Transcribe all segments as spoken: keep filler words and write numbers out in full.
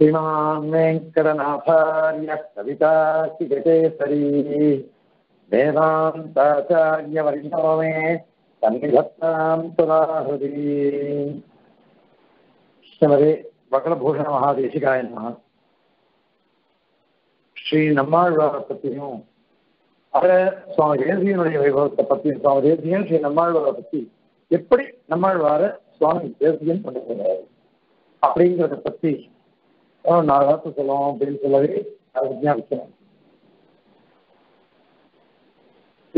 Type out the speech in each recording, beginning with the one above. श्रीमान् वेङ्कटनाथार्य कवितासिककेसरी वेदान्ताचार्यवर्यो मे सन्निधत्तां सदाहृदि। श्रीमते बकलभूषण महादेशिकाय नमः। श्री नम्माழ்வார் பற்றியும் அவர் சுவாமி தேசிகனுடைய வைபவத்தை பற்றியும் சுவாமி தேசிகன் ஸ்ரீ நம்மாழ்வாரை பற்றி எப்படி நம்மாழ்வாரை சுவாமி தேசிகன் பண்ணிக்கிறார் அப்படிங்கிறத பற்றி நாலு வார்த்தை சொல்லுவோம் அப்படின்னு சொல்லவே அதை ஞாபகம்.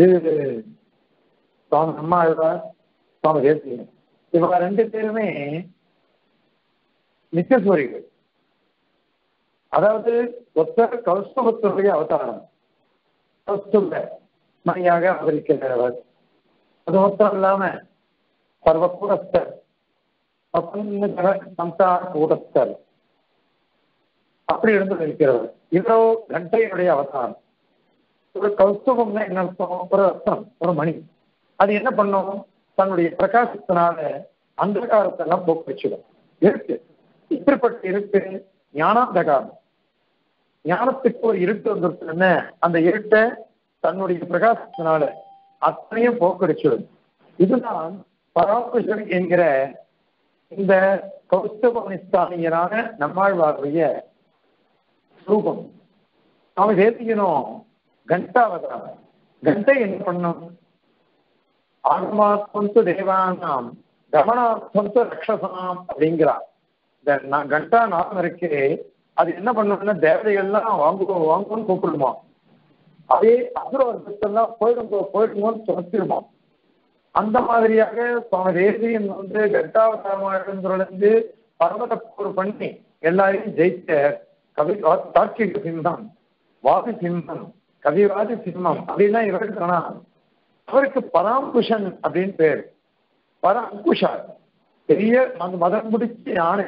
இது சுவாமி நம்மாழ்வார், சுவாமி தேசிகன், இவங்க ரெண்டு பேருமே நித்தியஸ்வரிகள். அதாவது ஒருத்தர் கௌஸ்தபத்துடைய அவதாரம், கௌஸ்துப மணியாக அவதரிக்கிறவர். அது மொத்தம் இல்லாம சர்வ கூடஸ்தர், சம்சார கூடஸ்தர் அப்படி இருந்து இருக்கிறவர். இவ்வளவு கண்டையுடைய அவதாரம். ஒரு கௌஸ்துபம்னா என்ன அர்த்தம்? ஒரு ரத்தம், ஒரு மணி. அது என்ன பண்ணும்? தன்னுடைய பிரகாசத்தினால அந்தகாரத்தை எல்லாம் போக்கு வச்சிடும். இருக்கு இப்படிப்பட்ட இருக்கு ஞானாந்தகாரம். ஞானத்துக்கு ஒரு இருட்டு வந்துருச்சுன்னு அந்த இருட்டை தன்னுடைய பிரகாசத்தினால அத்தனையும் போக்கடிச்சிடும். இதுதான் பராகுஷன் என்கிற இந்த கௌஸ்தபனிஸ்தானியரான நம்மாழ்வாருடைய ரூபம். அவன் சேர்த்திக்கணும் கண்டாவதான. கண்டை என்ன பண்ணும்? ஆத்மாத்மந்து தேவானாம் கமனாத்மந்து ரக்ஷசாம் அப்படிங்கிறான். இந்த நான் கண்டா நாமம் இருக்கு, அது என்ன பண்ணும்னா தேவதைகள்லாம் வாங்குவோ வாங்குவோன்னு கூப்பிடுமா, அதே அசுரவர்க்கெல்லாம் போயிடுங்கோ போயிடுங்கன்னு துரத்திடுமா. அந்த மாதிரியாக சுவாமி தேசிகன் வந்து கண்டாவதாரமாயிருந்து பரமத போர் பண்ணி எல்லாரையும் ஜெயித்த கவி தாட்சிக சிம்மம், வாசி சிம்மம், கவிவாதி சிம்மம் அப்படின்னா இவருக்கு தானா. அவருக்கு பராங்குஷன் அப்படின்னு பேர். பராங்குஷார் பெரிய அந்த மதம் பிடிச்ச யானை.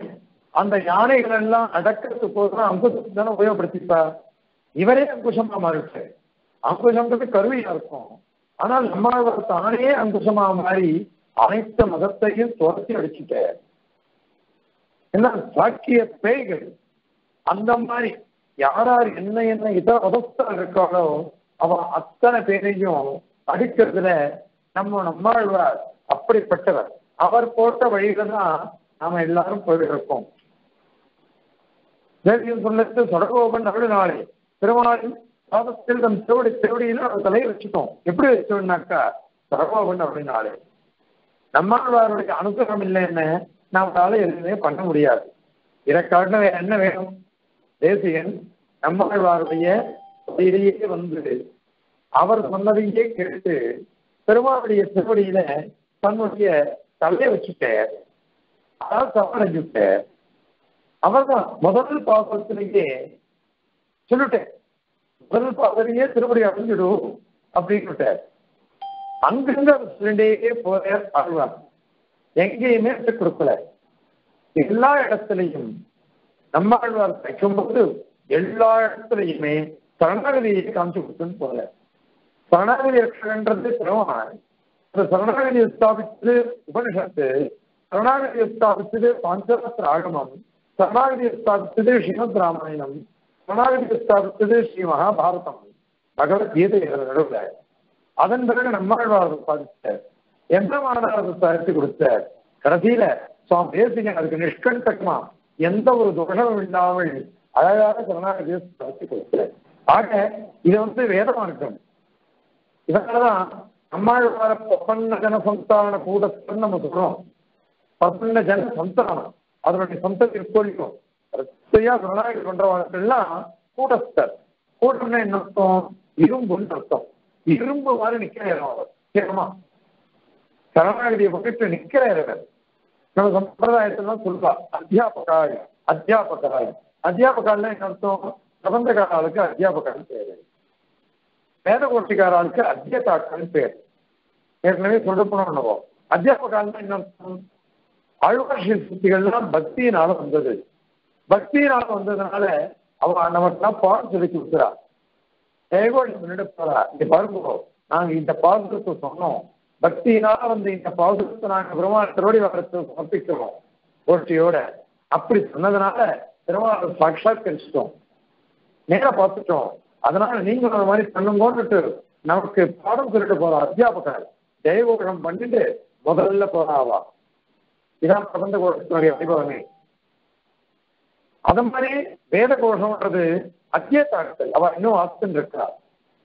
அந்த யானைகள் எல்லாம் அடக்கிறதுக்கு போதுதான் அங்குசம் தானே உபயோகப்படுத்திப்பா. இவரே அங்குசமா மாறிச்சு. அங்குசங்கிறது கருவியா இருக்கும். ஆனால் நம்மளோட தானே அங்குசமா மாறி அனைத்து மதத்தையும் துரத்தி அடிச்சுட்டார். என்ன சாக்கிய பேய்கள் அந்த மாதிரி யாரார் என்ன என்ன இத அவஸ்தா இருக்காளோ அவன் அத்தனை பேரையும் அடிக்கிறதுல நம்ம நம்மாழ்வார் அப்படிப்பட்டவர். அவர் போட்ட வழியில தான் நாம எல்லாரும் போயிருக்கோம். சொல்லிட்டு சொடகோபன் அருள்நாளே திருவண்ணாளில் பாதத்தில் தம் திருவடி திருவடியில அவர் தலையை வச்சுட்டோம். எப்படி வச்சோம்னாக்கா சொடகோபன் அருள்நாளே. நம்மளுடைய அனுகிரகம் இல்லைன்னு நம்மளால எதுவுமே பண்ண முடியாது. இதற்காக என்ன வேணும்? தேசிகன் நம்மளுடைய வழியிலேயே வந்து அவர் சொன்னதையே கேட்டு திருமாவுடைய திருவடியில தன்னுடைய தலையை வச்சுட்டார். அதாவது தவறஞ்சுட்டார். அவர்தான் முதல் பாசத்திலேயே சொல்லிட்டேன், முதல் பாசத்திலேயே திருப்படி அடைஞ்சிடும் அப்படின்னுட்டார். அங்கிருந்து அவர் சொல்லிட்டே போறார். ஆழ்வார் எங்கேயுமே கொடுக்கல. எல்லா இடத்துலையும் நம்ம ஆழ்வார் தைக்கும்போது எல்லா இடத்துலையுமே சரணாகதியை காமிச்சு கொடுத்துன்னு போறார். சரணாகதி ரட்சகன்றது திருவான். அந்த சரணாகதியை ஸ்தாபித்தது உபனிஷத்து, சரணாகதியை ஸ்தாபித்தது பஞ்சரத்ன ஆகமம், சரணாகதியை ஸ்தாபித்தது ஸ்ரீமத் ராமாயணம், சரணாகதியை ஸ்தாபித்தது ஸ்ரீ மகாபாரதம், பகவத்கீதை. நடுவில் அதன் பிறகு நம்மாழ்வார் சாதித்தார், எந்தமானவர் சாதித்து கொடுத்தார். கடைசியில சுவாமி தேசிகன் அதுக்கு நிஷ்கண்டமா எந்த ஒரு தோஷமும் இல்லாமல் அழகாக சரணாகதியை சாதித்து கொடுத்தார். ஆக இது வந்து வேதமார்க்கம். இதனாலதான் நம்மாழ்வார பிரபன்ன ஜன சந்தான கூடஸ்தர் நம்ம சொல்றோம். பிரபன்ன ஜன சந்தானம் அதனுடைய சொந்தத்தை எப்பொழிக்கும் சரணாகதி பண்றவர்கள்லாம் கூடஸ்தர். கூடம்னா என்ன அர்த்தம்? இரும்புன்னு அர்த்தம். இரும்பு மாதிரி நிக்கிறார் அவர். கேமா சரணாகதியை பகிட்டு நிக்கிறார். நம்ம சம்பிரதாயத்தெல்லாம் சொல்வா அத்தியாபகாய் அத்தியாபகாய். அத்தியாபகால்னா என்ன அர்த்தம்? பிரபந்தகாராளுக்கு அத்தியாபகான்னு பேரு, வேதகோட்டிக்காராளுக்கு அத்தியதாக்கான்னு பேர். ஏற்கனவே சொல்லப்போனோம். அத்தியாபகால்னா என்ன அர்த்தம்? ஆழ்வார்ஷிய சக்திகள்லாம் பக்தியினால வந்தது. பக்தியினால வந்ததுனால அவ நமக்குலாம் பாடம் சொல்லி கொடுக்குறா. ஏகோடி முன்னாடி போறா, இங்க பாருங்கோ நாங்க இந்த பாசுரத்தை சொன்னோம், பக்தியினால வந்து இந்த பாசுரத்தை நாங்க பெருமாள் திருவடி வரத்தை சமர்ப்பிக்கிறோம் கோஷ்டியோட அப்படி சொன்னதுனால திரும்ப சாட்சாத்கரிச்சிட்டோம், நேரா பார்த்துட்டோம். அதனால நீங்க அந்த மாதிரி பண்ணுங்கோன்னுட்டு நமக்கு பாடம் சொல்லிட்டு போற அத்தியாபகர் தெய்வகுணம் பண்ணிட்டு முதல்ல போறாவா. இதான் பிரபந்த கோஷத்தினுடைய வழிபாடுமே. அது மாதிரி வேத கோஷம்ன்றது அத்தியத்தாட்கள் அவ இன்னும் ஆசன் இருக்கா,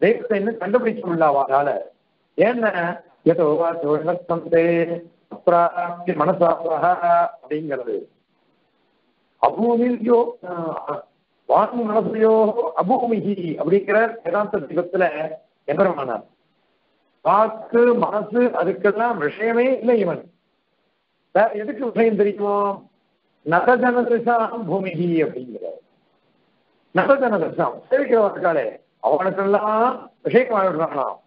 தெய்வத்தை இன்னும் கண்டுபிடிக்க முடியலாவா. அதனால ஏன்னா மனசாக அப்படிங்கிறது அபூமியோ வான் மனசையோ அபூமிகி அப்படிங்கிற வேதாந்த தெய்வத்துல எம்பெருமானார். வாக்கு மனசு அதுக்கெல்லாம் விஷயமே இல்லை. இவன் வேற எதுக்கு விஷயம் தெரியுமோ? நரஜன திசாம் பூமிகி அப்படிங்கிற நரஜன திசாம் சேவிக்கிறவர்காலே அவனுக்கெல்லாம் விஷயம்.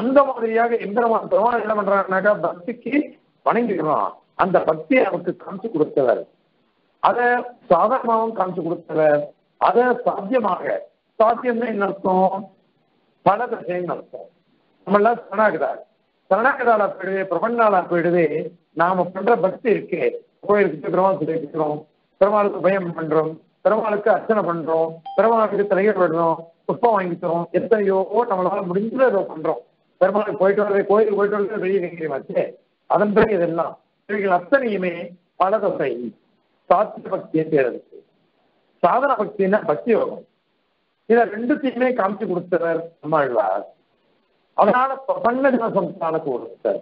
அந்த மாதிரியாக எம்பெருமான் பெருமாள் என்ன பண்றாங்கனாக்கா பக்திக்கு வணங்கிடுறான். அந்த பக்தியை அவனுக்கு காமிச்சு கொடுத்தவர், அதை சாதகமாகவும் காமிச்சு கொடுத்தவர், அதை சாத்தியமாக. சாத்தியம்னா என்ன அர்த்தம்? பல தசைன்னு அர்த்தம். நம்மளாம் சரணாகதார் சரணாகதால போயிடுவே, பிரபன்னாலா போயிடுவே. நாம பண்ற பக்தி இருக்கு, கோயிலுக்கு பெருமாள் சொல்லிக்கிறோம், பெருமாளுக்கு பயம் பண்றோம், பெருமாளுக்கு அர்ச்சனை பண்றோம், பெருமாளுக்கு தலைகள் விடுறோம், புஷ்பம் வாங்கிக்கிறோம், எத்தனையோ நம்மளால முடிஞ்சதை ஏதோ பண்றோம். பெருமாளுக்கு போயிட்டு வரவே, கோயிலுக்கு போயிட்டு வரவே வெளியே கேட்கிறேன். அதன் பிறகு இதெல்லாம் இவைகள் அத்தனையுமே பல தசை சாத்திய பக்தியை தேர்ந்தெடுத்து சாதன பக்தின்னா பக்தி யோகம். இதை ரெண்டுத்தையுமே காமிச்சு கொடுத்தவர் நம்மாழ்வார். அதனால பிரபன்ன தினசம்ஸ்தான கொடுத்தார்.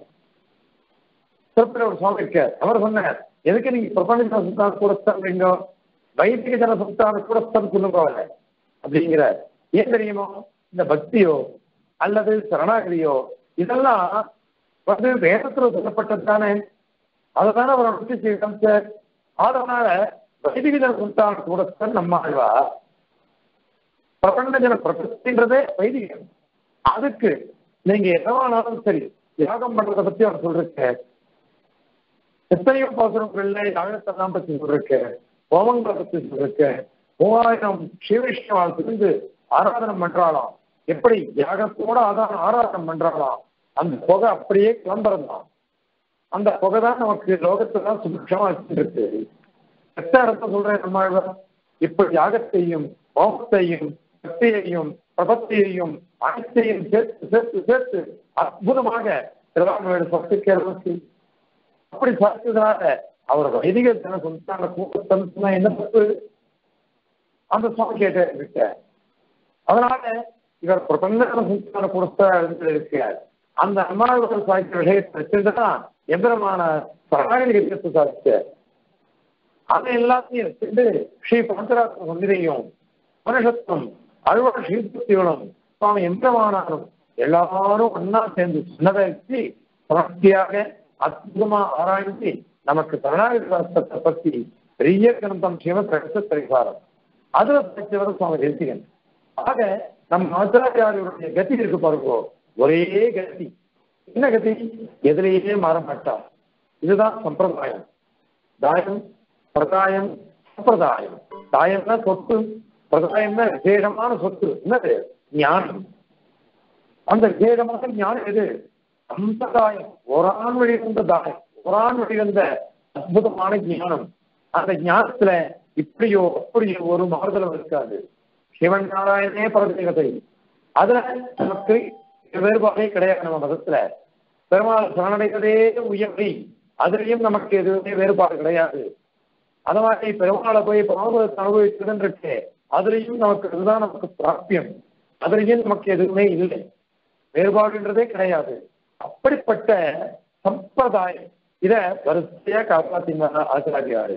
திருப்பதி ஒரு சுவாமி இருக்கார், அவர் சொன்னார், எதுக்கு நீங்க பிரபன்ன தினசம்ஸ்தான கொடுத்தார் நீங்க வைதிக ஜனசம்ஸ்தான கொடுத்தார் சொல்லுங்க அப்படிங்கிறார். ஏன் தெரியுமோ? இந்த பக்தியோ அல்லது சரணாகதியோ இதெல்லாம் வந்து வேதத்துல சொல்லப்பட்டது தானே, அதுதானே அவரை பற்றி காமிச்சார். அதனால வைதிக ஜனசம்ஸ்தான கொடுத்தார் நம்மாழ்வார். பிரபந்த ஜன பிரபத்தின்றதே வைதிகம். அதுக்கு நீங்க எதவானாலும் சரி யாகம் பண்றதை பத்தி அவர் சொல்றீங்க, எத்தனையோ பாசுரங்கள்ல யாகத்தெல்லாம் பத்தி சொல்றீங்க, ஹோமங்களை பத்தி சொல்றீங்க. மூவாயிரம் ஸ்ரீவைஷ்ணவால் இருந்து ஆராதனம் பண்றாளாம். எப்படி யாகத்தோட ஆதாரம் ஆராதனம் பண்றாளாம், அந்த புகை அப்படியே கிளம்புறதான். அந்த புகை தான் நமக்கு லோகத்தான் சுபிக்ஷமா வச்சுருக்கு. எத்த இடத்த சொல்றேன் நம்ம இப்ப யாகத்தையும் ஹோமத்தையும் சக்தியையும் பிரபத்தையையும் அனைத்தையும் சேர்த்து சேர்த்து சேர்த்து அற்புதமாக திருவாரூர் சக்தி கேள்வி அப்படி பார்த்ததுனால அவர் வைதிக சொந்த கூட்டத்தான் என்ன தப்பு? அந்த சுவாமி கேட்ட. அதனால இவர் பிரபந்தன சொந்த கூடத்தான் இருக்கிறார். அந்த அம்மாவர்கள் சாதித்த விஷயத்தை வச்சிருந்துதான் எந்திரமான சரணாகதி விஷயத்தை சாதிச்சார். அதை எல்லாத்தையும் வச்சுட்டு ஸ்ரீ பஞ்சராத்திர மந்திரையும் மனுஷத்துவம் அழுவல் ஸ்ரீபத்திகளும் சுவாமி எந்திரமானாலும் எல்லாரும் ஒன்னா சேர்ந்து சின்னதாச்சு தொடர்ச்சியாக அற்புதமா ஆராய்ந்து நமக்கு சரணாகதி சாஸ்திரத்தை பற்றி பெரிய கிரந்தம் சிவ கிரகத்தை தெரிவித்தாரம். அதுல படித்தவர் சுவாமி தேசிகன். ஆக நம் ஆச்சாரியாருடைய கதி இருக்கு பாருங்கோ, ஒரே கதி. என்ன கதி? எதிலேயே மாற மாட்டார். இதுதான் சம்பிரதாயம். தாயம் பிரதாயம் சம்பிரதாயம். தாயம்னா சொத்து, பிரதாயம்னா விசேஷமான சொத்து. என்னது? ஞானம். அந்த விசேஷமான ஞானம் எது? சம்பிரதாயம். ஒரான் வழிவந்த தாயம், ஒரான் வழிவந்த அற்புதமான ஞானம். அந்த ஞானத்துல இப்படியோ அப்படியோ ஒரு மாறுதலும் இருக்காது. சிவன் நாராயணே பரதேகத்தை அதுல நமக்கு வேறுபாடே கிடையாது. நம்ம மதத்துல பெருமாள் சரணடைவதே உயர்வை, அதுலயும் நமக்கு எதுவுமே வேறுபாடு கிடையாது. அத மாதிரி பெருமாளை போய் பரமபதத்தை அனுபவிக்கிறதுன்னு இருக்கு, அதுலேயும் நமக்கு இதுதான் நமக்கு பிராபியம். அதுலேயும் நமக்கு எதுவுமே இல்லை, வேறுபாடுன்றதே கிடையாது. அப்படிப்பட்ட சம்பிரதாயம் இதை வரிசையா காப்பாத்தினார் ஆச்சாரியாரு.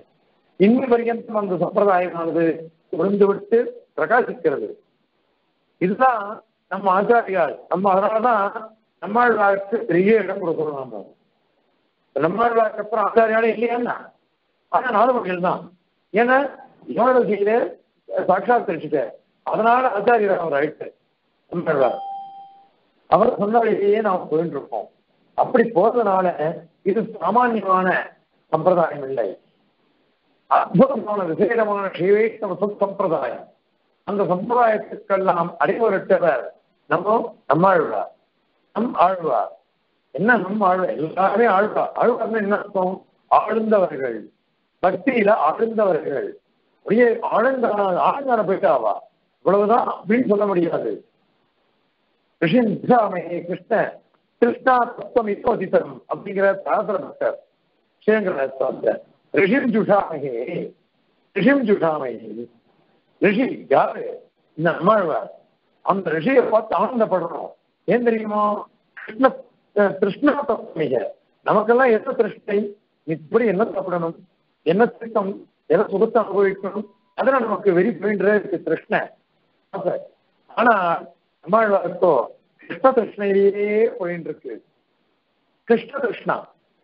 இன்னும் பரியந்தம் அந்த சம்பிரதாயமானது உருந்து விட்டு பிரகாசிக்கிறது. இதுதான் நம்ம ஆச்சாரியார். நம்ம அதனாலதான் நம்மாழ்வாருக்கு பெரிய இடம் கொடுக்கணும். நம்ம நம்மாழ்வாருக்கு அப்புறம் ஆச்சாரியாலே இல்லையான்னா ஆனா நாலு வகைகள் தான். ஏன்னா இவனோட செய்யல சாட்சாத் தெரிச்சுட்டார். அதனால ஆச்சாரியர் அவர் ஆயிட்டு நம்மாழ்வார் அவர் சொன்னாலேயே நாம் போயிட்டு இருக்கோம். அப்படி போறதுனால இது சாமான்யமான சம்பிரதாயம் இல்லை, அற்புதமான விசேடமான ஸ்ரீவைஷ்ணவ சம்பிரதாயம். அந்த சம்பிரதாயத்துக்கெல்லாம் அடிமுறைட்டவர் நம்ம நம்மாழ்வார். நம் ஆழ்வார். என்ன நம் ஆழ்வார்? எல்லாருமே ஆழ்வார். ஆழ்வார்னு என்ன அர்த்தம்? ஆழ்ந்தவர்கள், பக்தியில ஆழ்ந்தவர்கள், அப்படியே ஆழங்கான ஆழங்கான போயிட்டாவா இவ்வளவுதான் அப்படின்னு சொல்ல முடியாது. கிருஷ்ணாமையே கிருஷ்ண கிருஷ்ணா தத்துவம் இதோதித்தம் அப்படிங்கிற சாஸ்திர பக்தர் ஸ்ரீரங்கநாத ரிஷிம் ஜுஷாமையே ரிஷிம் ஜுஷாமையே ரிஷி யாரு? இந்த நம்மாழ்வார். அந்த ரிஷியை பார்த்து ஆனந்தப்படுறோம். ஏன் தெரியுமா? கிருஷ்ண கிருஷ்ணா தத்துவமிக. நமக்கெல்லாம் என்ன திருஷ்டை, இப்படி என்ன சாப்பிடணும், என்ன திருத்தம், எதை சுகத்தை அனுபவிக்கணும், அதெல்லாம் நமக்கு வெறி போயின்றே இருக்கு திருஷ்ண. ஆனா நம்மாழ்வாருக்கோ கிருஷ்ண திருஷ்ணையிலேயே போயின்னு இருக்கு. கிருஷ்ண கிருஷ்ணா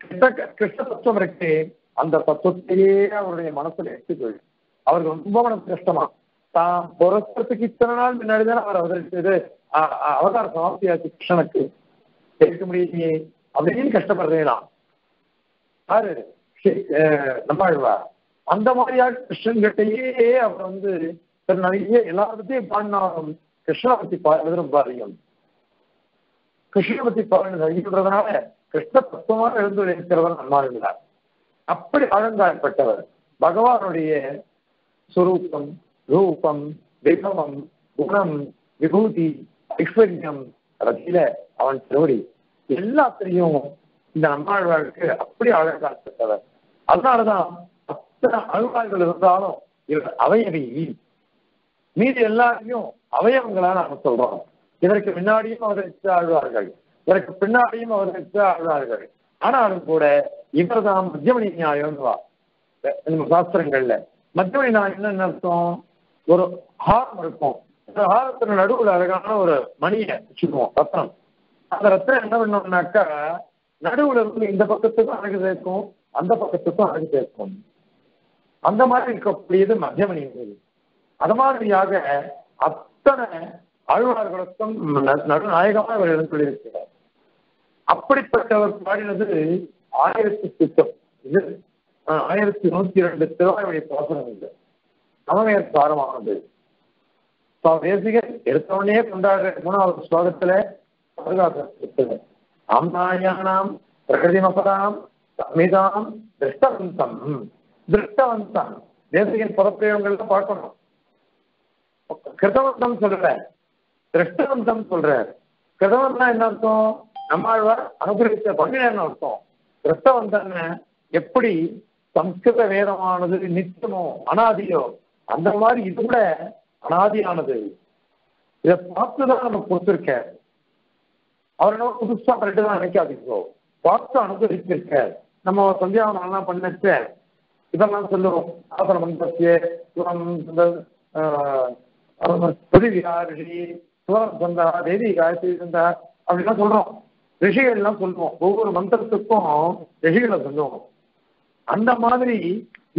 கிருஷ்ண கிருஷ்ண தத்துவம் இருக்கு. அந்த தத்துவத்தையே அவருடைய மனசுல எடுத்துக்கொள். அவருக்கு ரொம்ப மனசு கஷ்டமா தான் பொறத்துறதுக்கு இத்தனை நாள் முன்னாடிதான் அவர் அவதரிச்சது அவதார சமாப்தியாச்சு கிருஷ்ணனுக்கு, கேட்க முடியலையே அப்படின்னு கஷ்டப்படுறேனா யாரு நம்மாழ்வார். அந்த மாதிரியா கிருஷ்ணன் கிட்டையே அவர் வந்து நிறைய எல்லாத்தையும் பாடினாலும் கிருஷ்ணனை பத்தி பாடுறதும் பாரியம். கிருஷ்ணனை பத்தி பாடுறது அறிவிக்கிறதுனால கிருஷ்ண தத்துவமாக எழுந்து இருக்கிறவர் நம்மாழ்வார். அப்படி ஆழங்காயப்பட்டவர். பகவானுடைய சுரூபம், ரூபம், விபவம், குணம், விபூதி, ஐஸ்வர்யம் ரத்தில அவன் திருவடி எல்லாத்திலையும் இந்த நம்மாழ்வாருக்கு அப்படி ஆழங்காயப்பட்டவர். அதனாலதான் அத்தனை அழுவாய்கள் இருந்தாலும் இவர் அவையவை, மீது எல்லாரையும் அவயவங்களா நாம சொல்றோம். இதற்கு முன்னாடியும் அவதரித்து ஆழ்வார்கள், இதற்கு பின்னாடியும் அவதரித்து ஆழ்வார்கள். ஆனாலும் கூட இவர் தான் மத்தியமணி நியாயம்னுவா நம்ம சாஸ்திரங்கள்ல. மத்தியமணி நியாயம்னு என்ன அர்த்தம்? ஒரு ஹாரம் இருக்கும். அந்த ஹாரத்துல நடுவுல அழகான ஒரு மணியை வச்சுக்குவோம், ரத்னம். அந்த ரத்னம் என்ன பண்ணோம்னாக்கா நடுவுல இருந்து இந்த பக்கத்துக்கும் அழகு சேர்க்கும், அந்த பக்கத்துக்கும் அழகு சேர்க்கும். அந்த மாதிரி இருக்கக்கூடியது மத்தியமணி. அது மாதிரியாக அத்தனை ஆழ்வார்களுக்கும் நடுநாயகமாக இவர் எழுந்திருக்கிறார். அப்படிப்பட்டவர் பாடினது ஆயிரத்தி திட்டம் இது ஆயிரத்தி நூத்தி இரண்டு திருவாயுடைய பாசனம். இது நவமேற் சாரமானது. தேசிகன் எடுத்தவனே கொண்டாடுற மூணாவது ஸ்லோகத்துல அம்நாயானாம் பிரகதிமபதாம் சமிதாம் திருஷ்டவந்தம் திருஷ்டவந்தம். தேசிகன் பதப்பிரயோகங்கள்ல பார்க்கணும். கிருதவந்தம் சொல்ற, திருஷ்டவந்தம் சொல்ற. கிருதவந்தா என்ன அர்த்தம்? நம்மாழ்வார் அனுகிரகிச்ச பங்கினு அர்த்தம். கிருஷ்ணவந்தன் எப்படி சம்ஸ்கிருத வேதமானது நித்தியமோ அனாதியோ அந்த மாதிரி இது கூட அனாதியானது. இதை பார்த்துதான் நம்ம கொடுத்துருக்க. அவர் என்ன புதுசா கரெக்டு தான் நினைக்காதீங்கோ. பார்த்து அனுகிரகிச்சிருக்க. நம்ம சந்தியாவனம் பண்ணிச்ச இதெல்லாம் சொல்லுவோம். ஆசன மந்திரத்திய புதிவியா ரிஷி சுவரம் சந்தா தேவி காயத்ரி சந்தா அப்படிலாம் சொல்றோம். ரிஷிகள்லாம் சொல்லுவோம். ஒவ்வொரு மந்திரத்துக்கும் ரிஷிகளை சொல்லுவோம். அந்த மாதிரி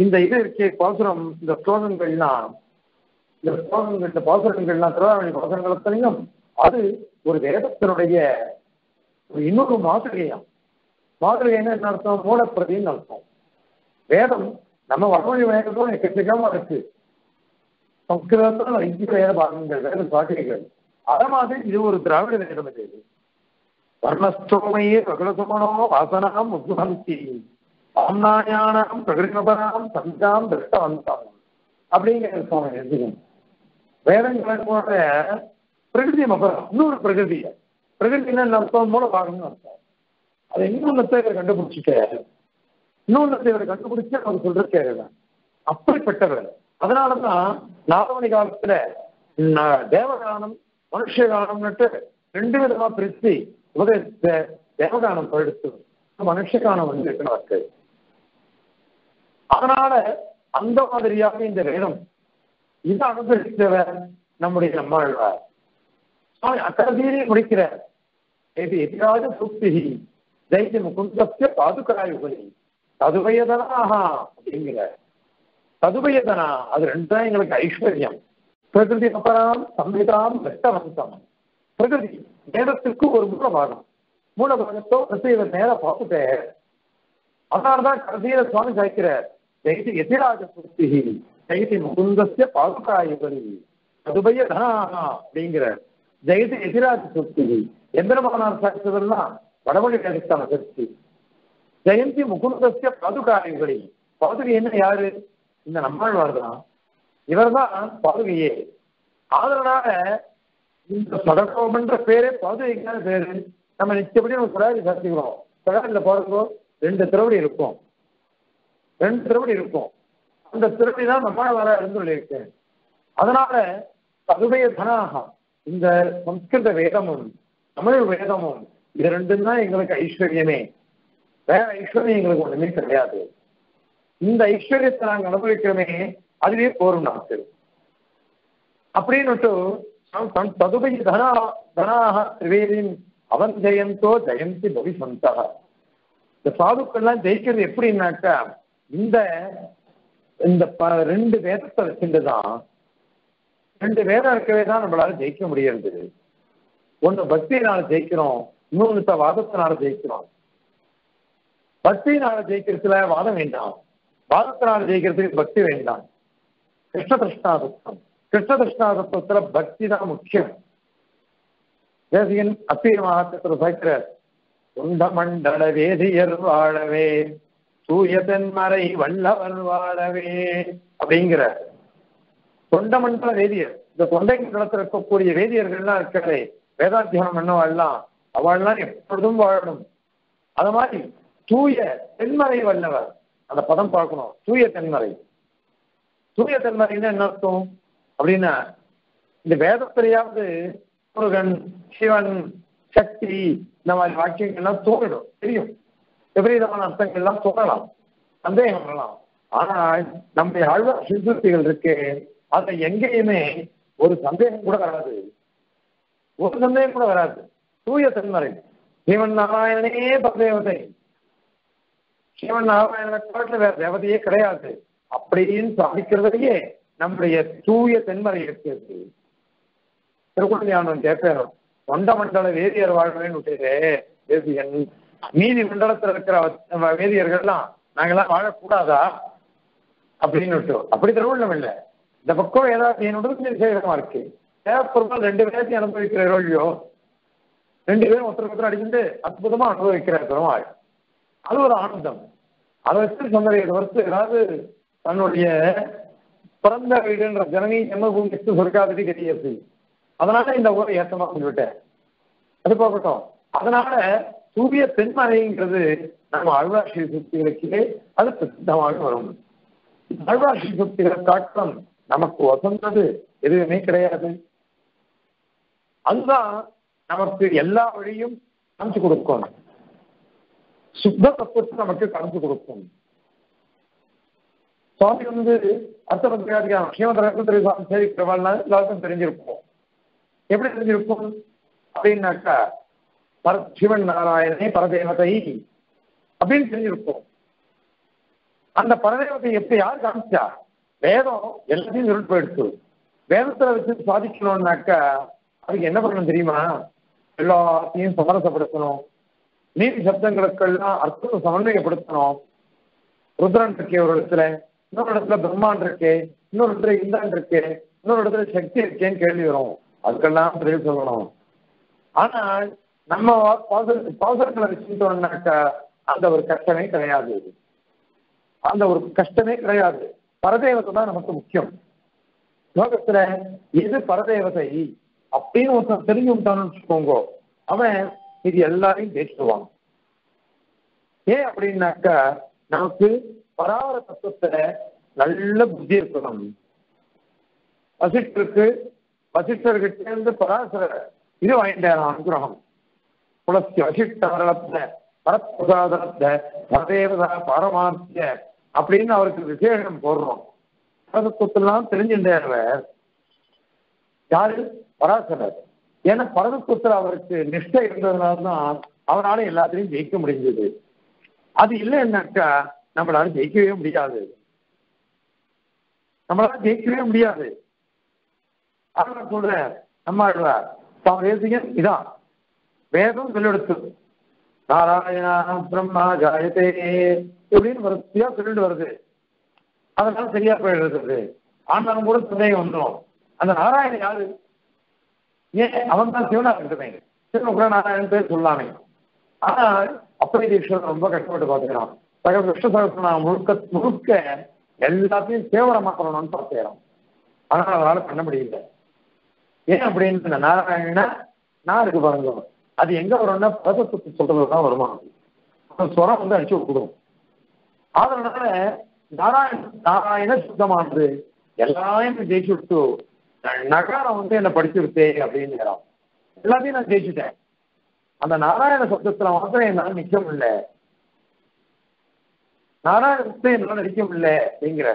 இந்த இது இருக்கே பாசுரம். இந்த ஸ்லோகங்கள்லாம் இந்த ஸ்லோகங்கள் இந்த பாசுரங்கள்லாம் திருவாவணி பாசுரங்களையும் அது ஒரு வேதத்தினுடைய இன்னொரு மாதகையாம். மாதகைன்னு என்ன அர்த்தம்? மூலப்பிரதின்னு அர்த்தம். வேதம் நம்ம வடமொழி வேதத்தோட எக்கச்சக்கமா இருக்கு. சம்ஸ்கிருதத்துல ஐந்து வேத பாகங்கள், வேத பாகைகள். அத மாதிரி இது ஒரு திராவிட வேதம். இது வர்ணஸ்தோமையே பிரகடசுமனோ வாசனாம் உத்வந்தி ஆம்னாயானாம் பிரகடிமபராம் சந்தாம் திருஷ்டவந்தாம் அப்படிங்கிற சுவாமி எழுதிக்கணும். வேதங்களோட பிரகிருதி மபரம் இன்னொரு பிரகிருதி. பிரகிருதினா அர்த்தம் மூல பாகம்னு அர்த்தம். அதை இன்னொன்னு இவர் கண்டுபிடிச்சிட்டாரு. இன்னொன்னு இவர் கண்டுபிடிச்சு அவர் சொல்றாரு. அப்படிப்பட்டவர். அதனாலதான் நாதமணி காலத்துல தேவகானம் மனுஷகானம்னுட்டு ரெண்டு விதமா பிரித்து உபதேச தேவகானம் எடுத்து மனுஷகானம் வந்து இருக்கிறாருக்கு. அதனால அந்த மாதிரியாக இந்த வேதம் இதை அனுபவித்தவர் நம்முடைய நம்மாழ்வார். அக்கறதீரை முடிக்கிறார். இது எதிராக சூக்தி தைத்திய முகுந்தத்திய பாதுகாயுகை ததுபயதனாக அப்படிங்கிறார். ததுபயதனா அது ரெண்டுதான் எங்களுக்கு ஐஸ்வர்யம். பிரகிருதி அபராம் சம்விதாம் வெட்டவந்தம். பிரகிருதி வேதத்திற்கு ஒரு மூலபாகம். மூலபாகத்தோ இவர் நேர பார்த்துட்டு அதனால்தான் கடைசியில சுவாமி சாய்க்கிறார். தைத்தி எதிராக சூக்தி தைத்தி முகுந்தசிய பாதுகாயுகை ததுபயதனா அப்படிங்கிறார். ஜெயதி எதிராஜ சூக்தி எந்திரமகனார் சாய்ச்சதெல்லாம் வடமொழி வேதத்தான சக்தி. ஜெயந்தி முகுந்தசிய பாதுகாயுகை. பாதுகை என்ன யாரு? இந்த நம்மாழ்வார் தான். இவர் தான் பதுகையே. ஆதரனாக இந்த பதக்கம் என்ற பேரே பதுகைக்கான பேரு. நம்ம நிச்சயப்படி நம்ம சுடாரி சாத்திக்கிறோம். சுடாரியில பாருங்க ரெண்டு திருவடி இருக்கும், ரெண்டு திருவடி இருக்கும். அந்த திருவடி தான் நம்மளால வர இருந்து இருக்கேன். அதனால பதுகைய தனாக இந்த சம்ஸ்கிருத வேதமும் தமிழ் வேதமும் இது ரெண்டும் தான் எங்களுக்கு ஐஸ்வர்யமே. வேற ஐஸ்வர்யம் எங்களுக்கு ஒண்ணுமே கிடையாது. இந்த ஐஸ்வர்யத்தை நாங்கள் அனுபவிக்கிறோமே அதுவே போரும் நமக்கு அப்படின்னுட்டு ததுபை தனா தனாக திரிவேதின் அவன் ஜெயந்தோ ஜெயந்தி பவி சொந்தா. இந்த சாதுக்கள்லாம் ஜெயிக்கிறது எப்படின்னாக்கா இந்த இந்த ரெண்டு வேதத்தை வச்சுட்டுதான், ரெண்டு வேதம் இருக்கவே தான் நம்மளால ஜெயிக்க முடியாது. ஒன்று பக்தியினால ஜெயிக்கிறோம், இன்னொன்று வாதத்தினால ஜெயிக்கிறோம். பக்தியினால ஜெயிக்கிறதுல வாதம் வேண்டாம், வாதத்தினால ஜெயிக்கிறதுக்கு பக்தி வேண்டாம். கிருஷ்ண தர்ஷ்னாதம், கிருஷ்ண தர்ஷ்னாதத்துல பக்தி தான் முக்கியம். தேசிகன் அப்பீர மகாத்திர சாய்க்கிறார், சொந்த மண்டல வேதியர் வாழவே சூய தென்மறை வல்லவர் வாழவே அப்படிங்கிற தொண்ட மண்டல வேதியர். இந்த தொண்டை மண்டலத்தில் இருக்கக்கூடிய வேதியர்கள்லாம் இருக்கிறது வேதாத்தியானம் பண்ணவாழ்லாம் அவள்லாம் எப்பொழுதும் வாழணும். அது மாதிரி தூய தென்மறை வல்லவர், அந்த பதம் பார்க்கணும். தூய தென்மறை, தூய தென்மறைன்னா என்ன அர்த்தம் அப்படின்னா இந்த வேதத்திலேயாவது முருகன் சிவன் சக்தி இந்த மாதிரி வாக்கியங்கள்லாம் தோன்றிடும், தெரியும். விபரீதமான அர்த்தங்கள்லாம் தோணலாம், சந்தேகம் வரலாம். ஆனால் நம்முடைய ஆழ்வார் சிந்தூர்த்திகள் இருக்கு, அதை எங்கேயுமே ஒரு சந்தேகம் கூட வராது, ஒரு சந்தேகம் கூட வராது. தூய தென்மறை சிவன் நாராயணனே பதேவதை, சிவன் நாராயணனை காட்டில வேற தேவதையே கிடையாது அப்படின்னு சாதிக்கிறதுலயே நம்முடைய தூய தென்மறை இருக்கிறது. திருக்குறளியானவன் கேட்பார், தொண்ட மண்டல வேதியர் வாழ்வேன்னு விட்டுட்டு தேசிகன், நீதி மண்டலத்தில் இருக்கிற வேதியர்கள்லாம் நாங்கெல்லாம் வாழக்கூடாதா அப்படின்னு விட்டோம். அப்படி திருவள்ளம் இல்லை. இந்த பக்கம் ஏதாவது என்னோட விசேஷமா இருக்கு. தேவைப்பொருள் ரெண்டு பேரையும் அனுபவிக்கிறோ, ரெண்டு பேரும் ஒருத்தருக்கு ஒருத்தர் அடிச்சுட்டு அற்புதமா அனுபவிக்கிற பெருமாள், அது ஒரு ஆனந்தம். அதை வச்சு சொன்னது வருஷம் ஏதாவது தன்னுடைய பிறந்த வீடுன்ற ஜனனி ஜென்மபூமி சொர்க்காதடி கிடையாது. அதனால இந்த ஊரை ஏற்றமா சொல்லிவிட்டேன், அது போகட்டும். அதனால சூரிய தென்மறைங்கிறது நம்ம ஆழ்வார்ஷி சுக்திகளுக்கே அது பிரசித்தமாக வரும். ஆழ்வார்ஷி சுக்திகள் காட்டம் நமக்கு வசந்தது எதுவுமே கிடையாது. அதுதான் நமக்கு எல்லா வழியும் காமிச்சு கொடுக்கும், சுத்த தத்துவத்தை நமக்கு காமிச்சு கொடுக்கும். சுவாமி வந்து அர்த்த பத்திரிகாதிகாரம் ஸ்ரீமந்தரகம் சேவிக்கிறவாள்னா எல்லாருக்கும் தெரிஞ்சிருப்போம். எப்படி தெரிஞ்சிருப்போம் அப்படின்னாக்கா பர சிவன் நாராயணனே பரதேவதை அப்படின்னு தெரிஞ்சிருப்போம். அந்த பரதேவத்தை எப்படி யார் காமிச்சா? வேதம் எல்லாத்தையும் சொல்லிட்டு போயிடுச்சு. வேதத்துல வச்சு சாதிக்கணும்னாக்கா அதுக்கு என்ன பண்ணணும் தெரியுமா? எல்லாத்தையும் சமரசப்படுத்தணும், நீதி சப்தங்களுக்கெல்லாம் அர்த்தம் சமன்வயப்படுத்தணும். ருத்ரன் இருக்கே ஒரு இடத்துல, இன்னொரு இடத்துல பிரம்மான் இருக்கே, இன்னொரு இடத்துல இந்திரன் இருக்கே, இன்னொரு இடத்துல சக்தி இருக்கேன்னு கேள்வி வரும். அதுக்கெல்லாம் பதில் சொல்லணும். ஆனால் நம்ம பாசனங்களை வச்சுக்கிட்டோம்னாக்கா அந்த ஒரு கஷ்டமே கிடையாது, அந்த ஒரு கஷ்டமே கிடையாது. பரதேவத்தை தான் நமக்கு முக்கியம். லோகத்துல எது பரதேவதை அப்படின்னு ஒருத்தன் தெரிஞ்சு விட்டான்னு வச்சுக்கோங்க, அவன் இது எல்லாரையும் பேசிடுவான். ஏன் அப்படின்னாக்கா நமக்கு பராவர தத்துவத்துல நல்ல புத்தி இருக்கணும். வசிஷ்டருக்கு வசிஷ்டர்கிட்ட இருந்து பராசர இது வாங்கிட்டான அனுகிரகம், புலசி வசிஷ்ட வரலத்த பரப்பிரசாதத்த பரதேவதா பாரமாத்திய அப்படின்னு அவருக்கு விசேஷம் போடுறோம். பரதத்துவத்தெல்லாம் தெரிஞ்சுட்டார் யாரு? பராசரர். ஏன்னா பரதத்துவத்தில் அவருக்கு நிஷ்டை இருந்ததுனால்தான் அவரால் எல்லாத்திலையும் ஜெயிக்க முடிஞ்சது. அது இல்லைன்னாக்கா நம்மளால ஜெயிக்கவே முடியாது, நம்மளால ஜெயிக்கவே முடியாது. அதனால சொல்றேன், நம்ம தேசிகன் இதான் வேதம் சொல்லெடுத்து நாராயணா பிரம்மா ஜாயதே எப்படின்னு வரிசையா சொல்லிட்டு வருது. அதனால சரியா போயிடுறது. ஆனாலும் கூட சந்தேகம் வந்துடும், அந்த நாராயணன் யாரு? ஏன் அவன் தான் சிவனா இருக்கட்டுமே, சிவன் கூட நாராயணன் பேர் சொல்லாமே. ஆனால் அப்படி ஈஸ்வரன் ரொம்ப கஷ்டப்பட்டு பார்த்துக்கிறான். தகவல் கிருஷ்ண சகோதரன் முழுக்க முழுக்க எல்லாத்தையும் சேவரமாக்கணும்னு பார்த்துக்கிறோம். ஆனா அவரால் பண்ண முடியல. ஏன் அப்படின்னு நாராயணா நான் இருக்கு பாருங்க, அது எங்க வரும்னா பதத்தை சொல்றதுதான் வருமா, ஸ்வரம் வந்து அடிச்சு கொடுக்கும். அதனால நாராயண நாராயண சுத்தமானது எல்லாரையும் ஜெயிச்சு விட்டு நகாரம் வந்து என்னை படிச்சு விட்டு அப்படின்னு நேரம் எல்லாத்தையும் நான் ஜெயிச்சுட்டேன். அந்த நாராயண சப்தத்துல மாத்திரம் என்னால நிக்க முடியல, நாராயணத்தை என்னால நடிக்க முடியல அப்படிங்கிற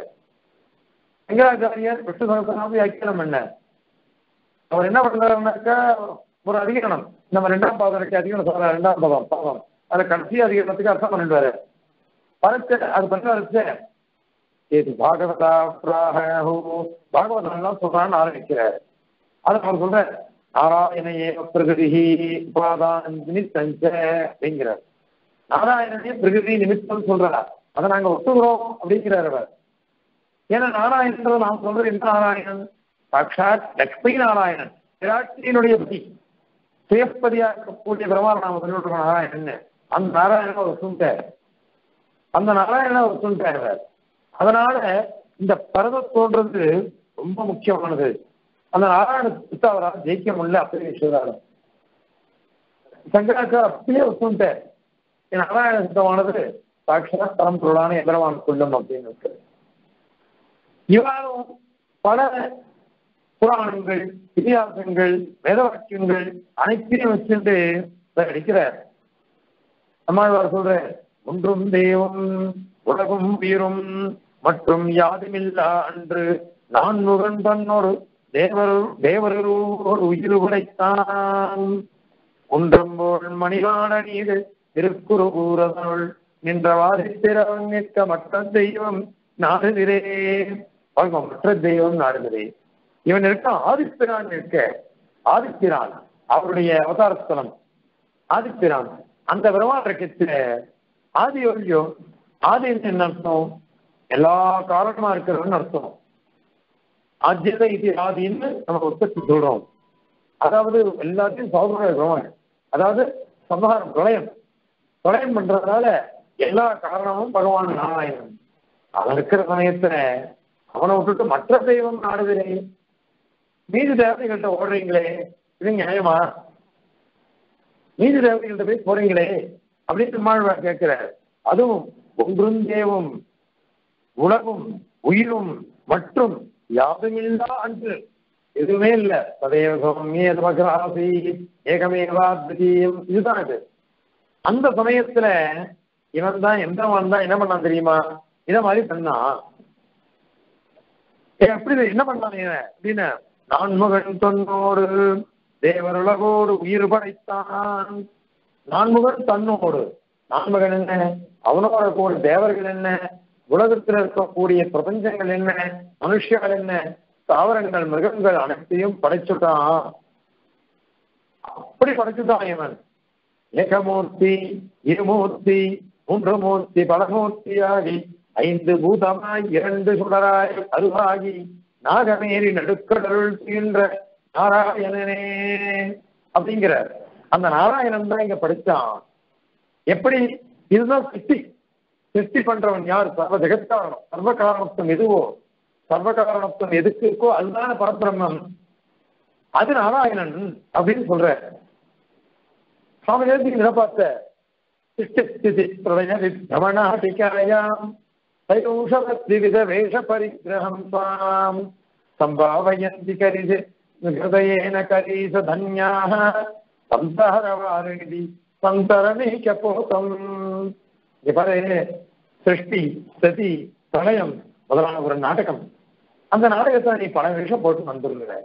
சங்கராச்சாரியர் விஷ்ணு சகசநாம வியாக்கியானம் என்ன அவர் என்ன பண்றாருனாக்கா ஒரு அதிகரணம் நம்ம ரெண்டாம் பாதம் இருக்கு, அதிகரணம் சொல்ற ரெண்டாம் பாதம் பாதம் அதை கடைசி அதிகரணத்துக்கு அர்த்தம் பண்ணிடுவாரு. பரத்து அது பண்ணுவாரு இது பாகவதா பாகவதா சொல்றான்னு ஆரம்பிக்கிறார். அது அவர் சொல்ற நாராயணையே பிரகிருதி உபாதான் அப்படிங்கிறார், நாராயணனே பிரகிருதி நிமித்தம் சொல்றார், அதை நாங்க ஒத்துக்கிறோம் அப்படிங்கிறார் அவர். ஏன்னா நாராயணன் நான் சொல்றது என்ன நாராயணன், சாட்சாத் லக்ஷ்மி நாராயணன் விராட்சியினுடைய பதி சுயப்பதியா கூட்டிய பிரமாணம் நாம சொல்லிட்டு நாராயணன் அந்த நாராயணனை அவர் சொல்லிட்டார், அந்த நாராயணனை அவர் சொல்லிட்டார். அதனால இந்த பரதம் தோன்றது ரொம்ப முக்கியமானது. அந்த நாராயணத்தை அவரால் ஜெயிக்க முடியல அப்படியே விஷயம் சங்கராச்சார் அப்படியே சொல்லிட்டார். நாராயண சுத்தமானது சாட்சாத் பரம் பொருளான எபரவான் சொல்லும் அப்படின்னு. இவ்வாறும் பல புராணங்கள் இதிகாசங்கள் வேத வாக்கியங்கள் அனைத்தையும் வச்சுட்டு அடிக்கிறார். நம்மாழ்வார் சொல்ற ஒன்றும் தெய்வம் உலகும் உயிரும் மற்றும் யாதுமில்லா அன்று நான் முகன் தன்னொரு தேவர் தேவரூர் உயிர் உடைத்தான் குன்றம் போல் மணிவான நீர் திருக்குறுகூறதனுள் நின்றவாறு திறவன் நிற்க மற்ற தெய்வம் நாடுகிறே மற்ற தெய்வம் நாடுகிறே. இவன் இருக்க ஆதிப்பிரான் இருக்க ஆதிப்பிரான் அவருடைய அவதாரஸ்தலம் ஆதிப்பிரான் அந்த பிரமாண கட்சியில ஆதி ஒழியும். ஆதி என்ன அர்த்தம், எல்லா காரணமா இருக்கிறவன்னு அர்த்தம். ஆத்தியதை இது ஆதின்னு நம்ம உற்பத்தி சொல்றோம், அதாவது எல்லாத்தையும் சௌகரிய பிரமாணம், அதாவது சம்ஹாரம் பிரளயம் பிரளயம் பண்றதுனால எல்லா காரணமும் பகவான் நாராயணன். அவன் இருக்கிற சமயத்துல அவனை விட்டுட்டு மற்ற தெய்வம் நாடுகிறே நீதி தேவதைகள்கிட்ட ஓடுறீங்களே இது நியாயமா, நீதி தேவதைகள்கிட்ட போய் போறீங்களே அப்படின்னு நம்மாழ்வார் கேட்கிறார். அதுவும் ஒன்றும் தேவம் உலகும் உயிரும் மற்றும் யாதுமில்லா அன்று எதுவுமே இல்லை சதேவகம் ஏதமகராசி ஏகமேவாத்விதீயம் இதுதான் இது. அந்த சமயத்துல இவன் தான் எந்தவன் தான் என்ன பண்ணான் தெரியுமா, இதை மாதிரி பண்ணான். எப்படி என்ன பண்ணான் அப்படின்னு நான் முகன் தன்னோடு தேவருலகோடு உயிர் படைத்தான். நான்முகன் தன்னோடு நான்முகன் என்ன, அவனோட கூட தேவர்கள் என்ன, உலகத்தில் இருக்கக்கூடிய பிரபஞ்சங்கள் என்ன, மனுஷியர்கள் என்ன, தாவரங்கள் மிருகங்கள் அனைத்தையும் படைச்சுட்டான். அப்படி படைச்சுட்டான் இவன். ஏகமூர்த்தி இருமூர்த்தி மூன்று மூர்த்தி பலமூர்த்தியாகி ஐந்து பூதமாய் இரண்டு சுடராய் அருகாகி நாகமேறி நடுக்கடல் தீன்ற நாராயணனே அப்படிங்கிறார். அந்த நாராயணன் தான் இங்க படித்தான். எப்படி இதுதான் சிருஷ்டி, சிருஷ்டி பண்றவன் யார், சர்வ ஜெகத்காரணம், சர்வ காரணத்துவம் எதுவோ சர்வ காரணத்துவம் எதுக்கு இருக்கோ அதுதான பரபிரம்மம், அது நாராயணன் அப்படின்னு சொல்ற. சுவாமி தேசிகன் இதை பார்த்த சிஷ்டஸ்திதி பிரதய விப்ரமணாட்டிகாயாம் ஷவித வேஷ பரிகிரகம் தாம் சம்பாவயந்தி கரிசு ஹிருதயேன கரீச தன்யாக சம்சாரவாரிணி சந்தரணிக போகம். இவரே சிருஷ்டி சதி பிரளயம் முதலான ஒரு நாடகம். அந்த நாடகத்தை நீ பல விஷயம் போட்டு வந்துருந்த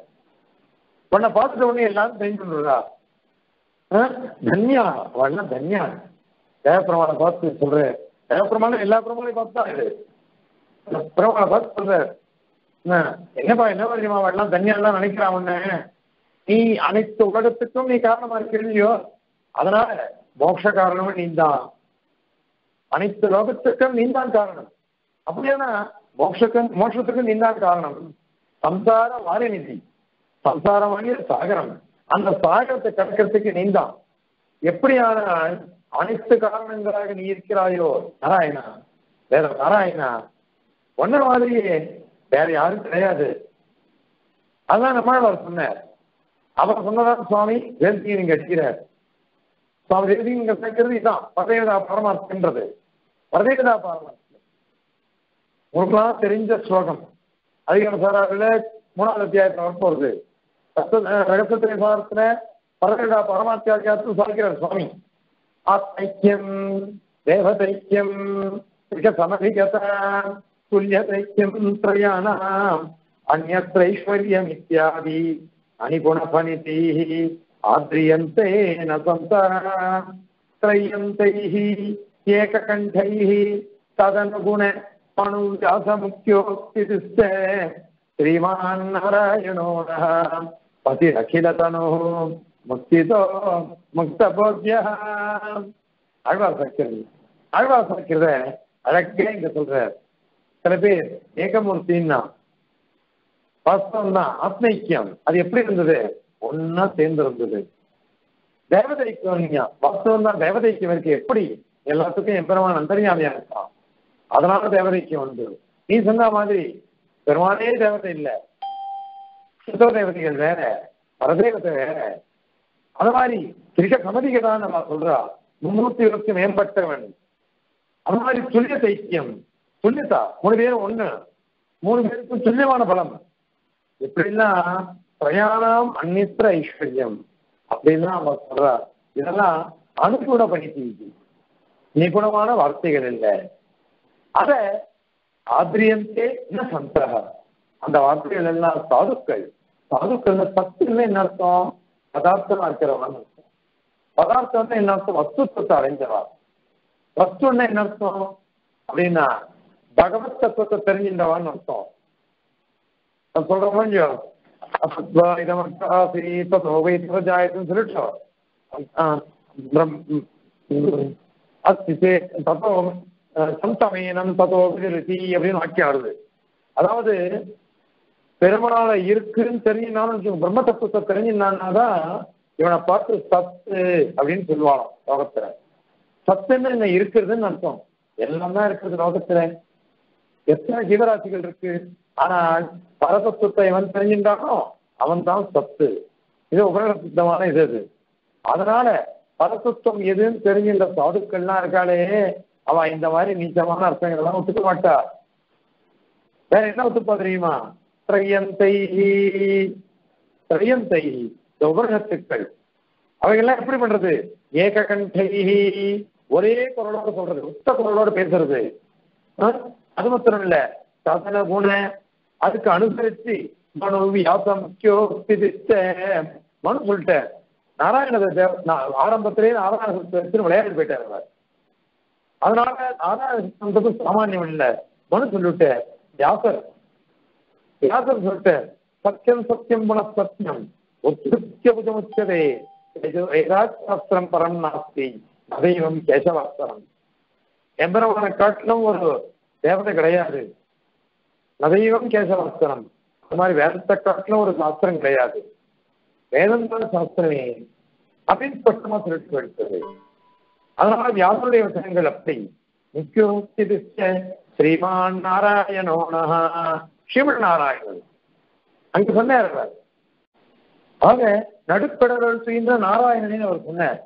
உன்னை பார்த்துட்டு உடனே எல்லாரும் தெரிஞ்சுடா தன்யா அவள் தன்யா தேவப்பிரமான பார்த்து சொல்றேன். தேவப்பிரமாணம் எல்லா பிரமாணையும் பார்த்தா இது பிரமாண பார்த்து சொல்றாரு என்னப்பா என்ன தெரியுமா அவெல்லாம் தன்யாலாம் நினைக்கிறான் உன்ன, நீ அனைத்து உலகத்துக்கும் நீ காரணமா இருக்கிறையோ அதனால மோட்ச காரணமும் நீ தான், அனைத்து லோகத்துக்கும் நீ தான் காரணம், அப்படின்னா மோட்சக்கு மோட்சத்துக்கும் நீ தான் காரணம். சம்சார வாரிநிதி சம்சாரமான சாகரம், அந்த சாகரத்தை கடக்கிறதுக்கு நீ தான். எப்படியான அனைத்து காரணங்களாக நீ இருக்கிறாயோ நாராயணா, வேற நாராயணா ஒன்ன மாதிரியே வேற யாரும் கிடையாது. அதான் நம்மாழ்வார் சொன்னார். அவர் சொன்னதான் சுவாமி தேசிகன் இங்க கேட்கிறார். சுவாமி தேசிகன் இங்க கேட்கிறது இதான் பரதேவதா பரமார்த்தம்ன்றது. பரதேவதா பரமார்த்தம் உங்களுக்குலாம் தெரிஞ்ச ஸ்லோகம். அதிகார சாராவில் மூணாவது அத்தியாயத்தில் வரப்போகுது. ரகசியத்திரை சாரத்தில் பரதேவதா பரமார்த்தியாத்தியாரத்தில் சொல்கிறார் சுவாமி ஆத்மைக்கியம் தேவதைக்கியம் சமதிகத துல்யதைக்கியம் திரயாணாம் अन्यत्रैश्वर्यम् इत्यादि अनिगुणफनितिः आद्रियन्ते न संसारः त्रयन्तैः एककण्ठैः तदनुगुण मनुव्यासमुख्योक्तिस्ते श्रीमान् नारायणो नः पतिरखिलतनुः मुक्तितो मुक्तबोध्यः आळ्वार् सखिरु आळ्वार् सखिरु अळगे इंग सोल्रार சில பேர் ஏகமூர்த்தின்னா வாஸ்தவம்தான் ஆத்மைக்கியம். அது எப்படி இருந்தது? ஒன்னா சேர்ந்து இருந்தது. தேவதைக்கியம் வாஸ்தவம் தான். தேவதைக்கியம் இருக்கு. எப்படி எல்லாத்துக்கும் என் பெருமான் அந்தர்யாமையா இருக்கான். அதனால தேவதைக்கியம் வந்தது. நீ சொன்ன மாதிரி பெருமானே தேவதை இல்லை, சுத்த தேவதைகள் வேற, பரதேவதை வேற. அது மாதிரி திரிக சமதிக தான் நம்ம சொல்றா முன்னூத்தி இருபத்தி மேம்பட்டவன். அது மாதிரி துல்லிய தைக்கியம், துல்லியதா மூணு பேரும் ஒண்ணு, மூணு பேருக்கும் துல்லியமான பலம். எப்படின்னா பிரயாணம் அந்நித்திர ஐஸ்வர்யம் அப்படின்னு அவர் சொல்றார். இதெல்லாம் அனுகுண பணிக்கு நிபுணமான வார்த்தைகள் இல்லை. அத ஆத்ரியந்தே என்ன சந்தக அந்த வார்த்தைகள் எல்லாம் சாதுக்கள். சாதுக்கள் சத்துன்னு என்ன அர்த்தம்? பதார்த்தமா இருக்கிறவன் அர்த்தம். பதார்த்தம்னா என்ன அர்த்தம்? வஸ்துத்வத்தை அடைஞ்சவர். வஸ்துன்னா என்ன அர்த்தம் அப்படின்னா பகவத் தத்துவத்தை தெரிஞ்சின்றவான்னு அர்த்தம். சொல்றோம் வாக்கியம் வருது. அதாவது பெருமாள இருக்குன்னு தெரிஞ்சினாலும் பிரம்ம தத்துவத்தை தெரிஞ்சினான்னாதான் இவனை பார்த்து சத்து அப்படின்னு சொல்லுவானோ. லோகத்துல சத்துன்னு என்ன இருக்கிறதுன்னு அர்த்தம். எல்லாம் தான் இருக்கிறது லோகத்துல. எத்தனை ஜீவராசிகள் இருக்கு. ஆனால் பரதத்துவத்தை இவன் தெரிஞ்சின்றானோ அவன் தான் சத்து. இது உபகரண சித்தமான இது. அது அதனால பரதத்துவம் எதுன்னு தெரிஞ்சின்ற சாதுக்கள்லாம் இருக்காளே அவன் இந்த மாதிரி நீச்சமான அர்த்தங்கள் எல்லாம் ஒத்துக்க மாட்டா. வேற என்ன ஒத்துப்பா தெரியுமா? திரையந்தை திரையந்தை இந்த உபகரணத்துக்கள் அவைகள்லாம் எப்படி பண்றது? ஏக கண்டை ஒரே குரலோட சொல்றது, ஒத்த குரலோட பேசுறது. அது மாத்திரம் இல்ல சாதன குண அதுக்கு அனுசரிச்சு மனு வியாசம் மனு சொல்லிட்ட நாராயண ஆரம்பத்திலேயே நாராயண சித்தம் விளையாட்டு போயிட்டாரு. அதனால நாராயண சித்தத்துக்கு சாமானியம் இல்லை. மனு சொல்லிவிட்ட வியாசர் வியாசர் சொல்லிட்ட சத்தியம் சத்தியம் குண சத்தியம் உச்சதே சாஸ்திரம் பரம் நாஸ்தி தெய்வம் கேசவாஸ்திரம். எம்பரவனை காட்டிலும் ஒரு தேவதை கிடையாது. நதைவம் கேசவாஸ்திரம். அது மாதிரி வேதத்தை காட்டிலும் ஒரு சாஸ்திரம் கிடையாது. வேதம் தான் சாஸ்திரமே அப்படின்னு ஸ்பஷ்டமா சொல்லிட்டு எடுத்தது. அதனால வியாசருடைய வசனங்கள் அப்படி முக்கிய ஸ்ரீமான் நாராயணோ நஹ சிவ நாராயணன் அங்கு சொன்னார். ஆக நடுக்கடல் சுயின்ற நாராயணன் அவர் சொன்னார்.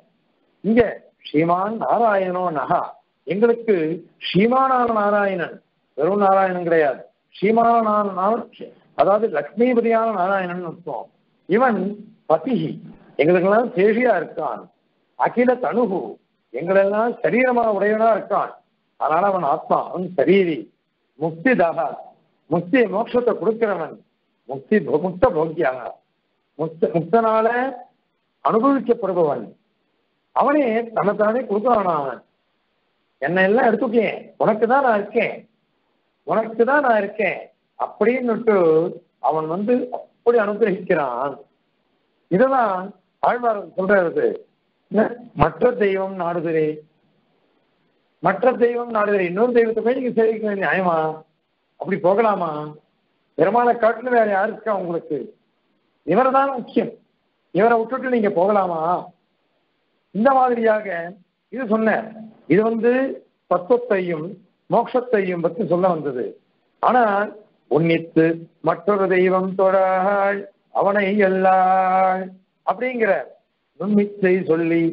இங்க ஸ்ரீமான் நாராயணோ நஹா எங்களுக்கு ஸ்ரீமானான நாராயணன், வெறும் நாராயணன் கிடையாது, ஸ்ரீமானான அதாவது லக்ஷ்மிபதியான நாராயணன் அர்த்தம். இவன் பதிஹி எங்களுக்கெல்லாம் சேஷியா இருக்கான். அகில தனுகு எங்களெல்லாம் சரீரமான உடையவனா இருக்கான். அதனால அவன் ஆத்மா, அவன் சரீரி. முக்தி தாக முக்தி மோட்சத்தை கொடுக்கிறவன். முக்தி முக்த போக்கியாக முக்த முக்தனால அனுபவிக்கப்படுபவன். அவனே தனத்தானே கொடுக்கிறான். அவன் என்னை எல்லாம் எடுத்துக்கேன், உனக்கு தான் நான் இருக்கேன், உனக்கு தான் நான் இருக்கேன் அப்படின்னுட்டு அவன் வந்து அப்படி அனுகிரகிக்கிறான். இதெல்லாம் ஆழ்வார் சொல்றது. மற்ற தெய்வம் நாடுதரே, மற்ற தெய்வம் நாடுதரே, இன்னொரு தெய்வத்தை போய் நீங்க சேவிக்க நியாயமா? அப்படி போகலாமா? பெருமாளை காட்டுல வேற யாரு இருக்கா உங்களுக்கு? இவரை தான் முக்கியம், இவரை விட்டுட்டு நீங்க போகலாமா? இந்த மாதிரியாக இது சொன்ன இது வந்து தத்துவத்தையும் மோட்சத்தையும் பற்றி சொல்ல வந்தது. ஆனால் உன்னித்து மற்றொரு தெய்வம் தொழாள் அவனை எல்லாய் அப்படிங்கிற நுண்மிச்சை சொல்லி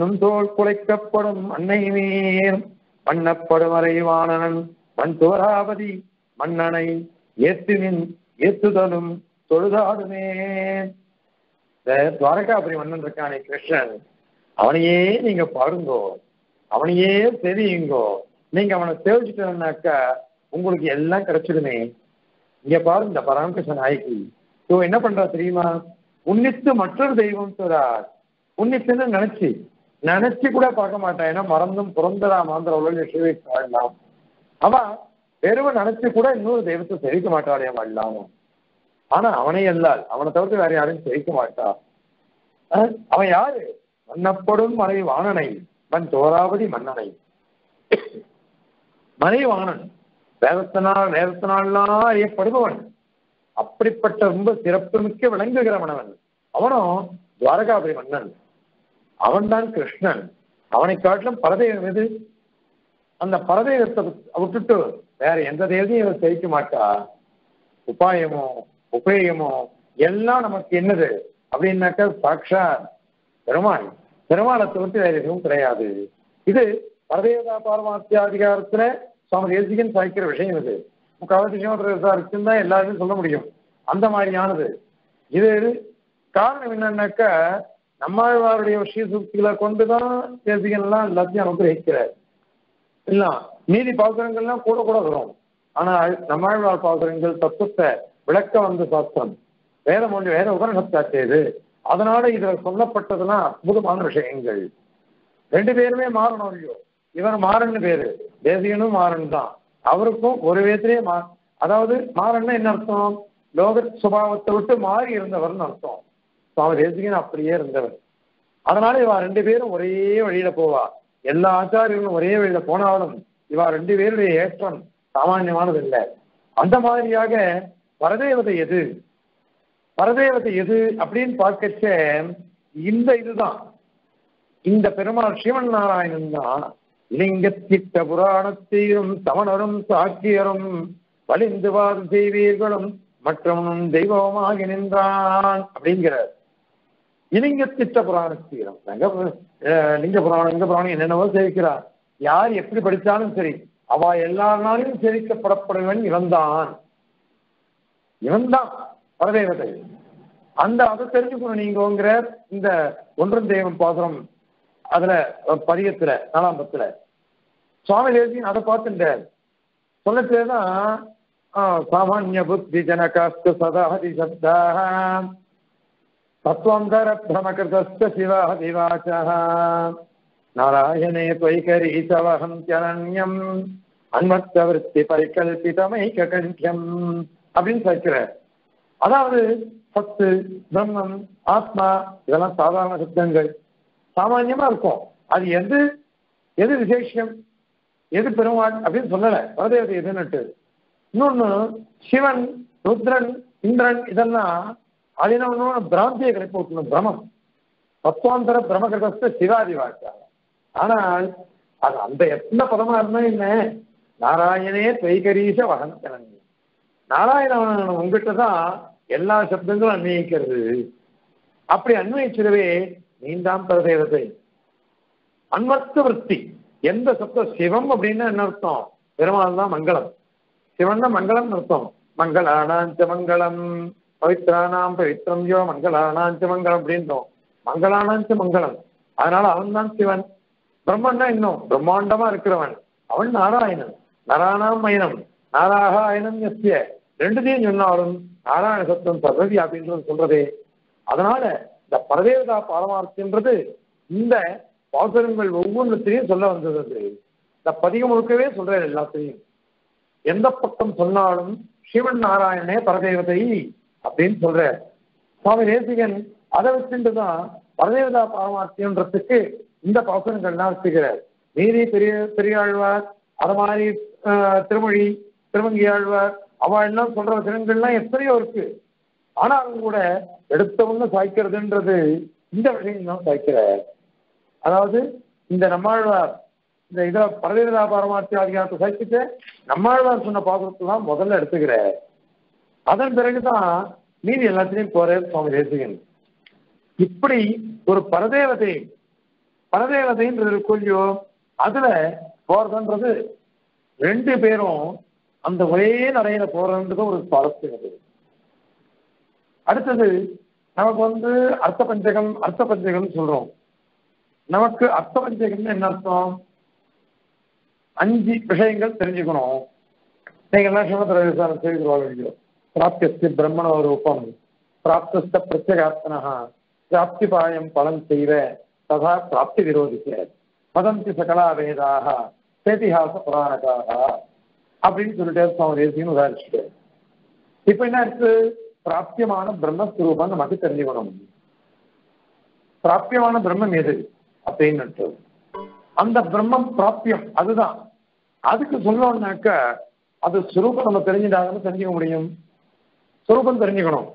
நுண்தோல் குலைக்கப்படும் அன்னை மேல் மன்னப்படும் அறைவாணன் மண் துவராபதி மன்னனை ஏத்துவின் ஏத்துதலும் தொழுதாடுமே. துவாரகாபுரி மன்னன் இருக்கானே கிருஷ்ணன், அவனையே நீங்க பாருங்கோ, அவனையே தெரியுங்கோ, நீங்க அவனை தெரிஞ்சுட்டனாக்கா உங்களுக்கு எல்லாம் கிடைச்சிடுமே. இங்க பாரு இந்த பராமகிருஷ்ணன் நாயகி ஸோ என்ன பண்றா தெரியுமா, உன்னித்து மற்றொரு தெய்வம் சொல்றார். உன்னித்துன்னு நினைச்சு நினைச்சு கூட பார்க்க மாட்டான், ஏன்னா மறந்தும் பிறந்ததா மாந்திரவுள்ள விஷயம். அவன் வெறும் நினைச்சு கூட இன்னொரு தெய்வத்தை தெரிவிக்க மாட்டாளே வாழலாம். ஆனா அவனை எல்லால் அவனை தவிர்த்து வேற யாரும் தெரிவிக்க மாட்டா. அவன் யாரு, மன்னப்படும் மறை வாணனை மண் தோராவதி மன்னனை. மறை வாணன் வேதத்தினால் வேதத்தினாலாம் அறியப்படுபவன், அப்படிப்பட்ட ரொம்ப சிறப்புமிக்க விளங்குகிறவனவன். அவனும் துவாரகாபுரி மன்னன், அவன் தான் கிருஷ்ணன். அவனை காட்டிலும் பரதேவம் எது, அந்த பரதேவத்தை விட்டுட்டு வேற எந்த தேவதையும் இவர் தெரிவிக்க மாட்டா. உபாயமோ உபேயமோ எல்லாம் நமக்கு என்னது அப்படின்னாக்கா சாட்சாத் பெருமாள், பெருமாளத்தை விட்டு வேற எதுவும் கிடையாது. இது பரதேவதா பாரமாத்திய அதிகாரத்துல சுவாமி தேசிகன் சாய்க்கிற விஷயம். இது முக்காவது விஷயம் இருக்குன்னு தான் எல்லாருமே சொல்ல முடியும், அந்த மாதிரியானது இது. காரணம் என்னன்னாக்கா நம்மாழ்வாருடைய விஷய சூக்திகளை கொண்டுதான் தேசிகன் எல்லாம் எல்லாத்தையும் அனுகிரகிக்கிறார். இல்ல நீதி பாசுரங்கள்லாம் கூட கூட வரும், ஆனால் நம்மாழ்வார் பாசுரங்கள் தத்துவத்தை விளக்க வந்த சாஸ்திரம், வேற மொழி வேற உபரணத்தாச்சேது. அதனால இதுல சொல்லப்பட்டதுலாம் அற்புதமான விஷயங்கள். ரெண்டு பேருமே மாறணும் இல்லையோ, இவர் மாறன்னு பேரு, தேசிகனும் மாறன் தான், அவருக்கும் ஒரு விதத்திலேயே மா அதாவது மாறன்னா என்ன அர்த்தம், லோக சுபாவத்தை விட்டு மாறி இருந்தவர்னு அர்த்தம். சுவாமி தேசிகன் அப்படியே இருந்தவர், அதனால இவா ரெண்டு பேரும் ஒரே வழியில போவா. எல்லா ஆச்சாரியர்களும் ஒரே வழியில போனாலும் இவா ரெண்டு பேருடைய ஏற்றம் சாமான்யமானது இல்லை. அந்த மாதிரியாக பரதேவதை எது பரதேவதை எது அப்படின்னு பார்க்கச்ச இந்த இதுதான் இந்த பெருமாள் ஸ்ரீமன் நாராயணன் தான். இலிங்கத்திட்ட புராணத்தையும் சமணரும் சாக்கியரும் வலிந்து வாது தெய்வீர்களும் மற்றும் தெய்வமாக நின்றான் அப்படிங்கிறார். இலிங்கத்திட்ட புராணத்தீரம் லிங்க புராணம் லிங்க புராணம் என்னென்னவோ சேவிக்கிறார். யார் எப்படி படித்தாலும் சரி அவ எல்லா நாளையும் சேவிக்கப்படப்படுவன் இவன்தான், இவன்தான் பரதேவதை. அந்த அதை தெரிஞ்சுக்கணும் நீங்கிற இந்த ஒன்றன் தெய்வம் பாசுரம் அதுல பதியத்துல நாலாம் பத்துல சுவாமி தேசிகன் அதை பார்த்துட்டார். சொல்லச்சேதான் சாமானிய புத்தி ஜனகாஸ்து சதாஹதி சப்தா தத்வந்தர பிரமகிருதஸ்த சிவாஹதி வாசா நாராயணே துவைகரீசவஹம் சரண்யம் அன்மத்த விருத்தி பரிகல்பிதமைக கண்யம் அப்படின்னு சொல்லிக்கிறார். அதாவது சத்து பிரம்மம் ஆத்மா இதெல்லாம் சாதாரண சப்தங்கள், சாமான்யமா இருக்கும். அது எது எது விசேஷம் எது பெருமாள் அப்படின்னு சொல்லலை பரதேவதை எதுன்னுட்டு. இன்னொன்னு சிவன் ருத்ரன் இந்திரன் இதெல்லாம் அழினவனோட பிராந்தியை கிடைப்பு விட்டுணும், பிரமம் தத்துவாந்தர பிரமகிருதஸ்த சிவாதி வாக்காள. ஆனால் அது அந்த எத்தனை பதமா இருந்தா என்ன, நாராயணே தைகரீச வகன் கிழங்கு, நாராயணவன் உங்ககிட்டதான் எல்லா சப்தங்களும் அன்வயிக்கிறது. அப்படி அன்வயிச்சிடவே நீந்தாம் பரதேவதை. அன்வர்த்த விற்பி எந்த சப்தம், சிவம் அப்படின்னா என்ன அர்த்தம், பெருமாள் தான் மங்களம், சிவன் தான் மங்களம் அர்த்தம். மங்களானாஞ்ச மங்களம் பவித்ரானாம் பவித்ரம் யோ மங்களானாஞ்ச மங்களம் அப்படின்றோம், மங்களானாஞ்ச மங்களம். அதனால அவன் தான் சிவன். பிரம்மன்னா இன்னும் பிரம்மாண்டமா இருக்கிறவன், அவன் நாராயணன். நராணாம் மயனம் நாராயணம் எஸ்ய ரெண்டுதையும் சொன்னாலும் நாராயண சப்தம் பரதி அப்படின்றது சொல்றதே. அதனால இந்த பரதேவதா பாரமார்த்தின்றது இந்த பாசுரங்கள் ஒவ்வொன்றுத்தையும் சொல்ல வந்தது. இந்த பதிகம் முழுக்கவே சொல்றேன் எல்லாத்தையும், எந்த பக்கம் சொன்னாலும் சிவன் நாராயணே பரதேவதை அப்படின்னு சொல்ற சுவாமி தேசிகன். அதை வச்சுட்டுதான் பரதேவதா பாரமார்த்தியன்றதுக்கு இந்த பாசுரங்கள்லாம் வச்சுக்கிறார். நீதி பெரிய பெரியாழ்வார் அது மாதிரி திருமொழி திருமங்கியாழ்வார் அவெல்லாம் சொல்ற வசனங்கள்லாம் எத்தனையோ இருக்கு. ஆனாலும் கூட எடுத்தவங்க சாய்க்கிறதுன்றது இந்த விஷயம் தான் சாய்க்கிறார். அதாவது இந்த நம்மாழ்வார் இந்த இதுல பரதேவதா பாரமார்த்திய அதிகாரத்தை சாய்ச்சிட்டு நம்மாழ்வார் சொன்ன பாசுரத்தை தான் முதல்ல எடுத்துக்கிறார். அதன் பிறகுதான் மீதி எல்லாத்திலையும் போறார் சுவாமி தேசிகன். இப்படி ஒரு பரதேவதை பரதேவதைன்றது கொள்ளியோ அதுல போறதுன்றது ரெண்டு பேரும் அந்த ஒரே நடையில போறதுன்றது ஒரு சுவாரஸ்யம். அடுத்தது நமக்கு வந்து அர்த்த பஞ்சகம் அர்த்த பஞ்சகம் சொல்றோம். நமக்கு அர்த்த பஞ்சகம் என்ன அர்த்தம்? அஞ்சு விஷயங்கள் தெரிஞ்சுக்கணும். நீங்க என்ன சமத்திரம் செய்து பிராப்திய பிரம்மண ரூபம் பிராப்த பிரத்யகாத்மனா பிராப்தி பாயம் பலன் செய்வ ததா பிராப்தி விரோதிக்க வதந்தி சகலா வேதாக சேதிஹாச புராணகாக அப்படின்னு சொல்லிட்டு சுவாமி தேசிகன் உதாரிச்சுட்டு இப்ப என்ன இருக்கு? பிராப்தியமான பிரம்மஸ்வரூபம் நமக்கு தெரிஞ்சுக்கணும். பிராப்தியமான பிரம்மம் எது அப்படின்னு அந்த பிரம்மம் பிராப்தியம் அதுதான். அதுக்கு சொல்லணும்னாக்க அது ஸ்வரூபம் நம்ம தெரிஞ்சுட்டாங்கன்னு தெரிஞ்சுக்க முடியும். ஸ்வரூபம் தெரிஞ்சுக்கணும்.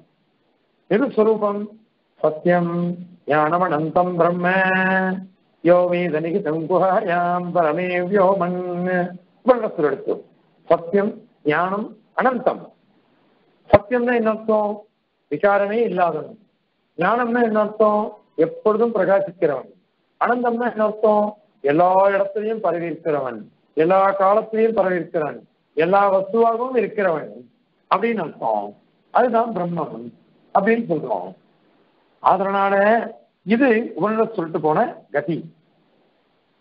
எது ஸ்வரூபம்? சத்தியம் ஞானம் அனந்தம் பிரம்ம யோமி தனிகிதம் குஹாயாம் பரமே யோமன் எடுத்து சத்தியம் ஞானம் அனந்தம். சத்தியம்னா என்ன அர்த்தம்? விசாரமே இல்லாதவன். ஞானம்னா என்ன அர்த்தம்? எப்பொழுதும் பிரகாசிக்கிறவன். அனந்தம்னா என்ன அர்த்தம்? எல்லா இடத்திலையும் பரவியிருக்கிறவன், எல்லா காலத்திலையும் பரவியிருக்கிறவன், எல்லா வசுவாகவும் இருக்கிறவன் அப்படின்னு அர்த்தம். அதுதான் பிரம்மம் அப்படின்னு சொல்றோம். அதனால இது உடனே சொல்லிட்டு போன கதி.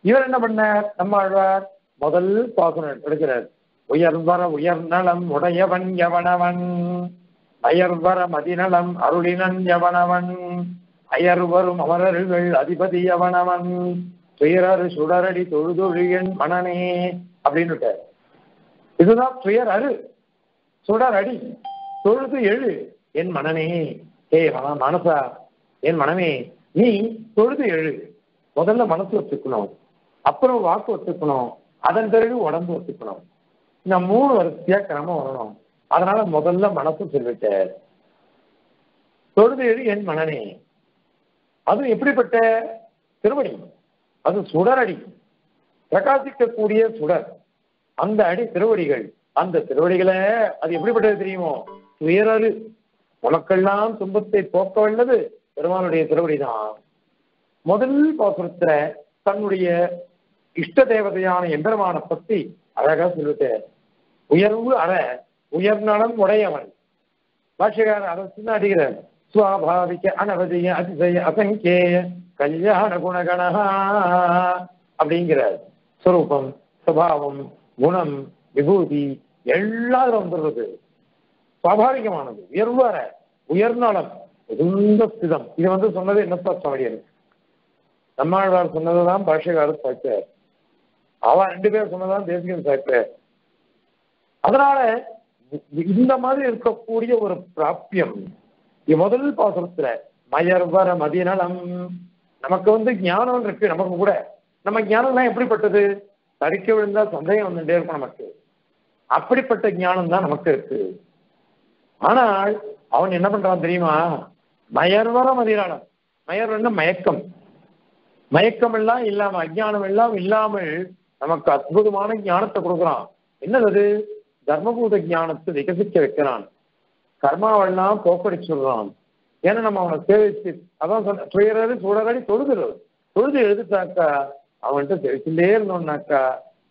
இவர் என்ன பண்ணார்? நம்மாழ்வார் முதல் பாசனம் எடுக்கிறார். உயர்வர உயர்நலம் உடையவன் எவனவன் அயர்வர மதிநலம் அருளினன் எவனவன் அயர்வரும் அமரர்கள் அதிபதி எவனவன் துயரரு சுடரடி தொழுதொழியன் மணனே அப்படின்னு. இதுதான் துயர் அரு சுடரடி தொழுது எழு என் மனனே. ஏ மனசா என் மனமே நீ தொழுது எழு. முதல்ல மனசு வச்சுக்கணும், அப்புறம் வாக்கு வச்சுக்கணும், அதன் பிறகு உடம்பு வச்சுக்கணும். இந்த மூணு வரிசையா கிரமம் வரணும். அதனால முதல்ல மனசு சொல்லிட்ட தொழுது எழு என் மனனே. அது எப்படிப்பட்ட திருவடி? அது சுடரடி, பிரகாசிக்கக்கூடிய சுடர். அந்த அடி திருவடிகள், அந்த திருவடிகளை அது எப்படிப்பட்டது தெரியுமோ? துயரரு உனக்கெல்லாம் துன்பத்தை போக்க வல்லது பெருமானுடைய திருவடிதான். முதல் பாசுரத்துல தன்னுடைய இஷ்ட தேவதையான எம்பெருமான பத்தி அழகா சொல்லிட்டு உயர்வு அற உயர்நலம் உடையவன். பாஷகாரர் அரசு அடிகிறார். சுவாபாவிக அனவதிய அதிசய அசங்கேய கல்யாண குணகணகா அப்படிங்கிறார். சுரூபம் சுபாவம் குணம் விபூதி எல்லாரும் வந்துடுறது சுவாபாவிகமானது. உயர்வு அற உயர்நலம் உந்த ஸ்திதம். இது வந்து சொன்னது என்னப்பா சுவாமியார்? நம்மாழ்வார் சொன்னதுதான் பாஷகாரர் சாய்ச்சார். அவ ரெண்டு பேர் சொன்னதான் தேசிகன் சாய்ச்சார். அதனால இந்த மாதிரி இருக்கக்கூடிய ஒரு பிராப்தியம் முதல் பாசனத்துல மயர்வர மதிநலம். நமக்கு வந்து ஞானம் இருக்கு. நமக்கு கூட நம்ம ஞானம்லாம் எப்படிப்பட்டது? தரிக்க விழுந்தா சந்தேகம் வந்துட்டே இருக்கும் நமக்கு. அப்படிப்பட்ட ஞானம் தான் நமக்கு இருக்கு. ஆனால் அவன் என்ன பண்றான் தெரியுமா? மயர்வர மதிநலம். மயர்வன மயக்கம், மயக்கம் எல்லாம் இல்லாம அஞ்ஞானம் எல்லாம் இல்லாமல் நமக்கு அற்புதமான ஞானத்தை கொடுக்குறான். என்னது? தர்மபூத ஞானத்தை விகசிக்க வைக்கிறான். கர்மாவெல்லாம் போக்கடி சொல்றான். ஏன்னா நம்ம அவனை சேவிச்சு அதான் சொன்ன துயரடி சுடரடி தொழுதுறது தொழுது எழுதிட்டாக்கா அவன்கிட்ட தெரிச்சுட்டே இருந்தோம்னாக்கா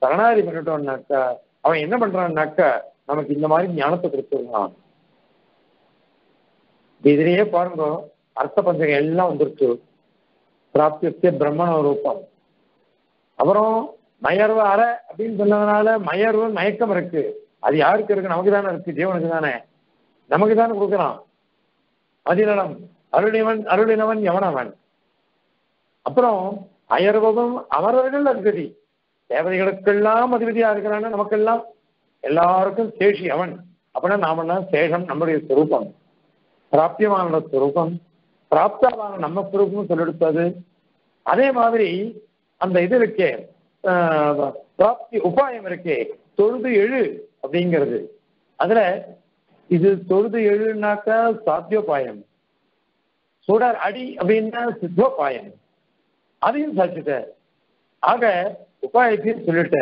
சரணாதி பண்ணிட்டோம்னாக்கா அவன் என்ன பண்றான்னாக்கா நமக்கு இந்த மாதிரி ஞானத்தை கொடுத்துருந்தான். இதுலயே பாருங்க அர்த்த பஞ்சகம் எல்லாம் வந்துருச்சு. பிராப்திய பிரம்மண ரூபம். அப்புறம் மயர்வு அற அப்படின்னு சொன்னதுனால மயர்வு மயக்கம் இருக்கு. அது யாருக்கு இருக்கு? நமக்கு தானே இருக்கு, ஜீவனுக்கு தானே, நமக்கு தானே கொடுக்குறான். மதிநலம் அருளினவன் அருளினவன் எவனவன். அப்புறம் அயர்வதும் அமரர்கள் அதிபதி. தேவதைகளுக்கெல்லாம் அதிபதியா இருக்கிறான்னு நமக்கெல்லாம் எல்லாருக்கும் சேஷி அவன். அப்படின்னா நாமெல்லாம் சேஷம், நம்முடைய சுரூபம், பிராப்தியமான சுரூபம், பிராப்தமான நம்ம சுரூபம் சொல்லெடுத்தது. அதே மாதிரி அந்த இது இருக்கே பிராப்தி உபாயம் இருக்கே தொழுது எழு அப்படிங்கிறது. அதுல இது தொழுது எழுனாக்க சாத்தியோபாயம், சுடர் அடி அப்படின்னா சித்தோபாயம். அதையும் சாதிச்சுட்ட. ஆக உபாயத்தையும் சொல்லிட்ட.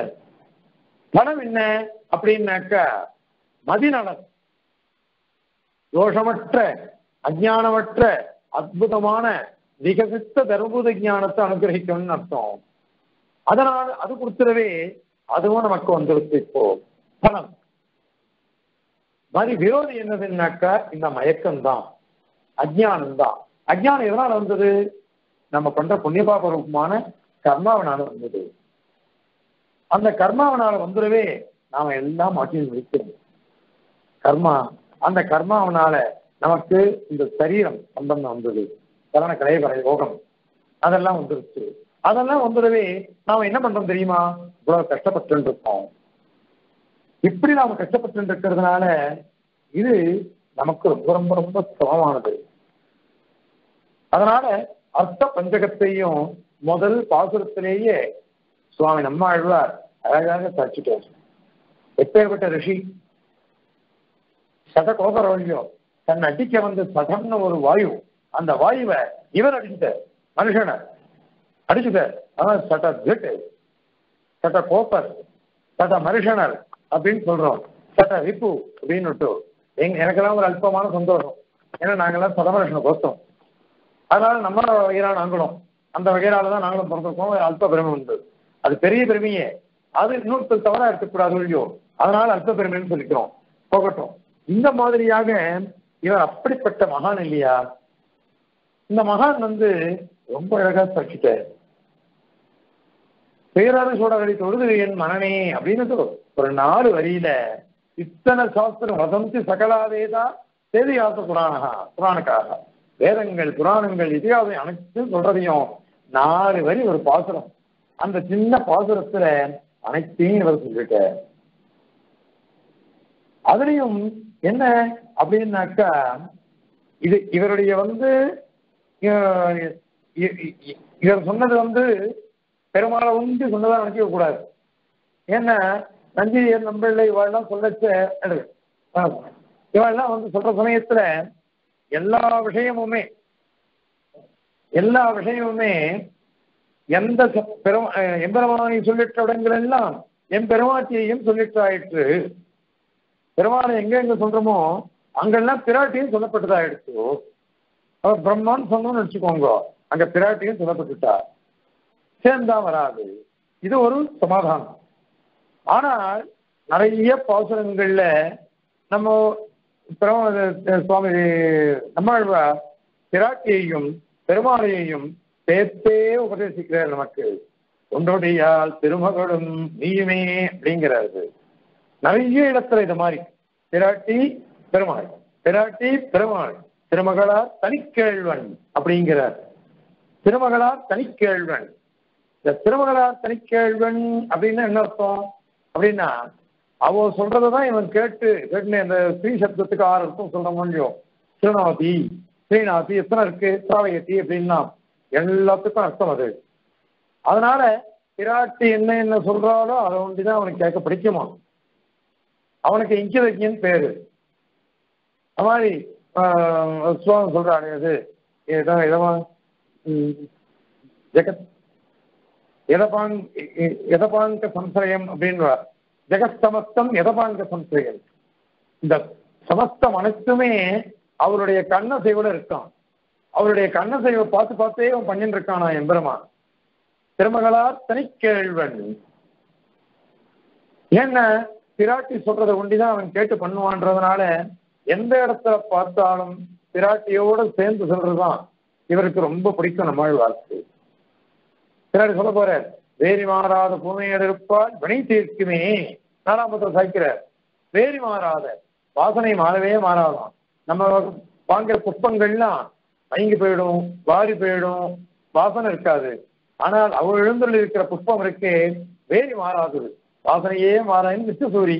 பணம் என்ன அப்படின்னாக்க மதிநலம். दोषमற்ற अज्ञानमற்ற அற்புதமான விகசித்த தர்மபூத ஞானத்தை அனுகிரகிக்கணும்னு அர்த்தம். அதனால் அது கொடுத்துறவே அதுவும் நமக்கு வந்துடுச்சு. இப்போ பணம் மாதிரி விரோதி என்னதுன்னாக்கா இந்த மயக்கம்தான், அஜ்ஞானம்தான். அஜ்ஞானம் எதனால வந்தது? நம்ம பண்ற புண்ணியபாபரூபமான கர்மாவனால வந்தது. அந்த கர்மாவனால வந்துடவே நாம எல்லாம் மாற்றி முடிக்கிறோம். கர்மா, அந்த கர்மாவனால நமக்கு இந்த சரீரம் சம்பந்தம் வந்தது, கரண கலைவரை யோகம் அதெல்லாம் வந்துருச்சு. அதெல்லாம் வந்துடவே நாம என்ன பண்றோம் தெரியுமா? இவ்வளவு கஷ்டப்பட்டு இருக்கோம். இப்படி நாம கஷ்டப்பட்டு இருக்கிறதுனால இது நமக்கு ரொம்ப ரொம்ப ரொம்ப சுகமானது. அதனால அர்த்த பஞ்சகத்தையும் முதல் பாசுரத்திலேயே சுவாமி நம்மாழ்வார் அழகாக சாட்சிட்டார். எப்பேற்பட்ட ரிஷி, சத கோபரவழியோ தன் அடிக்க வந்து சதம்னு ஒரு வாயு, அந்த வாயுவை இவர் அடிச்சுட்டார், மனுஷனை அடிச்சுட்டார். அதான் சட்ட திட்டு, சட்ட கோபர், சட்ட மனுஷனர் அப்படின்னு சொல்றோம், சட்ட விப்பு அப்படின்னு விட்டு. எங்க எனக்கெல்லாம் ஒரு அல்பமான சந்தோஷம், ஏன்னா நாங்கெல்லாம் சதமனுஷனை கோத்தோம். அதனால நம்மளோட வகையிலான நாங்களும் அந்த வகையிலால தான் நாங்களும் பிறந்திருக்கோம். அல்ப பெருமை உண்டு, அது பெரிய பெருமையே. அது இன்னொருத்தர் தவறா இருக்கக்கூடாது இல்லையோ, அதனால அல்ப பெருமைன்னு சொல்லிக்கிறோம். போகட்டும், இந்த மாதிரியாக இவர் அப்படிப்பட்ட மகான் இல்லையா? இந்த மகான் வந்து ரொம்ப அழகா சாட்சிட்டார். பேராறு சோடகடி தொழுது என் மனனே அப்படின்னு ஒரு நாலு வரியில இத்தனை சாஸ்திரம் வசந்தி சகலாவேதா தேதியாச புராணகா புராணக்காக வேதங்கள் புராணங்கள் இதிகாசம் அனைத்தும் சொல்றதையும் நாலு வரி ஒரு பாசுரம், அந்த சின்ன பாசுரத்துல அனைத்தையும் இவர் சொல்லிட்ட. அதுலயும் என்ன அப்படின்னாக்கா, இது இவருடைய வந்து இவர் சொன்னது வந்து பெருமாளை ஒன்று சொன்னதான் நினைக்க கூடாது. ஏன்னா நஞ்சி நம்பிள்ளை இவாள்லாம் சொல்லச்ச இவாள்லாம் வந்து சொல்ற சமயத்துல எல்லா விஷயமுமே எல்லா விஷயமுமே எந்த பெரும் எம்பெருமானை சொல்லிட்ட இடங்கள் எல்லாம் என் பெருமாட்டியையும் சொல்லிட்டு ஆயிடுச்சு. பெருமாளை எங்க எங்க சொல்றோமோ அங்கெல்லாம் பிராட்டியும் சொல்லப்பட்டதாயிடுச்சு. அவர் பிரம்மான்னு சொன்னோம்னு வச்சுக்கோங்க, அங்க பிராட்டியும் சொல்லப்பட்டுட்டா சேர்ந்தா வராது. இது ஒரு சமாதானம். ஆனால் நிறைய பாசுரங்கள்ல நம்ம சுவாமி நம்மாழ்வார் பிராட்டியையும் பெருமாளையையும் சேர்த்தே உபதேசிக்கிறார். நமக்கு ஒன்றோடையால் திருமகளும் நீயுமே அப்படிங்கிறது நிறைய இடத்துல இது மாதிரி பிராட்டி பெருமாள், பிராட்டி பெருமாள், திருமகளார் தனிக்கேழ்வன் அப்படிங்கிறார். திருமகளார் தனிக்கேழ்வன். இந்த திருமகளார் தனிக்கேழ்வன் அப்படின்னா என்ன அர்த்தம் அப்படின்னா, அவ சொல்றதான் இவன் கேட்டு கேட்டு இந்த ஸ்ரீ சப்தத்துக்கு ஆறு அர்த்தம் சொல்ல முடியும். திருநாதி ஸ்ரீநாதி எத்தனை இருக்கு, திராவயத்தி அப்படின்னா எல்லாத்துக்கும் அர்த்தம் அது. அதனால பிராட்டி என்ன என்ன சொல்றாலோ அதை ஒண்டிதான் அவனுக்கு கேட்க பிடிக்குமா, அவனுக்கு இங்கிலக்கியன்னு பேரு. அது மாதிரி சுவாமி சொல்றாரு, இது ஏதோ எதமா ஜெகத் எதபான் எதபாங்க சம்சயம் அப்படின்றார். ஜெகசமஸ்தம் எதபாங்க சம்சயம், இந்த சமஸ்தம் அனைத்துமே அவருடைய கண்ணசைவோட இருக்கான். அவருடைய கண்ணசைவை பார்த்து பார்த்தே அவன் பண்ணிட்டு இருக்கானா எம்பெருமான். திருமகளார் தனிக்கேழ்வன். என்ன பிராட்டி சொல்றதை ஒண்டிதான் அவன் கேட்டு பண்ணுவான்றதுனால எந்த இடத்துல பார்த்தாலும் பிராட்டியோட சேர்ந்து சொல்றதுதான் இவருக்கு ரொம்ப பிடிக்கும். நம்மாழ்வாருக்கு பிராட்டி சொல்ல போற வேரி மாறாத பூமையோடு இருப்பால் வினை தீர்க்குமே, நாலாம் பத்திரம் சாய்க்கிறார். வேரி மாறாத வாசனை மாறவே மாறாதான். நம்ம வாங்குற புஷ்பங்கள்லாம் மயங்கி போயிடும், வாரி போயிடும், வாசனை இருக்காது. ஆனால் அவள் எழுந்துள்ள இருக்கிற புஷ்பம் இருக்கே வேரி மாறாது, வாசனையே மாறாதுன்னு நித்தியசூரி.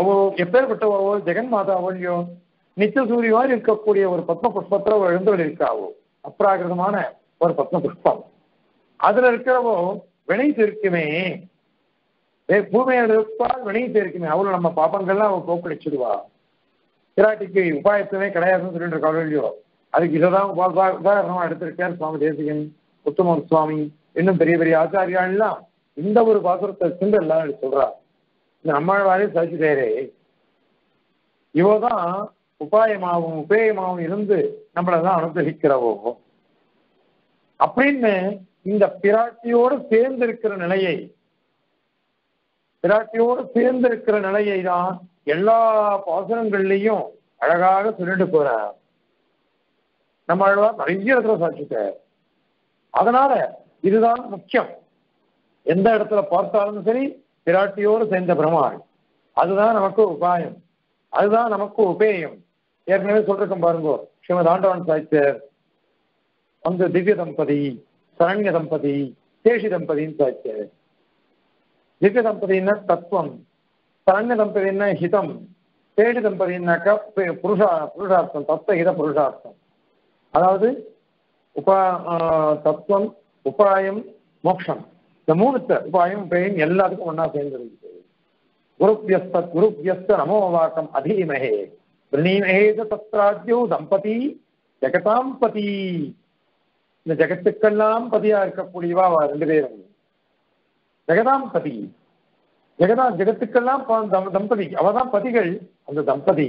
அவோ எப்பேற்பட்டவோ ஜெகன் மாதா அவளியோ நித்தியசூரி மாதிரி இருக்கக்கூடிய ஒரு பத்ம புஷ்பத்துல அவள் எழுந்துள்ள இருக்காவோ, அப்ராகிருதமான ஒரு பத்ம புஷ்பம். அதுல இருக்கிறவோ வினை தீர்க்குமே, பூமையோடு இருப்பால் வினை தீர்க்குமே, அவளும் நம்ம பாப்பங்கள்லாம் அவள் போக்கடிச்சிடுவா. பிராட்டிக்கு உபாயத்துவே கிடையாதுன்னு சொல்லிட்டு இருக்கா அவளியோ. அதுக்கு இதைதான் உதாரணமா எடுத்திருக்கார் சுவாமி தேசிகன், உத்தமன் சுவாமி, இன்னும் பெரிய பெரிய ஆச்சாரியாலாம் இந்த ஒரு பாசுரத்தை சென்று எல்லாரும் சொல்றா. இந்த நம்மாழ்வாரே சாட்சிட்டாரே, இவதான் உபாயமாகவும் உபேயமாகவும் இருந்து நம்மளை தான் அனுகிரகிக்கிறவோ. அப்படின்னு இந்த பிராட்டியோடு சேர்ந்திருக்கிற நிலையை பிராட்டியோடு சேர்ந்திருக்கிற நிலையை தான் எல்லா பாசனங்கள்லையும் அழகாக சொல்லிட்டு போறார் நம்மள நிறைய இடத்துல சாட்சிட்டு. அதனால இதுதான் முக்கியம். எந்த இடத்துல பார்த்தாலும் சரி பிராட்டியோடு சேர்ந்த பெருமாள், அதுதான் நமக்கு உபாயம், அதுதான் நமக்கு உபேயம். ஏற்கனவே சொல்றோம் பாருங்க, ஸ்ரீமத் ஆண்டவன் சாய்ச்சர் அந்த திவ்ய தம்பதி சரண்ய தம்பதி சேஷி தம்பதின்னு சாய்ச்சர். திவ்ய தம்பதினா தத்துவம், சரண்ய தம்பதினா ஹிதம், சேஷி தம்பதினாக்கா புருஷா புருஷார்த்தம் தத்துவ ஹித புருஷார்த்தம். அதாவது உபா தத்துவம் உபாயம் மோக்ஷம், இந்த மூணு உபாயம் உபேயம் எல்லாத்துக்கும் ஒன்னா சேர்ந்துருக்கு. குருப்யஸ்த குருப்யஸ்த நமோவாக்கம் அதீமஹே பிரணீமஹே தத்ராஜ்யோ தம்பதி ஜெகதாம் பதி. இந்த ஜெகத்துக்கெல்லாம் பதியா இருக்கக்கூடியவா ரெண்டு பேரும் ஜெகதாம் பதி, ஜெகதா ஜெகத்துக்கெல்லாம் தம்பதி, அவதான் பதிகள். அந்த தம்பதி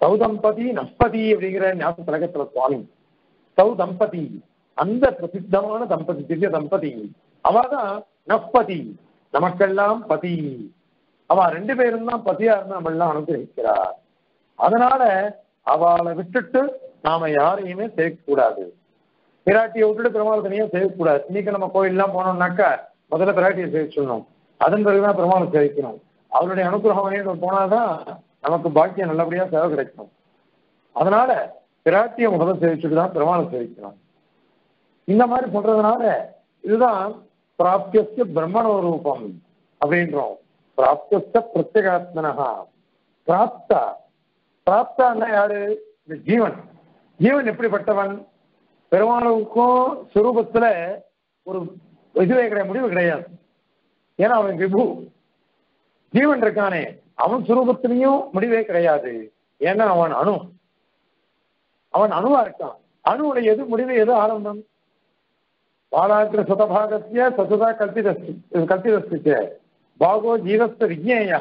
சௌ தம்பதி நம்பதி அப்படிங்கிற ஞாபக தலகத்துல சுவாமி சௌ தம்பதி, அந்த பிரசித்தமான தம்பதி திவ்ய தம்பதி, அவதான் நப்பதி நமக்கெல்லாம் பதி. அவ ரெண்டு பேரும் தான் பதியா இருந்து நம்ம எல்லாம் அனுகிரகிக்கிறார். அதனால அவளை விட்டுட்டு நாம யாரையுமே சேர்க்கக்கூடாது. பிராட்டியை விட்டுட்டு பெருமாள் தனியா சேர்க்கக்கூடாது. இன்னைக்கு நம்ம கோயிலெல்லாம் போனோம்னாக்கா முதல்ல பிராட்டியை சேர்க்க சொல்லணும், அதன் பிறகுதான் பெருமாளை சேர்க்கணும். அவருடைய அனுகிரகம் போனாதான் நமக்கு பாக்கியம் நல்லபடியா சேவை கிடைக்கும். அதனால பிராட்டியை முதல்ல சேவிச்சுட்டு தான் பெருமாளை சேவிக்கணும். இந்த மாதிரி சொல்றதுனால இதுதான் பிராப்திய பிரம்மணோ ரூபம் அப்படின்றோம். பிராப்த பிரத்யேகாத்மனா பிராப்த பிராப்தான்னா யாரு? இந்த ஜீவன். ஜீவன் எப்படிப்பட்டவன்? பெருமாளுக்கும் சுரூபத்துல ஒரு இதுவே கிடையாது, முடிவு கிடையாது. ஏன்னா அவன் விபு. ஜீவன் இருக்கானே அவன் சுரூபத்திலையும் முடிவே கிடையாது. ஏன்னா அவன் அணு, அவன் அணுவா இருக்கான். அணுவுடைய எது முடிவு எது ஆரம்பம்? பாலாத்திர சதபாகத்திய சததா கல்பித கல்பிதஸ்து பாகோ ஜீவஸ்த விஜ்ஞேயா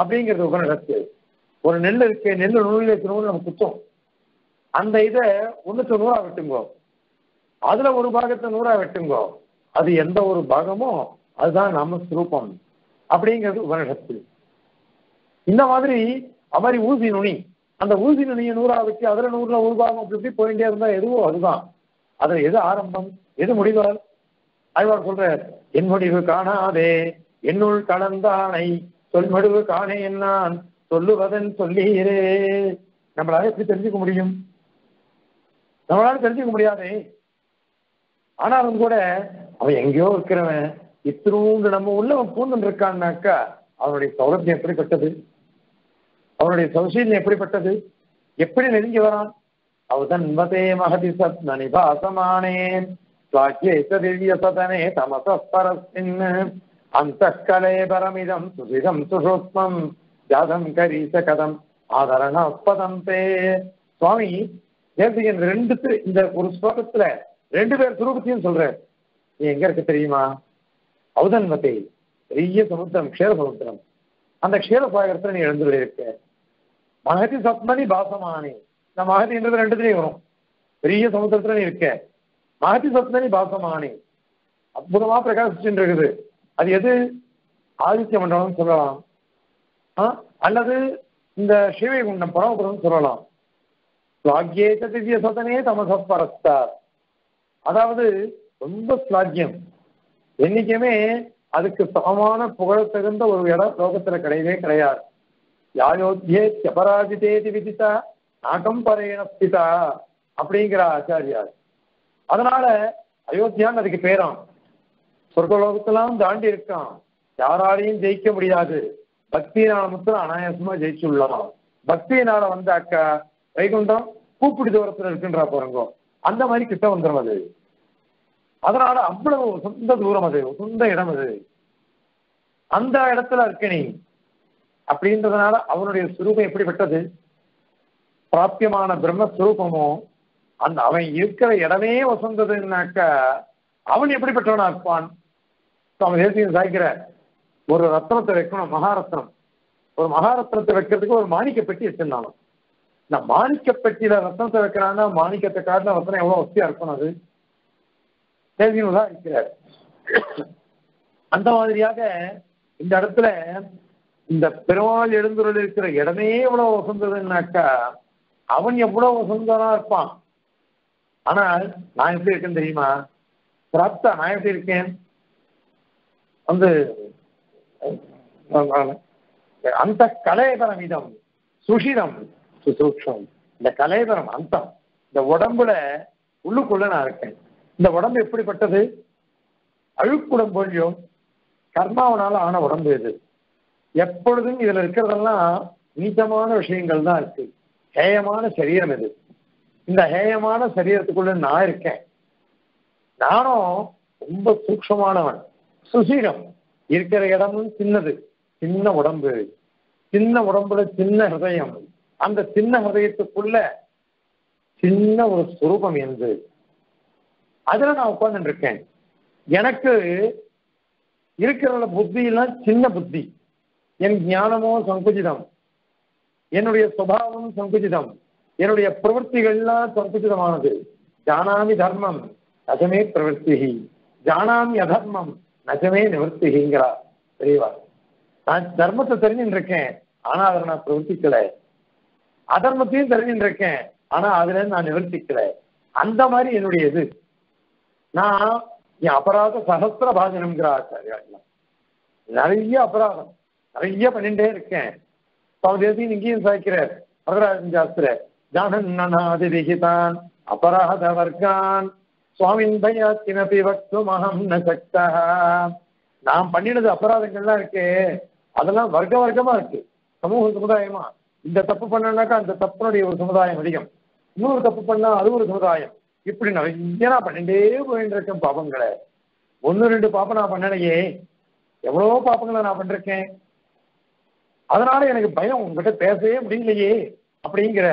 அப்படிங்கிறது உபநிடத்து. ஒரு நெல் இருக்கு, நெல் நூலிலே நூல் நம்ம குத்தோம். அந்த இதை ஒன்றுக்கு நூறா வெட்டுங்கோ, அதுல ஒரு பாகத்தை நூறா வெட்டுங்கோ, அது எந்த ஒரு பாகமோ அதுதான் நாம ஸ்வரூபம் அப்படிங்கிறது உபநிடத்து. இந்த மாதிரி அவரி ஊசி நுனி, அந்த ஊசி நுனியை நூறா வச்சு அதுல நூறுல ஒரு பாகம் அப்படி இப்படி போயிட்டே இருந்தா எதுவோ அதுதான். அதுல எது ஆரம்பம் எது முடிவார்? ஆழ்வார் சொல்ற என் முடிவு காணாதே என்னுள் கலந்தானை சொல்மடுவு காணே நான் சொல்லுவதன் சொல்லீரே. நம்மளால எப்படி தெரிஞ்சுக்க முடியும்? நம்மளால தெரிஞ்சுக்க முடியாதே. ஆனாலும் கூட அவன் எங்கேயோ இருக்கிறவன் இத்திரூண்டு நம்ம உள்ளவன் பூந்தன் இருக்கான்னாக்கா அவனுடைய சௌரத்தியம் எப்படிப்பட்டது, அவனுடைய சௌசீல்யம் எப்படிப்பட்டது, எப்படி நெருங்கி வரான்? அவதன்வதே மகதி சத் நனிபாசமானேன் திவ்ய சதனே தமசரஸ்மின் அந்த கலேபரமிதம் சுசிதம் சுஷோத்மம் ஜாதம் கரீச கதம் ஆதரணாஸ்பதம் பே. சுவாமி தேசிகன் ரெண்டு இந்த ஒரு ஸ்லோகத்துல ரெண்டு பேர் சுரூபத்தையும் சொல்ற. நீ எங்க இருக்கு தெரியுமா? அவதன்வத்தை பெரிய சமுத்திரம் க்ஷேர சமுத்திரம், அந்த க்ஷேர சாகரத்துல நீ எழுந்துள்ள இருக்க. மகதி சத்மனி பாசமானி, இந்த மகதின்றது ரெண்டுத்திலையும் வரும். பெரிய சமுத்திரத்துல நீ இருக்க, மகதி சத்மனி பாசமானி அற்புதமா பிரகாசிச்சுட்டு இருக்குது. அது எது? ஆதித்ய மண்டபம் சொல்லலாம், அல்லது இந்த சிவகுண்டம் பரமபுரம் சொல்லலாம். ஸ்லாகியேத திவ்ய சதனே தமசப்பரஸ்தார், அதாவது ரொம்ப ஸ்லாகியம், என்னைக்குமே அதுக்கு சமமான புகழ தகுந்த ஒரு இடம் லோகத்துல கிடையவே கிடையாது. யாயோத்தியே அபராஜிதேதி விதித்தா நாகம்பரேணிதா அப்படிங்கிற ஆச்சாரியார். அதனால அயோத்தியான்னு அதுக்கு பேராம். சொர்க்கலோகத்தெல்லாம் தாண்டி இருக்கான், யாராலையும் ஜெயிக்க முடியாது. பக்தியினால மட்டும் அனாயாசமா ஜெயிச்சுள்ளான். பக்தியினால வந்தாக்கா வைகுண்டம் கூப்பிடி தூரத்துல இருக்குன்றா பாருங்க, அந்த மாதிரி கிட்ட வந்துடும் அது. அதனால அவ்வளவு சொந்த தூரம், அது சொந்த இடம், அது அந்த இடத்துல இருக்கணி அப்படின்றதுனால அவனுடைய சுரூபம் எப்படிப்பட்டது? பிராபியமான பிரம்மஸ்வரூபமோ அந்த அவன் இருக்கிற இடமே வசந்ததுன்னாக்கா அவன் எப்படிப்பட்டவனா இருப்பான்? அவன் தேசியம் சாய்க்கிற ஒரு ரத்னத்தை வைக்கணும், மகாரத்னம். ஒரு மகாரத்னத்தை வைக்கிறதுக்கு ஒரு மாணிக்க பெட்டி வச்சிருந்தாலும் ना माणिक्यपेट रत्न का माणिक्यते काट रत्न एव्व वस्तिया अंत मादिरियाग इडमे इव्व वसंदना वसंदान आना ना एप्ली प्राप्त ना एप्ली अंत कलेवरम इदम सुषिदम सूक्ष्म कलेवरम अंत उड़ ना उड़पे अल्पो कर्मावन आना उड़मेदान विषय हेयमान शरीर हेयमान शरीर ना नानू रोम सूक्ष्म சுசீரம் இருக்கிற இடமும் சின்னது சின்ன உடம்பு சின்ன உடம்புல சின்ன இதயம் அந்த சின்ன இதயத்துக்குள்ள சின்ன ஒரு சுரூபம் இருந்து அதல நான் உட்கார்ந்து இருக்கேன் எனக்கு இருக்கிற புத்தி எல்லாம் சின்ன புத்தி என் ஞானமோ சங்குஜிதம் என்னுடைய சுபாவமும் சங்குஜிதம் என்னுடைய பிரவர்த்திகள் எல்லாம் சங்குஜிதமானது ஜானாமி தர்மம் ததமே பிரவர்த்திஹி ஜானாமி அதர்மம் நஜமே நிவர்த்திங்கிறா தெரியவா நான் தர்மத்தை தெரிஞ்சுட்டு இருக்கேன் ஆனா அதை நான் பிரவர்த்திக்கல அதர்மத்தையும் தெரிஞ்சுட்டு இருக்கேன் ஆனா அதுல நான் நிவர்த்திக்கல அந்த மாதிரி என்னுடைய இது நான் என் அபராத சகஸ்திர பாஜனம்ங்கிற ஆச்சாரியா நிறைய அபராதம் நிறைய பண்ணிட்டே இருக்கேன் சௌதேசி இங்கேயும் சாய்க்கிறார் வரதராஜன் சாஸ்திர ஜானநாதிதான் அபராத வர்க்கான் சுவாமி கிமபி வக்துமஹம் ந சக்தஹ நான் பண்ணினது அபராதங்கள்லாம் இருக்கு அதெல்லாம் வர்க்க வர்க்கமா இருக்கு சமூக சமுதாயமா இந்த தப்பு பண்ணனாக்கா அந்த தப்புனுடைய ஒரு சமுதாயம் அதிகம் இன்னொரு தப்பு பண்ணா அது ஒரு சமுதாயம் இப்படி நிறைய நான் பண்ணிட்டே போயிட்டு இருக்கேன் பாபங்களை ஒன்று ரெண்டு பாப்பம் நான் பண்ணனையே எவ்வளவோ பாப்பங்களை நான் பண்ணிருக்கேன் அதனால எனக்கு பயம் உங்ககிட்ட பேசவே முடியலையே அப்படிங்கிற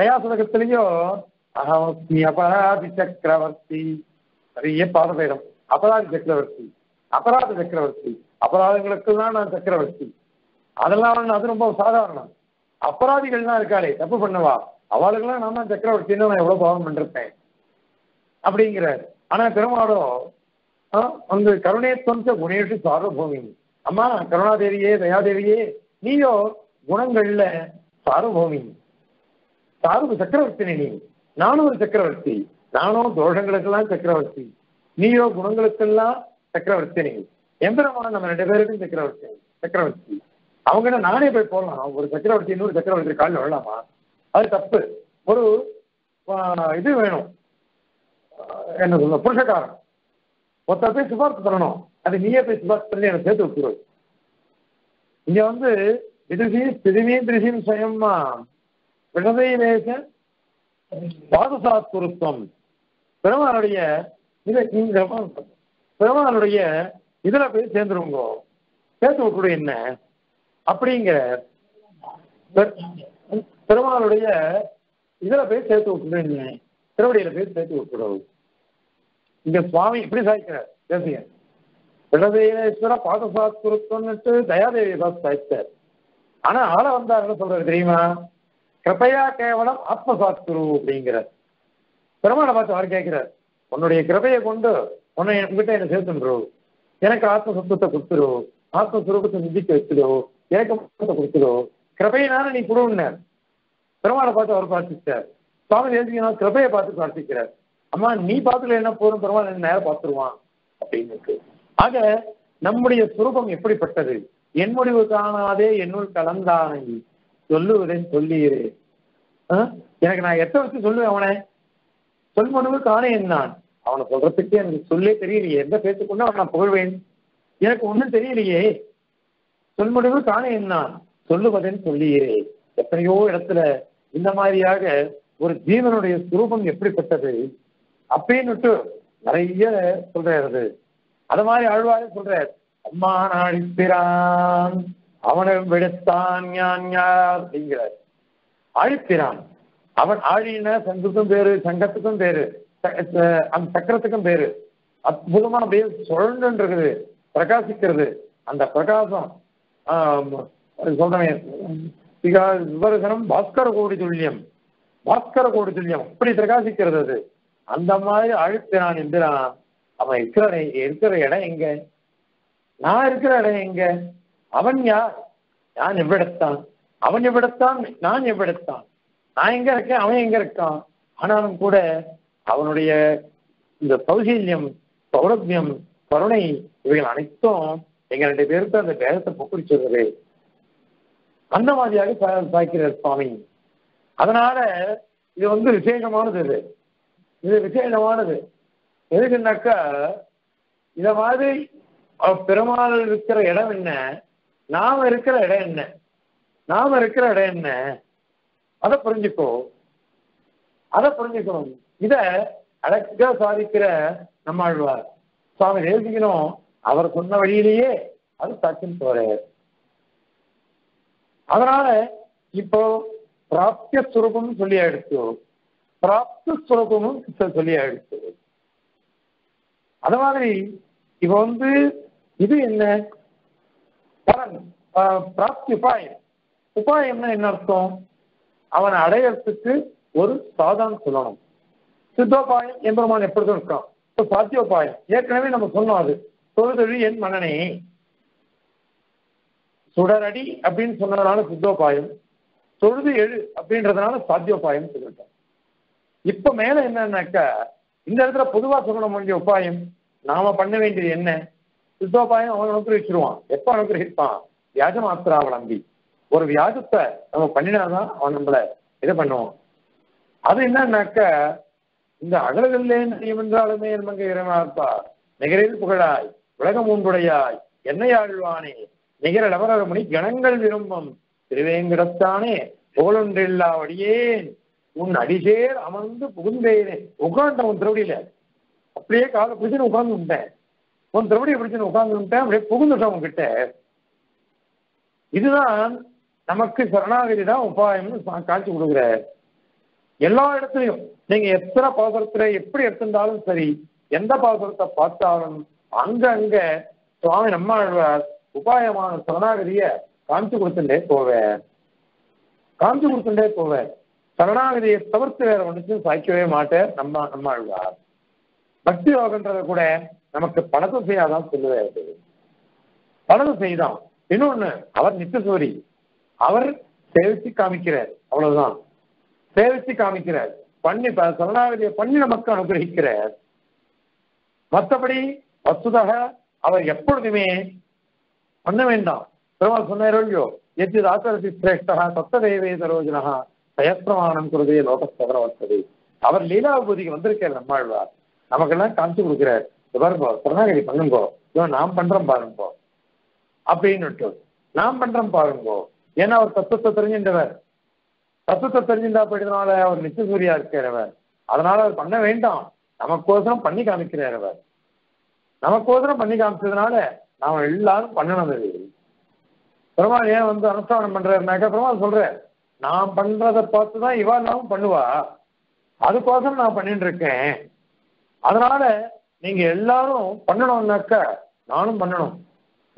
தயாசதகத்திலையோ அஹமஸ்மி அபராதி சக்கரவர்த்தி நிறைய பாதபேதம் அபராதி சக்கரவர்த்தி அபராத சக்கரவர்த்தி அபராதங்களுக்கு தான் நான் சக்கரவர்த்தி அதெல்லாம் அது ரொம்ப சாதாரணம் அபராதிகள்லாம் இருக்காளே தப்பு பண்ணவா அவளுக்கெல்லாம் நான் தான் சக்கரவர்த்தின்னு நான் எவ்வளவு பாவம் பண்ணிருப்பேன் அப்படிங்கிறார் ஆனா பெருமாளோ வந்து கருணை தொந்த குணேஷு சார்வபௌமி அம்மா கருணாதேவியே தயாதேவியே நீயோ குணங்கள்ல சார்வபௌமி சார்வ சக்கரவர்த்தினி நீ நானும் ஒரு சக்கரவர்த்தி நானும் தோஷங்களுக்கெல்லாம் சக்கரவர்த்தி நீயோ குணங்களுக்கெல்லாம் சக்கரவர்த்தினி எம்பெருமான நம்ம ரெண்டு பேருக்கும் சக்கரவர்த்தி சக்கரவர்த்தி அவங்ககிட்ட நானே போய் போடலாம் ஒரு சக்கரவர்த்தி இன்னொரு சக்கரவர்த்தி காலில் வரலாமா அது தப்பு ஒரு இது வேணும் என்ன சொல்ல புருஷகாரம் ஒருத்தர போய் சிபார்த்து பண்ணணும் அது நீயே போய் சிபார்த்து பண்ணி எனக்கு சேர்த்து விட்டுருவோம் இங்க வந்து திருசி திருமீ திருசின் சுயமா விடதையிலேச பாதசாத்குருத்துவம் பெருமாளுடைய பெருமாளுடைய இதுல போய் சேர்ந்துருங்க சேர்த்து விட்டு என்ன அப்படிங்கிற பெருமாளுடைய இதுல போய் சேர்த்து விட்டு என்ன திருவடியில போய் சேர்த்து விட்டுடும் இங்க சுவாமி இப்படி சாய்க்கிறார் பேசுங்க விடதேஸ்வர பாதசாத்குருத்துவம்னுட்டு தயாதேவி பாஸ் சாய்ச்சார் ஆனா ஆள வந்தாருன்னு சொல்றாரு தெரியுமா கிருபையா கேவலம் ஆத்மசாத்குரு அப்படிங்கிறார் பெருமாளை பார்த்து அவர் கேட்கிறார் உன்னுடைய கிருபையை கொண்டு உன்னை உங்ககிட்ட என்ன சேர்த்துன்றோ எனக்கு ஆத்மசத்துவத்தை கொடுத்துரு ஆத்மஸ்வரூபத்தை சிந்திக்க வச்சுடோ எனக்கு கொடுத்துடோ கிருபையினால நீ குடுவினார் பெருமாளை பார்த்து அவர் பிரார்த்திச்சார் சுவாமி தேசிகன் கிருபையை பார்த்து பிரார்த்திக்கிறார் அம்மா நீ பார்த்துல என்ன போதும் பெருமாள் என்ன நேரம் பார்த்துருவான் அப்படின்னு ஆக நம்முடைய சுரூபம் எப்படிப்பட்டது என் முடிவு காணாதே என்னுள் கலந்தானை சொல்லுவதேன்னு சொல்லிடு எனக்கு நான் எத்த வச்சு சொல்லுவேன் அவனை சொல் மனுவு காணேன் நான் அவனை சொல்றதுக்கு எனக்கு சொல்லே தெரியலையே எந்த பேச்சுக்கொண்டு அவன் நான் புகழ்வேன் எனக்கு ஒன்றும் தெரியலையே சொல் மனுவு காணேன் நான் சொல்லுவதேன்னு சொல்லிடு எத்தனையோ இடத்துல இந்த மாதிரியாக ஒரு ஜீவனுடைய சுரூபம் எப்படிப்பட்டது அப்படின்னுட்டு நிறைய சொல்றாரு அது மாதிரி ஆழ்வாரே சொல்றாரு அம்மா நான் அழிப்பிறான் அவனை விடுத்தான் அப்படிங்கிறார் அழிப்பிறான் அவன் ஆழின சங்குக்கும் பேரு சங்கத்துக்கும் பேரு அந்த சக்கரத்துக்கும் பேரு அற்புதமா அப்படியே சுழன்று இருக்குது பிரகாசிக்கிறது அந்த பிரகாசம் சொல்றேன் விமர்சனம் பாஸ்கர கோடி துல்லியம், பாஸ்கர கோடி துல்லியம் அப்படி பிரகாசிக்கிறது அது. அந்த மாதிரி அழுத்தினான் இந்திரான். அவன் இருக்கிற இருக்கிற இடம் எங்க, நான் இருக்கிற இடம் எங்க, அவன் யார், நான் எவ்விடத்தான், அவன் எவ்விடத்தான், நான் எவ்விடத்தான், நான் எங்க இருக்கேன், அவன் எங்க இருக்கான். ஆனாலும் கூட அவனுடைய இந்த சௌசீல்யம், சௌரபியம், கருணை இவைகள் அனைத்தும் எங்க ரெண்டு பேருக்கு அந்த பேதத்தை பொக்குடிச்சிருந்தது. அந்த மாதிரியாக சாய்க்கிறார் சுவாமி. அதனால இது வந்து விசேஷமானது, இது இது விசேஷமானது. எதுக்குன்னாக்கா இத மாதிரி பெருமாள் இருக்கிற இடம் என்ன, நாம இருக்கிற இடம் என்ன, நாம இருக்கிற இடம் என்ன, அதை புரிஞ்சுக்கோ, அதை புரிஞ்சுக்கணும். இத அழகா சாதிக்கிற நம்மாழ்வார் சுவாமி தேசிகனும் அவர் சொன்ன வழியிலேயே அது சாட்சியம் போறார். அதனால இப்போ பிராப்திய சுரூபம் சொல்லி ஆயிடுச்சு, பிராப்த சுரூபமும் சொல்லி ஆயிடுச்சு. அது மாதிரி இப்ப வந்து இது என்ன பலன், பிராப்தி உபாயம். உபாயம்னா என்ன அர்த்தம்? அவன் அடையறதுக்கு ஒரு சாதனம் சொல்லணும். சித்தோபாயம் எம்பெருமான் எப்பொழுதும் இருக்கான். சாத்தியோபாயம் ஏற்கனவே நம்ம சொன்னோம், அது தொழுதொழி என் மன்னனே சுடரடி அப்படின்னு சொன்னதுனால சித்தோபாயம், தொழுது எழு அப்படின்றதுனால சாத்தியோபாயம் சொல்லிட்டோம். இப்ப மேல என்னன்னாக்கா இந்த இடத்துல பொதுவா சொல்ல வேண்டிய உபாயம், நாம பண்ண வேண்டியது என்ன? சித்தோபாயம் அவன் அனுகிரகிச்சிருவான். எப்ப அனுகிரகிப்பான்? வியாஜ மாத்திராவளம்பி. ஒரு வியாஜத்தை நம்ம பண்ணினாதான் அவன் நம்மள இதை பண்ணுவான். அது என்னன்னாக்க இந்த அகலகல்லேன் என்றாலுமே என்னங்க இறைவனார்த்தா நிகரில் புகழாய் உலகம் உண்டுடையாய் என்னை ஆழ்வானே நிகர லவரமணி கணங்கள் விரும்பும் திருவேங்கடத்தானே புகழொன்றில்லா வடியேன் உன் அடிசேர் அமர்ந்து புகுந்தேனே. உட்காந்துட்டேன் உன் திருவடியில, அப்படியே கால பிடிச்சுன்னு உட்கார்ந்து விட்டேன், உன் திருவடியை பிடிச்சுன்னு உட்கார்ந்து விட்டேன், அப்படியே புகுந்துட்டேன் உங்ககிட்ட. இதுதான் நமக்கு சரணாகதி தான் உபாயம்னு காட்சி கொடுக்குறார். எல்லா இடத்துலையும் நீங்க எத்தனை பாசுரத்துல எப்படி எடுத்திருந்தாலும் சரி, எந்த பாசுரத்தை பார்த்தாலும் அங்க அங்க சுவாமி நம்மாழ்வார் உபாயமான சரணாகதிய காமிச்சு கொடுத்துட்டே போவேன், காமிச்சு கொடுத்துட்டே போவேன். சரணாகதியை தவிர்த்து வேற ஒன்று சாய்க்கவே மாட்டேன் நம்ம நம்மாழ்வார். பக்தி யோகன்றத கூட நமக்கு பணத்தை செய்யாதான் சொல்லுவாரு, பணத்தை செய்தான். இன்னொன்னு அவர் நித்தசூரி, அவர் சேவிச்சு காமிக்கிறார், அவ்வளவுதான். சேவிச்சு காமிக்கிறார், பண்ணி சரணாகதியை பண்ணி நமக்கு அனுகிரகிக்கிறார். மற்றபடி வசுதாக அவர் எப்பொழுதுமே பண்ண வேண்டாம். பெருமாள் சொன்னோ எத்தி ஆசரதி சிரேஷ்டா சத்த தேவே சரோஜனா சயப்பிரமாணம் குருதே லோகஸ்தகர வர்த்தது. அவர் லீலாபூதிக்கு வந்திருக்கார் நம்மாழ்வார், நமக்கெல்லாம் காமிச்சு கொடுக்கிறார். பாருங்கோ சரணாகதி பண்ணுங்கோ, இவன் நாம் பண்றோம் பாருங்கோ அப்படின்னு, நாம் பண்றோம் பாருங்கோ. ஏன்னா அவர் தத்துவத்தை தெரிஞ்சின்றவர், தத்துவத்தை தெரிஞ்சிருந்தா போயிட்டதுனால அவர் நிச்சய சூரியா இருக்கிறவர். அதனால அவர் பண்ண வேண்டாம், நமக்கோசரம் பண்ணி காமிக்கிறார். அவர் நமக்கோசரம் பண்ணி காமிச்சதுனால நாம எல்லாரும் பண்ணணும். அது பெருமாள் ஏன் வந்து அனுஷ்டானம் பண்றாருனாக்கா, பெருமாள் சொல்றார் நான் பண்றதை பார்த்துதான் இவா நாமும் பண்ணுவா, அதுக்கோசரம் நான் பண்ணிட்டு இருக்கேன். அதனால நீங்க எல்லாரும் பண்ணணும்னாக்கா நானும் பண்ணணும்,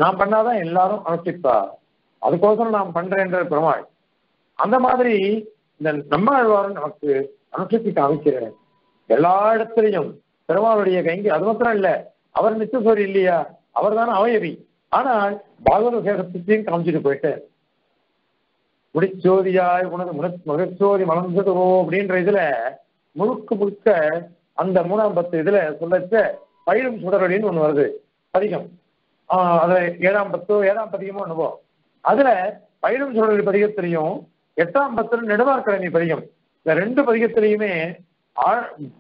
நான் பண்ணாதான் எல்லாரும் அனுஷ்டிப்பா, அதுக்கோசரம் நான் பண்றேன்ற பெருமாள். அந்த மாதிரி இந்த நம்மாழ்வாரும் நமக்கு அனுஷ்டிக்க அமைக்கிறார் எல்லா இடத்துலையும். பெருமாளுடைய கைங்கி அது மாத்திரம் இல்லை, அவர் நிச்சயசோரி இல்லையா, அவர் தானே அவயவி. ஆனால் பாகவத சேகத்தையும் காமிச்சுட்டு போயிட்டார். முடிச்சோதியாய் உனது முன மகச்சோதி மலர்ந்துடுவோ அப்படின்ற இதுல முழுக்க முழுக்க அந்த மூணாம் பத்து இதுல சொல்லச்ச பயிரும் சுடரொலின்னு ஒண்ணு வருது பதிகம். ஆஹ் அதுல ஏழாம் பத்தோ ஏழாம் பதிகமோ அனுபவம். அதுல பயிரும் சுடரொலி பதிகத்திலையும் எட்டாம் பத்துல நெடுவார்கழனி பதிகம், இந்த ரெண்டு பதிகத்திலையுமே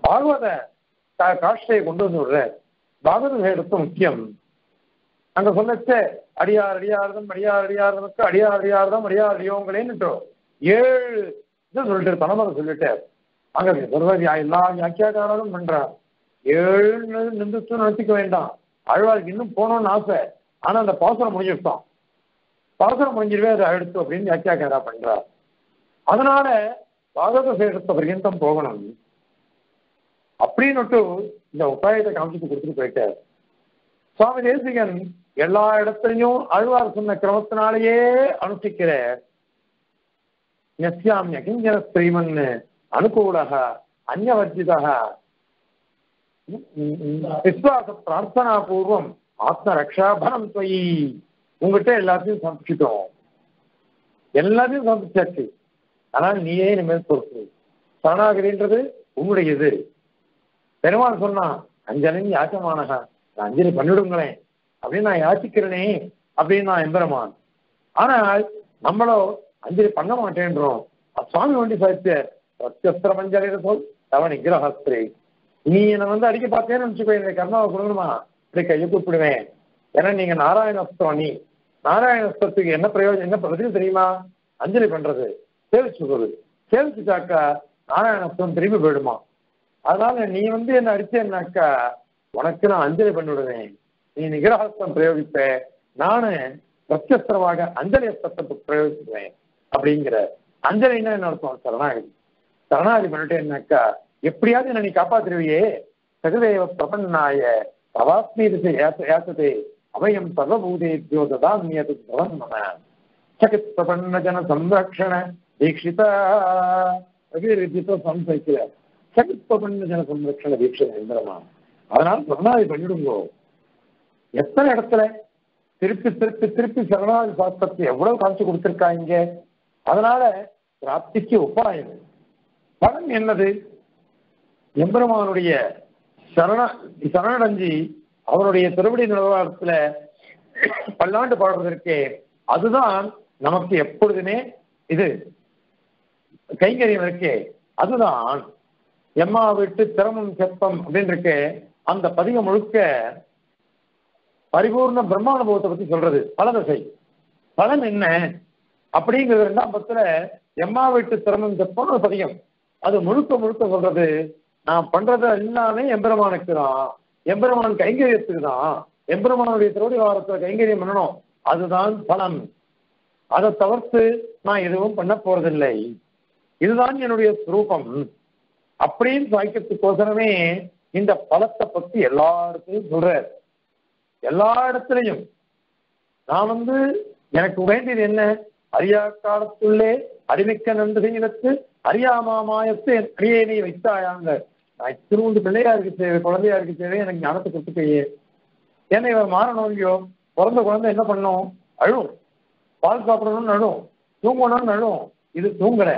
பாகவத காட்சியை கொண்டு வந்து விடுற பாகவத சேகத்தும் முக்கியம். அங்க சொல்லச்ச அடியார் அடியாரதம் அடியார் அடியாரதற்கு அடியார் அடியாரதம் அடியார் அடியோங்களேன்னு ஏழு இது சொல்லிட்டு பணமரை சொல்லிட்டார். அங்க சொல்றது எல்லா வியாக்கியாக்காரரும் பண்றார். ஏழு நிந்துச்சுன்னு நினைச்சுக்க வேண்டாம், ஆழ்வாருக்கு இன்னும் போகணும்னு ஆசை. ஆனா அந்த பாசுரம் முடிஞ்சிருப்பான், பாசுரம் முடிஞ்சிருவே அதை அழுத்து அப்படின்னு வியாக்கியாக்காரா பண்றார். அதனால பாகவத சேஷத்தை பர்யந்தம் போகணும் அப்படின்னுட்டு இந்த உபாயத்தை காமிச்சு கொடுத்துட்டு போயிட்டார் சுவாமி தேசிகன். எல்லா இடத்துலையும் ஆழ்வார் சொன்ன கிரமத்தினாலேயே அனுஷ்டிக்கிறார். नश्याम्य किंचन स्त्रीमन् अनुकूलः अन्यवर्जितः विश्वास प्रार्थना पूर्वम आत्मरक्षा बलम त्वयि उंगटे எல்லாத்தையும் சம்ஸ்கிதோம் எல்லாத்தையும் சம்ஸ்கிச்சி ஆனால் நீயே இனிமே பொறுப்பு சரணாகதின்றது உங்களுடையது பெருமாள் சொன்னா அஞ்சலின் யாச்சமானக நான் அஞ்சலி பண்ணிடுங்களே அப்படின்னு நான் யாச்சிக்கிறேனே அப்படின்னு நான் எம்பெருமான் ஆனால் நம்மளோ அஞ்சலி பண்ண மாட்டேன்றோம் சுவாமி வண்டி சாய்த்து பிரத்யஸ்திரம் அஞ்சலின்னு சொல் தவ நிகிரஹஸ்திரி நீ என்னை வந்து அடிக்க பார்த்தேன்னு நினச்சிக்கோ என்னை கர்மாவை கொடுக்கணுமா இப்படி கையை கூப்பிடுவேன் ஏன்னா நீங்க நாராயணஸ்திரம் நீ நாராயணஸ்திரத்துக்கு என்ன பிரயோஜனம் என்ன பதில் தெரியுமா அஞ்சலி பண்றது சேவிச்சுக்கிறது சேவிச்சுட்டாக்கா நாராயணஸ்திரம் திரும்பி போயிடுமா அதனால நீ வந்து என்ன அடிச்சேன்னாக்கா உனக்கு நான் அஞ்சலி பண்ணிவிடுவேன் நீ நிகிரஹஸ்திரம் பிரயோகிப்ப நானு பிரத்யஸ்திரமாக அஞ்சலி அஸ்திரத்தை பிரயோகிச்சுவேன் அப்படிங்கிற அஞ்சலின்னா என்ன அர்த்தம் சரணாகதி சரணாகதி பண்ணிட்டேன்னாக்கா எப்படியாவது என்ன நீ காப்பாத்திருவியே சகதேவ பிரபன்னாய தவாஸ்மீரிசை யாசதே அபயம் சர்வபூதேத்யோ ததாமியது பவன் மம சகத் பிரபன்ன ஜன சம்ரக்ஷண தீக்ஷிதா அபிரிஜித சம்சைக்கிற சகத் பிரபன்ன ஜன சம்ரக்ஷண தீக்ஷித எந்திரமா அதனால் சரணாகதி பண்ணிடுங்கோ எத்தனை இடத்துல திருப்பி திருப்பி திருப்பி சரணாகதி சாஸ்திரத்தை எவ்வளவு காமிச்சு கொடுத்துருக்காங்க அதனால பிராப்திக்கு உபாயம் பலன் என்னது எம்பெருமானுடைய சரண சரணடைஞ்சி அவனுடைய திருவடி நிலவரத்துல பல்லாண்டு பாடுறதற்கே அதுதான் நமக்கு எப்பொழுதுமே இது கைங்கரியம் இருக்கே அதுதான் எம்மா விட்டு திறமும் செப்பம் அப்படின்னு இருக்கு அந்த பதிகம் முழுக்க பரிபூர்ண பிரம்மானுபவத்தை பத்தி சொல்றது பலதசை பலன் என்ன அப்படிங்கிறது ரெண்டாம் பத்துல எம்மா விட்டு திறமும் செப்பம் ஒரு பதிகம் அது முழுக்க முழுக்க சொல்றது நான் பண்றது எல்லாமே எம்பெருமானுக்கு தான் எம்பெருமான் கைங்கரியத்துக்கு தான் எம்பெருமானுடைய திருவடி வாரத்துல கைங்கரியம் பண்ணணும் அதுதான் பலன் அதை தவிர்த்து நான் எதுவும் பண்ண போறதில்லை இதுதான் என்னுடைய ஸ்வரூபம் அப்படின்னு சாய்க்கிறதுக்கோசரமே இந்த பலத்தை பத்தி எல்லா இடத்துலையும் சொல்றார் எல்லா இடத்துலையும் நான் வந்து எனக்கு வேண்டியது என்ன அரியா காலத்துள்ளே அறிவிக்க நன்றி செய்யத்து அறியாமாயத்து என் கிரியேனை வைத்தாயாங்க நான் திருவண்டு பிள்ளையா இருக்கு தேவை குழந்தையா இருக்கு தேவை எனக்கு ஞானத்தை கொடுத்துக்கையே ஏன்னா இவன் மாறணும் இல்லையோ பிறந்த குழந்தை என்ன பண்ணும் அழும் பால் சாப்பிடணும்னு அழும் தூங்கணும்னு அழும் இது தூங்கல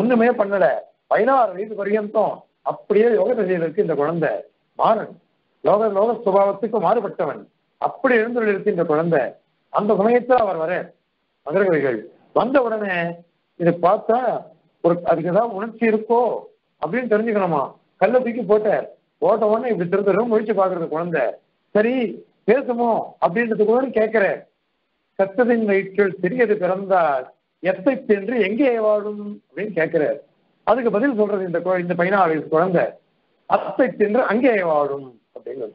ஒண்ணுமே பண்ணல பதினாறு வயது பரியந்தம் அப்படியே யோகத்தை செய்வதற்கு இந்த குழந்தை மாறன் லோக லோக சுபாவத்துக்கு மாறுபட்டவன் அப்படி எழுந்துள்ள இருக்கு இந்த குழந்தை அந்த சமயத்தில் அவர் வர மதுரகவிகள் வந்த உடனே இதை பார்த்தா ஒரு அதுக்கு ஏதாவது உணர்ச்சி இருக்கோ அப்படின்னு தெரிஞ்சுக்கணுமா கல்லை தூக்கி போட்ட போட்ட உடனே இப்படி திருத்தரும் முழிச்சு பாக்குறது குழந்தை சரி பேசுமோ அப்படின்றது கூட கேட்கிற சத்ததின் வயிற்றில் சிறியது பிறந்தால் எத்தை சென்று எங்கே வாழும் அப்படின்னு கேட்கிறார் அதுக்கு பதில் சொல்றது இந்த இந்த பதினாறு வயசு குழந்தை அத்தை சென்று அங்கே வாழும் அப்படின்னு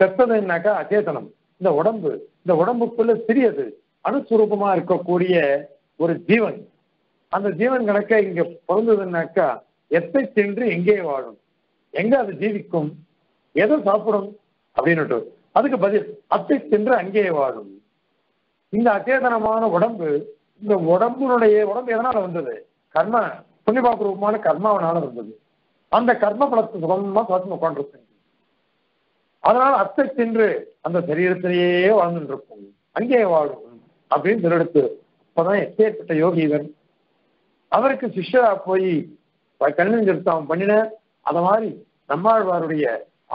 செத்ததுன்னாக்கா அச்சேதனம் இந்த உடம்பு இந்த உடம்புக்குள்ள சிறியது அணுஸ்வரூபமா இருக்கக்கூடிய ஒரு ஜீவன் அந்த ஜீவன் கணக்க இங்க பிறந்ததுன்னாக்கா எத்தை சென்று எங்கே வாழும் எங்க அது ஜீவிக்கும் எதை சாப்பிடும் அப்படின்னுட்டு அதுக்கு பதில் அத்தை சென்று அங்கே வாழும் இந்த அச்சேதனமான உடம்பு இந்த உடம்புடைய உடம்பு எதனால வந்தது கர்ம புண்ணியபாபூர்வமான கர்மாவனால வந்தது அந்த கர்ம பலத்தை சுகமா சுவாசம் உட்காந்துருக்கும் அதனால அத்தை சென்று அந்த சரீரத்திலேயே வாழ்ந்துட்டு இருக்கும் அங்கே வாழும் அப்படின்னு சொல்லிடுத்து அப்பதான் எப்பேற்பட்ட யோகிவர் அவருக்கு சிஷ்யரா போய் கண்ணஞ்சிருத்தம் பண்ணின அத மாதிரி நம்மாழ்வாருடைய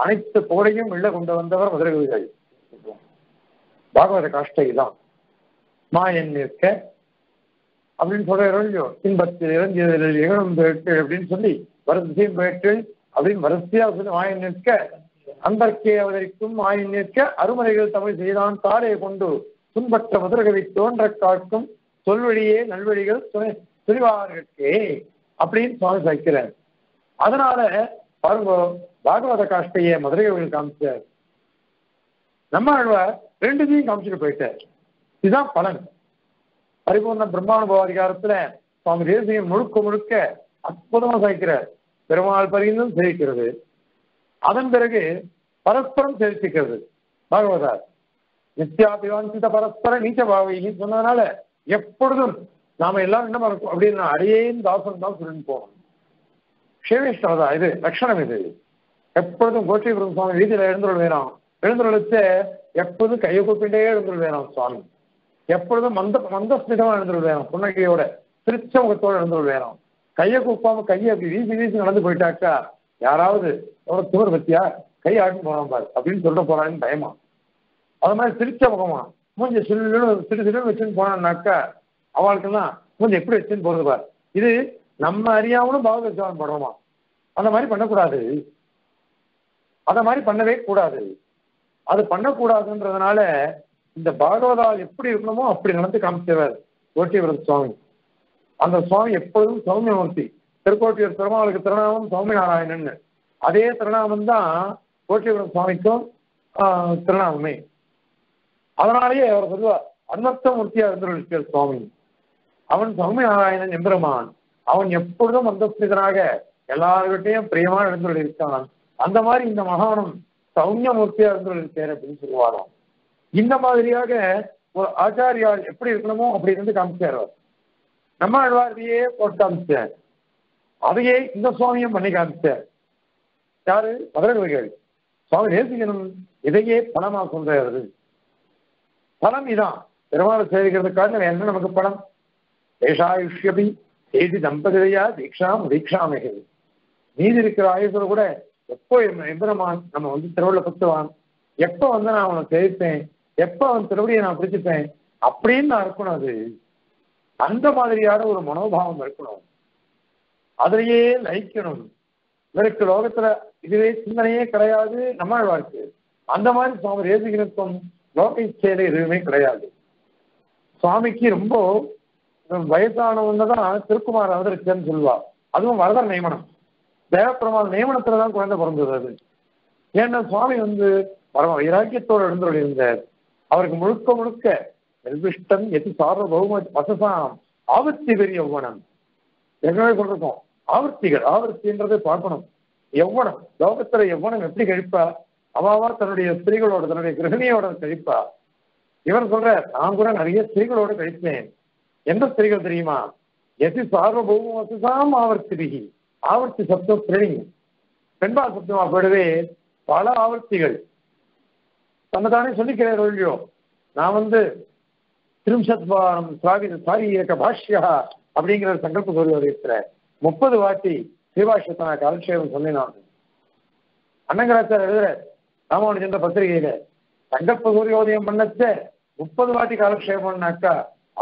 அனைத்து புகழையும் உள்ள கொண்டு வந்தவர் மதுரகவிகள் பாகவத காஷ்டை தான் மாயன் இருக்க அப்படின்னு சொல்றோ இன்பத்தில் இறந்தியதில் இகழும் பேட்டு அப்படின்னு சொல்லி வரிசையும் பேட்டு அப்படின்னு வரிசையா சொல்லி மாயன் நிற்க அன்பர்க்கே அவதரிக்கும் மாயன் நிற்க அருமறைகள் தமிழ் செய்தான் தாரே கொண்டு துன்பற்ற மதுரகவி தோன்ற காக்கும் சொல்வழியே நல்வழிகள் துணிவார்களே அப்படின்னு சுவாமி சாய்க்கிறார் அதனால பாருங்க பாகவத காஷ்டையை மதுரகவிகள் காமிச்சார் நம்மாழ்வார் ரெண்டுத்தையும் காமிச்சுட்டு போயிட்டார் இதுதான் பலன் பரிபூர்ண பிரம்மானுபவ அதிகாரத்துல சுவாமி தேசிகன் முழுக்க முழுக்க அற்புதமா சாய்க்கிறார் பெருமாள் பரிந்தும் சேவிக்கிறது அதன் பிறகு பரஸ்பரம் சேவிச்சுக்கிறது பாகவதார் நித்யாபிவாஞ்சித பரஸ்பர நீச்ச பாவையின்னு சொன்னதுனால எப்பொழுதும் நாம எல்லாரும் என்ன இருக்கும் அப்படின்னா அடியேன் தாசன் தான் சொல்லிட்டு போகணும். க்ஷேமிஷ்டா இது லட்சணம். இது எப்பொழுதும் கோஷிபுரம் சுவாமி வீதியில எழுந்துள்ள வேணாம், எழுந்துள்ளத்து எப்போதும் கையை கூப்பிட்டே எழுந்துள்ள வேணாம் சுவாமி, எப்பொழுதும் மந்த மந்தஸ்மிதமா எழுந்துள்ள வேணும், புன்னகையோட திருச்சமுகத்தோடு எழுந்துள்ள வேணும். கையை கூப்பாம கையை அப்படி வீசி வீசி நடந்து போயிட்டாக்கா யாராவது எவ்வளவு துவர் பத்தியா கை ஆட்டு போனோம் பாரு அப்படின்னு சொல்ல போறாங்கன்னு பயமா. அது மாதிரி திருச்சமுகமா மூஞ்சி சில்லுன்னு சிறு சிறு வச்சுன்னு போனான்னாக்கா அவளுக்குன்னா மூஞ்சி எப்படி வச்சுன்னு போறது பாரு. இது நம்ம அறியாமலும் பாவதர்சனம் பண்றோமா? அந்த மாதிரி பண்ணக்கூடாது, அந்த மாதிரி பண்ணவே கூடாது. அது பண்ணக்கூடாதுன்றதுனால இந்த பாகவதால் எப்படி இருக்கணுமோ அப்படி நடந்து காமிச்சவர் கோட்டியூர் சுவாமி. அந்த சுவாமி எப்பொழுதும் சௌமியமூர்த்தி. திருக்கோட்டியூர் பெருமாளுக்கு திருநாமம் சுவாமி நாராயணன், அதே திருநாமம் தான் கோட்டியூர் சுவாமிக்கும் திருநாமமே. அதனாலேயே அவர் சொல்லுவார் அன்னத்தமூர்த்தியா இருந்திருக்கிறார் சுவாமி, அவன் சுவாமி நாராயணன் எம்பெருமான், அவன் எப்பொழுதும் அந்தஸ்திதனாக எல்லார்கிட்டையும் பிரியமா எழுந்துள்ள இருக்கான். அந்த மாதிரி இந்த மகானும் சௌமியமூர்த்தியா இருந்துள்ள இருக்கார் அப்படின்னு சொல்லுவாராம். இந்த மாதிரியாக ஒரு ஆச்சாரியால் எப்படி இருக்கணுமோ அப்படி இருந்து காமிச்சார். நம்ம ஆழ்வாரையே போட்டு காமிச்சார், அதையே இந்த சுவாமியும் பண்ணி காமிச்சார். யாரு? மதுரகவிகள் சுவாமி தேசிகனும் இதையே பணமா சொல்றாரு. பணம் இதான், பெருமாள் சேவிக்கிறதுக்காக என்ன நமக்கு பணம்? ஏஷாயுஷ்யபி செய்தி தம்பதியா தீக்ஷாம் தீக்ஷாமைகள், மீதி இருக்கிற ஆயுசர் கூட எப்போ எம்பெருமான் நம்ம வந்து திருவிழா பத்துவான், எப்போ வந்து நான் அவனை சேர்த்தேன், எப்போ அவன் திருவடியை நான் பிடிச்சிட்டேன் அப்படின்னு நான் இருக்கணும். அது அந்த மாதிரியான ஒரு மனோபாவம் இருக்கணும், அதிலேயே லயிக்கணும். இவருக்கு லோகத்துல இதுவே சிந்தனையே கிடையாது நம்மாழ்வாருக்கு. அந்த மாதிரி சுவாமி தேசிகனுக்கும் லோக இச்சையில எதுவுமே கிடையாது. சுவாமிக்கு ரொம்ப வயசானவங்கதான் திருக்குமார் அவதரிச்சேன்னு சொல்லுவா. அதுவும் வரதர் நியமனம், தேவப்பெருமாள் நியமனத்துலதான் குழந்தை பிறந்தது. அது ஏன்னா சுவாமி வந்து பரம வைராக்கியத்தோடு எழுந்தொழி இருந்தார். அவருக்கு முழுக்க முழுக்க எல்பிஷ்டன் எது சார்பௌம வசசாம் ஆவர்த்தி பெரிய யௌவனம். ஏற்கனவே சொல்றோம் ஆவர்த்திகள், ஆவர்த்தின்றதை பார்க்கணும். யௌவனம் லோகத்துல யௌவனம் எப்படி கழிப்பா? அவாவா தன்னுடைய ஸ்திரீகளோட தன்னுடைய கிரகணியோட கழிப்பா? இவர் சொல்ற நான் கூட நிறைய ஸ்திரீகளோட கழித்தேன். எந்த ஸ்திரீகள் தெரியுமா? எது சார்பௌம வசசாம் ஆவர்த்தி, ஆவர்த்தி சப்தம் ஸ்திரீ பெண்பால் சப்தமா போயிடவே பல ஆவர்த்திகள். தன்னைத்தானே சொல்லிக்கிறேன் ஒழியோ நான் வந்து திரும்சத்வாரம் திராவிட சாரி இயக்க பாஷ்யா அப்படிங்கிற சங்கல்ப சொல்லுவது இருக்கிற முப்பது வாட்டி சிவாஷ்யத்தை நான் காலட்சேபம் சொன்னேன். நான் அண்ணங்கராச்சார் எழுதுற ராமானுஜன் என்ற பத்திரிகையில சங்கல்ப சூரியோதயம் பண்ணச்ச முப்பது வாட்டி காலட்சேபம்னாக்கா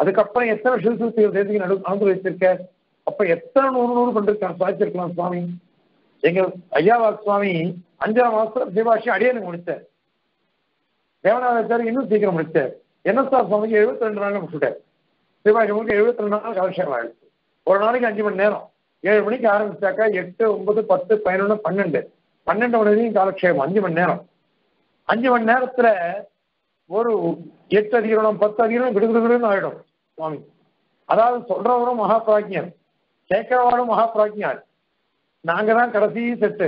அதுக்கப்புறம் எத்தனை சிறுசுத்திகள் தேசிய நடு அனுபவிச்சிருக்க? அப்ப எத்தனை நூறு நூறு பண்ணிருக்கான் சாதிச்சிருக்கலாம் சுவாமி. எங்க ஐயாவா சுவாமி அஞ்சாம் மாசம் சிவாஷ்யம் அடியனுக்கு முடிச்சார். தேவநாதாச்சாரி இன்னும் சீக்கிரம் முடிச்சார். என்னஸ்தா சுவாமிக்கு எழுபத்தி ரெண்டு நாள் முடிச்சுட்டார். சிவாஜி உங்களுக்கு எழுபத்தி ரெண்டு நாள் காலட்சேபம் ஆயிடுச்சு. ஒரு நாளைக்கு அஞ்சு மணி நேரம், ஏழு மணிக்கு ஆரம்பிச்சாக்கா எட்டு ஒன்பது பத்து பதினொன்று பன்னெண்டு பன்னெண்டு மணிலையும் காலட்சேபம் அஞ்சு மணி நேரம். அஞ்சு மணி நேரத்துல ஒரு எட்டு அதிகரணம் பத்து அதிகரணம் விடுவிடுன்னு ஆயிடும் சுவாமி. அதாவது சொல்றவரும் மகாபிராஜ்யர், கேட்கிறவரும் மகாபிராஜ்யார். நாங்க தான் கடைசி செட்டு.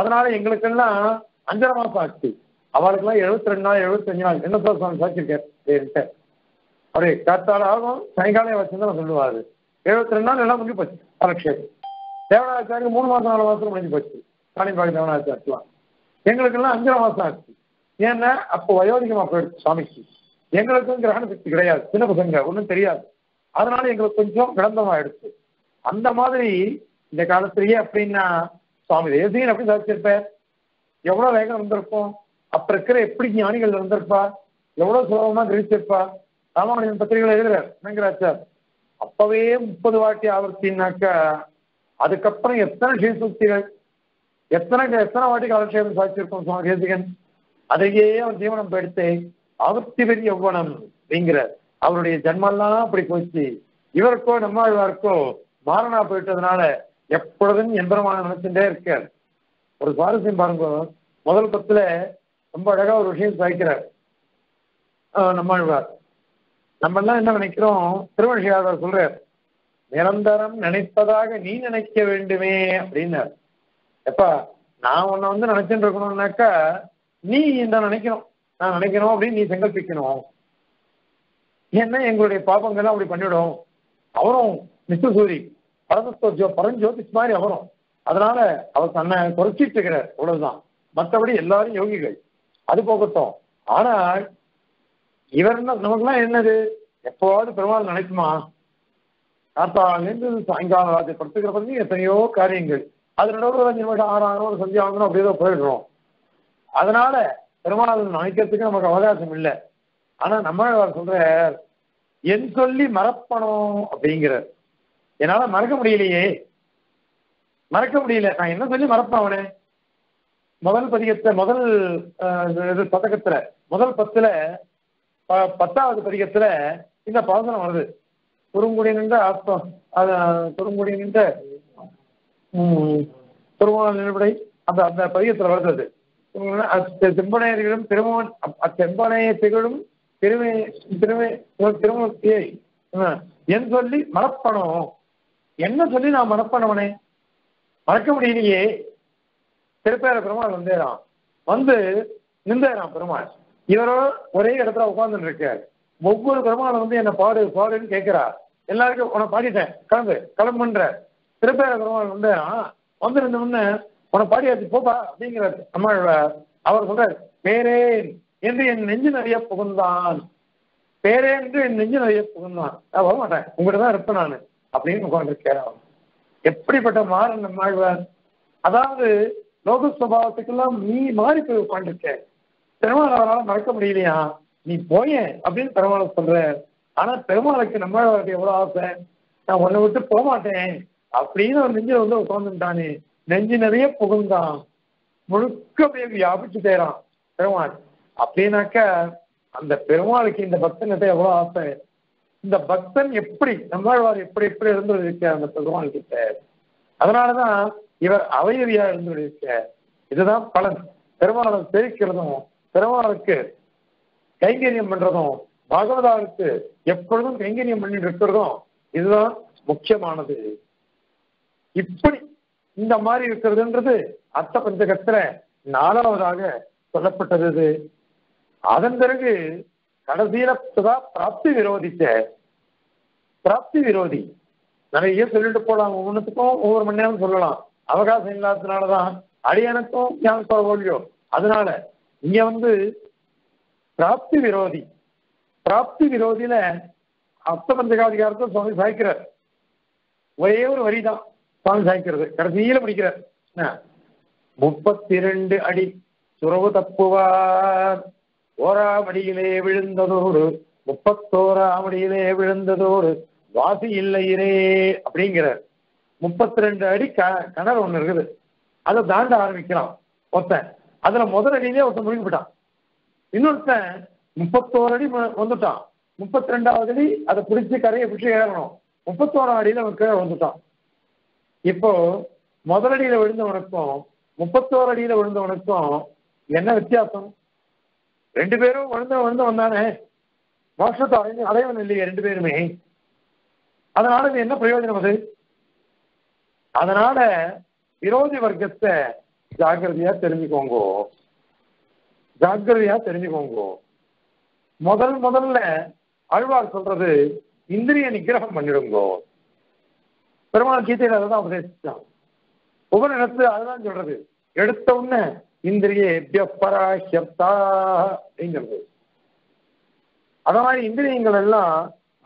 அதனால எங்களுக்கெல்லாம் அஞ்சரை மாசம் ஆச்சு, அவளுக்குலாம் எழுபத்தி ரெண்டு நாள் எழுபத்தஞ்சு நாள். என்ன சார் சுவாமி சாட்சியிருக்கார்? அவரு காத்தால ஆகும் சாயங்காலம் வச்சுன்னு தான் சொல்லுவாரு. எழுபத்தி ரெண்டு நாள் எல்லாம் முடிஞ்சு போச்சு காலட்சேபம். தேவநாதாச்சாரிக்கு மூணு மாசம் நாலு மாசம் முடிஞ்சு போச்சு காணிப்பாக்கு தேவநாதாச்சாரிக்கலாம். எங்களுக்கெல்லாம் அஞ்சரை மாசம் ஆச்சு. ஏன்னா அப்போ வயோதிகமா போயிடுச்சு சுவாமிக்கு. எங்களுக்கும் கிரகண சக்தி கிடையாது, சின்ன பசங்க ஒன்றும் தெரியாது. அதனால எங்களுக்கு கொஞ்சம் கிடந்தமாயிடுச்சு. அந்த மாதிரி இந்த காலத்திலேயே அப்படின்னா சுவாமி தேசிகன் அப்படி சாதிச்சிருப்பார். எவ்வளவு வேகம் இருந்திருக்கும் அப்ப இருக்கிற, எப்படி ஞானிகள் இருந்திருப்பா, எவ்வளவு சுலபமா கிரகிச்சிருப்பா. ராமானுஜன் பத்திரிகைகள் எழுதுறார் அண்ணங்கராச்சார் அப்பவே முப்பது வாட்டி ஆவர்த்தினாக்கா அதுக்கப்புறம் எத்தனை ஸ்ரீசூக்திகள் எத்தனை எத்தனை வாட்டி காலட்சேபம் சாதிச்சிருக்கோம் சுவாமி தேசிகன். அதையே அவர் ஜீவனம் போயிடுத்து ஆவர்த்தி பெரிய யௌவனம் அப்படிங்கிறார். அவருடைய ஜென்மெல்லாம் அப்படி போச்சு. இவருக்கோ நம்மாழ்வாருக்கோ மாறனா போயிட்டதுனால எப்பொழுதும் எம்பெருமான் நினைச்சுட்டே இருக்கார். ஒரு சுவாரஸ்யம் பாருங்க, முதல் பத்துல ரொம்ப அழகா ஒரு விஷயம் சாய்க்கிறார் நம்மாழ்வார். நம்ம எல்லாம் என்ன நினைக்கிறோம்? திருவள்ளுவர் சொல்றார் நிரந்தரம் நினைப்பதாக நீ நினைக்க வேண்டுமே அப்படின்னார். எப்பா நான் உன்னை வந்து நினைச்சுட்டு இருக்கணும்னாக்கா நீ இந்த நினைக்கணும், நான் நினைக்கணும் அப்படின்னு நீ சங்கல்பிக்கணும். ஏன்னா எங்களுடைய பாப்பங்கள்லாம் அப்படி பண்ணிவிடும். मिश्रसूरी परम परम ज्योतिष मारे कुछ मतबड़ी एल्लारुम योगिकल अदु आना इवर नमक्कु निनेप्मा सायंकाल पड़क एतनो कार्य आर आरोप संध्या नमकसम आना नम्बर मरपण अभी मरक मुड़े मरक मुड़ल ना मरपे मुदल पद मुदल पदक मुदल पत् पत्व पद पासन वर्द मरपणी ना मरपणवे मरक मुड़े तिरपेर पेरमा इवरो उपांद எல்லாரும் பாடிட்டேன் கிளம்பு கிளம்புன்ற திருப்பேர பெருமாள் வந்து வந்திருந்த உடனே உன பாடியாச்சு போப்பா அப்படிங்கிறார் நம்மளோட. அவர் சொல்றாரு பேரேன் என்று என் நெஞ்சு நிறைய புகுந்தான், பேரேன் என்று என் நெஞ்சு நிறைய புகுந்தான், நான் வர மாட்டேன் உங்கள்கிட்டதான் இருப்பேன் நான் அப்படின்னு உட்காந்துருக்கேன். எப்படிப்பட்ட மாறன் நம்மாழ்வார், அதாவது லோக சுபாவத்துக்கெல்லாம் நீ மாறி போய் உட்காந்துருக்க, பெருமாள் அவரால் மறக்க முடியலையா நீ போயேன் அப்படின்னு பெருமாள் சொல்ற. ஆனா பெருமாளுக்கு நம்மளுக்கு எவ்வளவு ஆசை, நான் உன்னை விட்டு போகமாட்டேன் அப்படின்னு ஒரு நெஞ்சில வந்து உட்கார்ந்துட்டானே, நெஞ்சு நிறைய புகுந்தான், முழுக்க அப்படியே வியாபிச்சு தேறான் பெருமாள். அப்படின்னாக்க அந்த பெருமாளுக்கு இந்த பக்தன்கிட்ட எவ்வளவு ஆசை, இந்த பக்தன் எப்படி நம்மாழ்வார் எப்படி எப்படி இருந்துட்டு இருக்க அந்த பெருமாள் கிட்ட, அதனாலதான் இவர் அவையறியா இருந்துட்டு இருக்க. இதுதான் பலன், பெருமாளை தெரிவிக்கிறதும் பெருமாளுக்கு கைங்கரியம் பண்றதும் பாகவதாவுக்கு எப்பொழுதும் கைங்கரியம் பண்ணிட்டு இருக்கிறதும் இதுதான் முக்கியமானது. இப்படி இந்த மாதிரி இருக்கிறதுன்றது அர்த்த பஞ்சகத்துல நாலாவதாக சொல்லப்பட்டது. அதன் பிறகு கடைசியில பிராப்தி விரோதிச்ச பிராப்தி விரோதி நிறைய சொல்லிட்டு போலாம், ஒவ்வொன்றுக்கும் ஒவ்வொரு மணி நேரம் சொல்லலாம். அவகாசம் இல்லாததுனாலதான் அடியானுக்கும் ஞான சொல்லியோ, அதனால இங்க வந்து பிராப்தி விரோதி प्राप्ति विरोधी अस्त पंचाधिकार स्वामी सायक वे और वरी स्वामी सायक कड़सल पड़ी मुपत् अड़ी सुरव तपुवार विोड़ मुपत्ोरा विोड़ वासी अभी मुपत् अड़ी कणर उन्न अांड आरमिक्ला मुदल अड़े मुड़क इन முப்பத்தோரு அடி வந்துட்டான், முப்பத்தி ரெண்டாவது அடி அதை பிடிச்சி கரையை பிடிச்சி ஏறணும், முப்பத்தோரா அடியில கீழே வந்துட்டான். இப்போ முதலடியில விழுந்தவனுக்கும் முப்பத்தோரு அடியில விழுந்தவனுக்கும் என்ன வித்தியாசம்? ரெண்டு பேரும் விழுந்த விழுந்து வந்தானே, மோட்சத்தை அடைந்து அடையவன் இல்லையே ரெண்டு பேருமே, அதனால இது என்ன பிரயோஜனம் அது? அதனால விரோதி வர்க்கத்தை ஜாக்கிரதையா தெரிஞ்சுக்கோங்கோ, ஜாக்கிரதையா தெரிஞ்சுக்கோங்கோ. முதல் முதல்ல ஆழ்வார் சொல்றது இந்திரிய நிகிரகம் பண்ணிடுங்கோ, பெருமாள் கீதையில அதான் உபதேசிச்சான். ஒவ்வொரு இடத்துல அதுதான் சொல்றது, எடுத்த உடனே இந்திரிய அப்படிங்கிறது. அத மாதிரி இந்திரியங்கள் எல்லாம்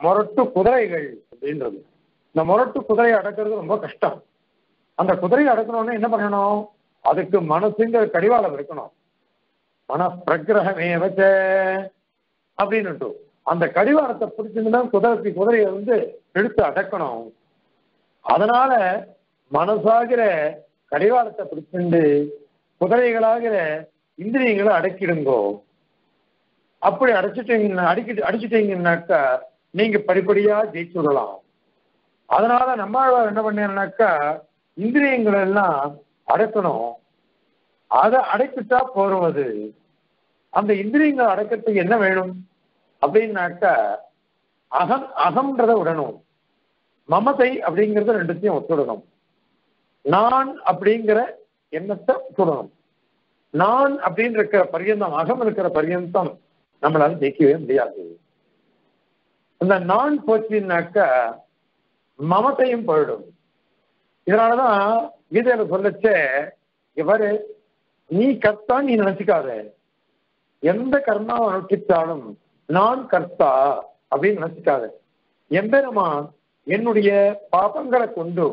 முரட்டு குதிரைகள் அப்படின்றது. இந்த முரட்டு குதிரையை அடக்கிறது ரொம்ப கஷ்டம். அந்த குதிரையை அடக்கணும்னா என்ன பண்ணணும்? அதுக்கு மனசுங்கிற கடிவாளம் இருக்கணும், மன பிரகிரகமே வச்ச அப்படின்னு. அந்த கடிவாரத்தை பிடிச்சிருந்தா குதிரை குதிரையை வந்து எடுத்து அடக்கணும். அதனால மனசாகிற கடிவாரத்தை பிடிச்சிருந்து குதிரைகளாகிற இந்திரியங்களை அடக்கிடுங்கோ. அப்படி அடைச்சிட்டீங்கன்னா அடிக்கி அடிச்சுட்டீங்கன்னாக்கா நீங்க படிப்படியா ஜெயிச்சு விடலாம். அதனால நம்மாழ்வார் என்ன பண்ணாக்கா இந்திரியங்கள் எல்லாம் அடக்கணும், அதை அடைக்கிட்டா போறது. அந்த இந்திரியங்களை அடக்கிறதுக்கு என்ன வேணும் அப்படின்னாக்கா அகம் அகம்ன்றத விடணும், மமதை அப்படிங்கிறத ரெண்டுத்தையும் ஒத்துடணும், நான் அப்படிங்கிற எண்ணத்தை ஒத்துடணும். நான் அப்படின்னு இருக்கிற பர்யந்தம், அகம் இருக்கிற பர்யந்தம் நம்மளால ஜெயிக்கவே முடியாது. அந்த நான் போச்சுன்னாக்கா ममतयम गीत कर्ता नहीं नर्मा अनुष्ठान नान कर्ता अब नमान पापंगले कोंडु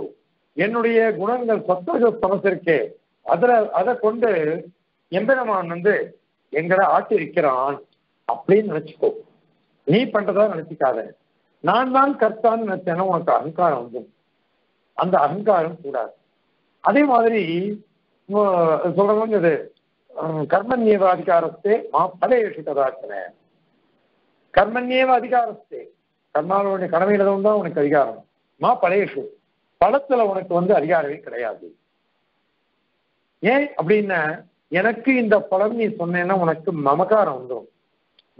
गुणंगल सत्तोष तमस इरुक्के आटी अपने नो नहीं पड़ता निकाद नान दान कर्ता ना उन अहंकार अंद अहंकार कूड़ा अदारी कर्मण्येव अधिकारस्ते मा फलेषितदा कर्मण्येव अधिकारस्ते कर्मा कड़म उन अधिकार मा फलेषु फलते उन अधिकारे कलम उनक ममकार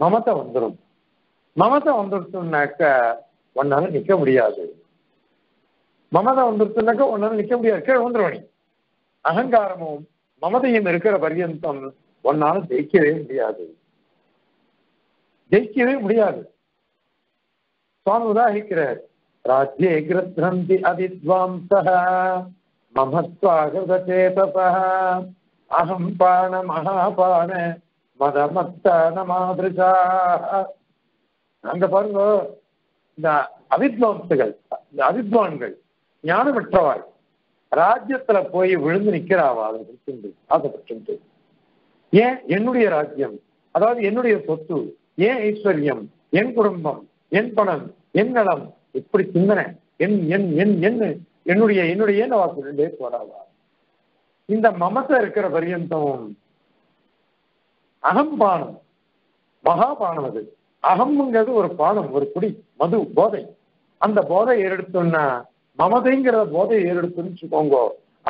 ममता वं ममता वंदा निक मुड़ा ममता वंदा उन्ना निक मुड़ा अहंगारम ममता पर्यतम उन्ना जयिका जयिके मुड़ा स्वामी उदाहर राज्ये गृध्रन्ति अविद्वांसः ममत्वाहृतचेतसः अहं पाण महापाण मदमत्तनमादृशाः अंग पारुंगो अविद्वांसगळ अविद्वांगळ ज्ञानमற்றவர்கள் राज्यத்துல போய் விழுந்து நிக்கறாவா அது ஆசப்பட்டு ஏன் என்னுடைய ராஜ்யம் அதாவது என்னுடைய சொத்து ஏன் ஐஸ்வர்யம் என் குடும்பம் என் பணம் என் நலம் இப்படி சிந்தனை என் என் என் என்ன என்னுடைய என்னுடைய என்ன வாக்குறதே போறாவா இந்த மமத்தை இருக்கிற பரியந்தம் அகம் பானம் மகா பானம் அது அகம்ங்கிறது ஒரு பானம் ஒரு குடி மது போதை அந்த போதை ஏறெடுத்தோம்னா மமதைங்கிற போதை ஏறெடுத்துன்னு வச்சுக்கோங்கோ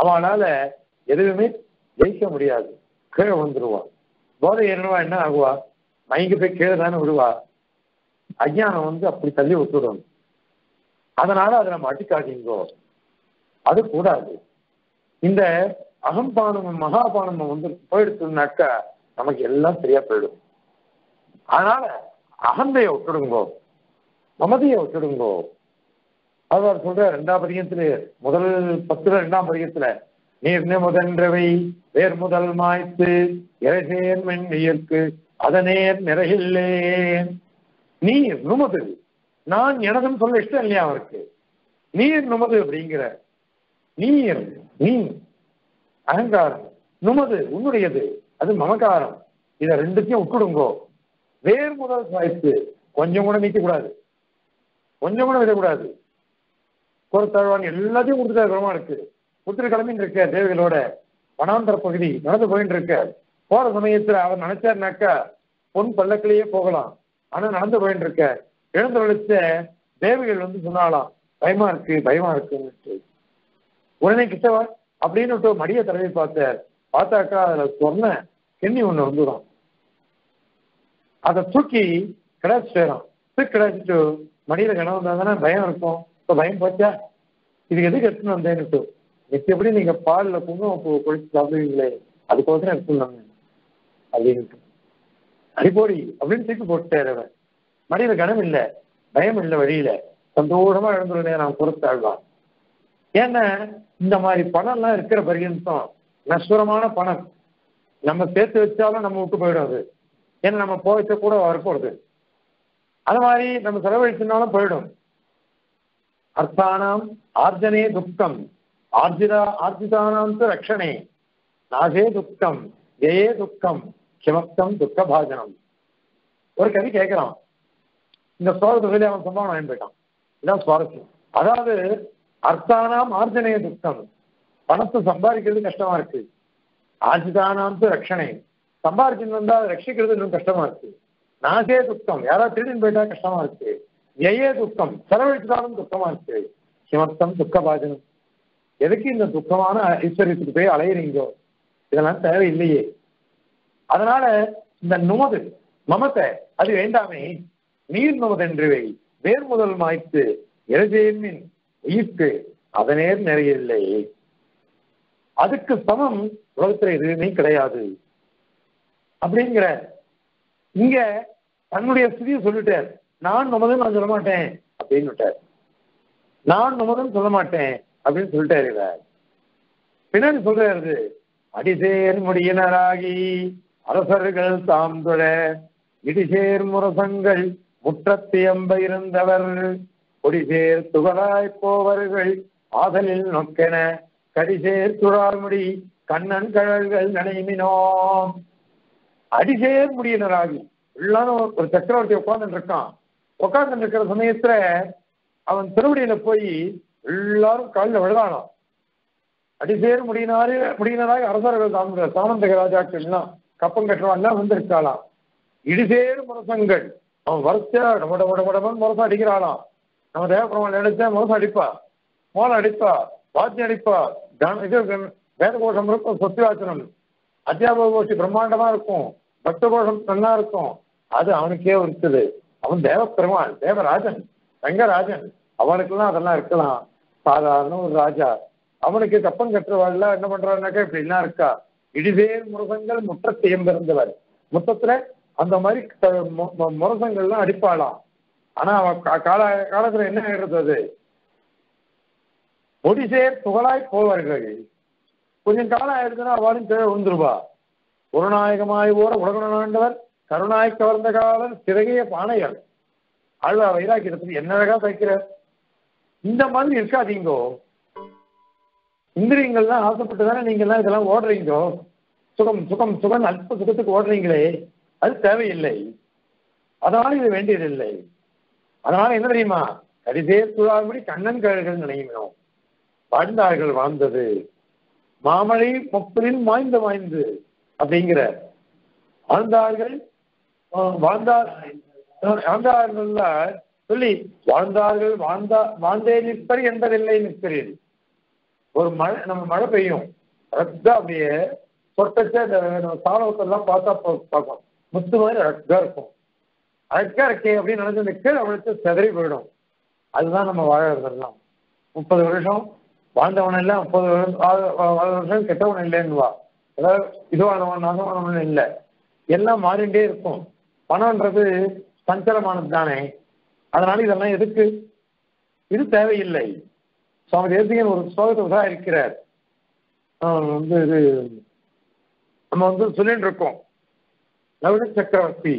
அவனால எதுவுமே ஜெயிக்க முடியாது கீழே வந்துடுவா போதை ஏறினா என்ன ஆகுவா மயங்கி போய் கீழே தானே விடுவா அஞ்ஞானம் வந்து அப்படி தள்ளி விட்டுடும் அதனால அதை நம்ம அடிக்காதீங்கோ அது கூடாது இந்த அகம்பானமும் மகாபானமும் வந்து போயிடுச்சுனாக்கா நமக்கு எல்லாம் சரியா போயிடும் அதனால அகந்தையை விட்டுடுங்கோ மமதையை விட்டுடுங்கோ அவர் சொல்ற ரெண்டாம் பதிகத்துல முதல் பத்துல ரெண்டாம் பதிகத்துல நீர் நிமுதன்றவை வேர் முதல் மாய்த்து இறைசேன் மென்னியற்கு அதனே நிறையில்லே நீர் நுமது நான் எனதுன்னு சொல்ல இஷ்டம் இல்லையா அவருக்கு நீர் நுமது அப்படிங்கிற நீர் நீ அகங்காரம் நுமது உன்னுடையது அது மமகாரம் இதை ரெண்டுத்தையும் விட்டுடுங்கோ வேர் முதல் சாய்த்து கொஞ்சம் கூட நீக்க கூடாது கொஞ்சம் கூட விடக்கூடாது பொறுத்தாழ்வான் எல்லாத்தையும் கொடுத்துட்டா கிரமமா இருக்கு புத்திர கிளம்பின்னு இருக்க தேவைகளோட வனாந்திர பகுதி நடந்து போயின்னு இருக்க போற சமயத்துல அவர் நினைச்சாருனாக்கா பொன் பல்லக்கிலேயே போகலாம் ஆனா நடந்து போயின்னு இருக்க எழுந்தொழிச்ச தேவைகள் வந்து சொன்னாலாம் பயமா இருக்கு பயமா இருக்குன்னு உடனே கிட்டவா அப்படின்னு மடிய தடவை பார்த்த பார்த்தாக்கா அதுல சொன்ன கெண்ணி ஒண்ணு வந்துடும் அதை தூக்கி கிடாச்சு சேரும் தூக்கி கிடாச்சிட்டு மடியில கனவு வந்தா தானே பயம் இருக்கும் இப்ப பயம் போச்சா இதுக்கு எதுக்கு எடுத்துன்னு வந்தேன்னுட்டு எப்படி நீங்க பால்ல குங்குமப்பூ கொழிச்சு சாப்பிடுவீங்களே அதுக்கோசரம் எடுத்துன்னு வந்தேன் அப்படின்ட்டு அடிப்போடி அப்படின்னு தூக்கி போட்டுட்டாரு அவன் மடியில கனம் இல்லை பயம் இல்லை வழியில சந்தோஷமா எழுந்துருந்தேன் நான் பொறுத்தாழ்வான் ஏன்னா இந்த மாதிரி பணம் எல்லாம் இருக்கிற பரியந்தம் நஷ்டமான பணம் நம்ம சேர்த்து வச்சாலும் நம்ம விட்டு போயிடும் அது ஏன்னா நம்ம போயிட்ட கூட வரப்போறது அது மாதிரி நம்ம செலவழிச்சுனாலும் போயிடும் அர்த்தானாம் ஆர்ஜனே துக்கம் ஆர்ஜிதா ஆர்ஜிதானாம் ரக்ஷணே நாசே துக்கம் ஜெயே துக்கம் கிமப்தம் துக்க பாஜனம் ஒரு கவி கேட்கிறான் இந்த சுவாரத்தை சொல்லி அவன் சம்பவம் வாங்கி போயிட்டான் இதான் சுவாரஸ்யம் அதாவது அர்த்தானாம் ஆர்ஜனைய துக்கம் பணத்தை சம்பாதிக்கிறது கஷ்டமா இருக்கு ஆர்ஜிதானாம் ரக்ஷணை சம்பாதிச்சுன்னு வந்தா ரட்சிக்கிறது இன்னும் கஷ்டமா இருக்கு நாசே துக்கம் யாராவது திருடின்னு போயிட்டா கஷ்டமா இருக்கு ஜெயே துக்கம் செலவழிச்சுதாலும் துக்கமா இருக்கு கிமர்த்தம் துக்க பாஜனம் எதுக்கு இந்த துக்கமான ஐஸ்வர்யத்துக்கு போய் அலையிறீங்கோ இதெல்லாம் தேவையில்லையே அதனால இந்த நுமது மமத்தை அது வேண்டாமே நீர் நுமதென்றுவை வேர் முதல் மாய்த்து இறைஜெயமின் உயிர்க்கு அதனே நிறைய இல்லை அதுக்கு சமம் உலகத்துல எதுவுமே கிடையாது அப்படிங்கிற இங்க தன்னுடைய ஸ்திதியை சொல்லிட்டார் நான் நுமதுன்னு நான் சொல்ல மாட்டேன் அப்படின்னு விட்டார் நான் நமதம் சொல்ல மாட்டேன் அப்படின்னு சொல்லிட்டாரு. இவர் பின்னாடி சொல்றாரு, அடிசேர் முடியினராகி அரசர்கள் தாம் தொழ இடிசேர் முரசங்கள் முற்றத்தியம்ப இருந்தவர் கொடிசேர் துகராய் போவர்கள் ஆதலில் நொக்கென கடிசேர் துறார்முடி கண்ணன் கழல்கள் நனைமினோம். அடிசேர் முடியினராகி உள்ளான ஒரு சக்கரவர்த்தி உட்கார்ந்து இருக்கான். உட்கார்ந்து இருக்கிற சமயத்துல அவன் திருவடியில போய் எல்லாரும் காலில் விழுதானோ. அடிசேர் முடியினாரு முடியினராக அரசர்கள் தாங்க சாமந்தக ராஜாக்கள்லாம் கப்பம் கட்டுறவான் தான் வந்திருக்காளாம். இடிசேர் முரசங்கள் அவன் வரைச்சா உட உட உடம்பு முரசம் அடிக்கிறாளாம். நம்ம தேவபெருமாள் நினைச்சா முரசம் அடிப்பா, மோளம் அடிப்பா, வாத்தியம் அடிப்பா, கன இது வேத கோஷம் இருக்கும், சொத்துவாச்சனம் அத்தியாபக கோஷி பிரம்மாண்டமா இருக்கும், பக்த கோஷம் நல்லா இருக்கும். அது அவனுக்கே இருக்குது. அவன் தேவபெருமாள், தேவராஜன், ரங்கராஜன், அவனுக்குலாம் அதெல்லாம் இருக்கலாம். சாதாரண ஒரு ராஜா, அவனுக்கு கப்பம் கட்டுறவாள்ல என்ன பண்றாருனாக்கா இப்படி எல்லாம் இருக்கா. இடிவேர் முரசங்கள் முற்றத்தையும் பிறந்தவர். மொத்தத்துல அந்த மாதிரி முரசங்கள்லாம் அடிப்பாளாம். ஆனா அவன் கால காலத்துல என்ன ஆயிடுறது, அது ஒடிசேர் புகழாய் போவார்கள். கொஞ்சம் காலம் ஆயிடுதுன்னா அவளும் கீழே விழுந்துருவா. குருநாயகமாய் ஓர உலகநாண்டவர் கருணாய் கவர்ந்த காலன் சிறகிய பானையர் அழுவா வைராக்கியத்தை என்ன அழகா தைக்கிறார். இந்த மாதிரி இருக்காதீங்கோ. இந்திரியங்கள் தான் ஆசைப்பட்டு தானே நீங்க எல்லாம் இதெல்லாம் ஓடுறீங்கோ. சுகம் சுகம் சுகம் அல்ப சுகத்துக்கு ஓடுறீங்களே, அது தேவையில்லை. அதனால இது வேண்டியதில்லை. அதனால என்ன தெரியுமா, கடிசேர் துழாமடி கண்ணன் கழல்கள் நினைவினோம். வாழ்ந்தார்கள் வாழ்ந்தது மாமழை பொப்பலில் மாய்ந்து மாய்ந்து அப்படிங்கிற வாழ்ந்தார்கள் வாழ்ந்தார் வாழ்ந்தார்கள் சொல்லி வாழ்ந்தார்கள் வாழ்ந்தா வாழ்ந்தே நிற்பர் என்பதில்லை நிற்பீர். ஒரு மழை நம்ம மழை பெய்யும் ரத்த அப்படியே சொட்டச்ச நம்ம சாணவத்தெல்லாம் பார்த்தா பார்ப்போம், முத்து மாதிரி அழகா இருக்கும். அழகா இருக்கே அப்படின்னு நினைச்சு அந்த கீழே விழுத்து செதறி போயிடும். அதுதான் நம்ம வாழறதெல்லாம். முப்பது வருஷம் வாழ்ந்தவன இல்லை, முப்பது வருஷம் கெட்டவன் இல்லைன்னு வா, அதாவது இதுவானவன் நாசமானவன் இல்லை, எல்லாம் மாறிண்டே இருக்கும். பணம்ன்றது சஞ்சலமானது தானே. அதனால இதெல்லாம் எதுக்கு, இது தேவையில்லை. சுவாமி தேசிகன் ஒரு ஸ்லோகத்துக்காக இருக்கிறார். வந்து இது நம்ம வந்து சொல்லிட்டு இருக்கோம், நவீன சக்கரவர்த்தி,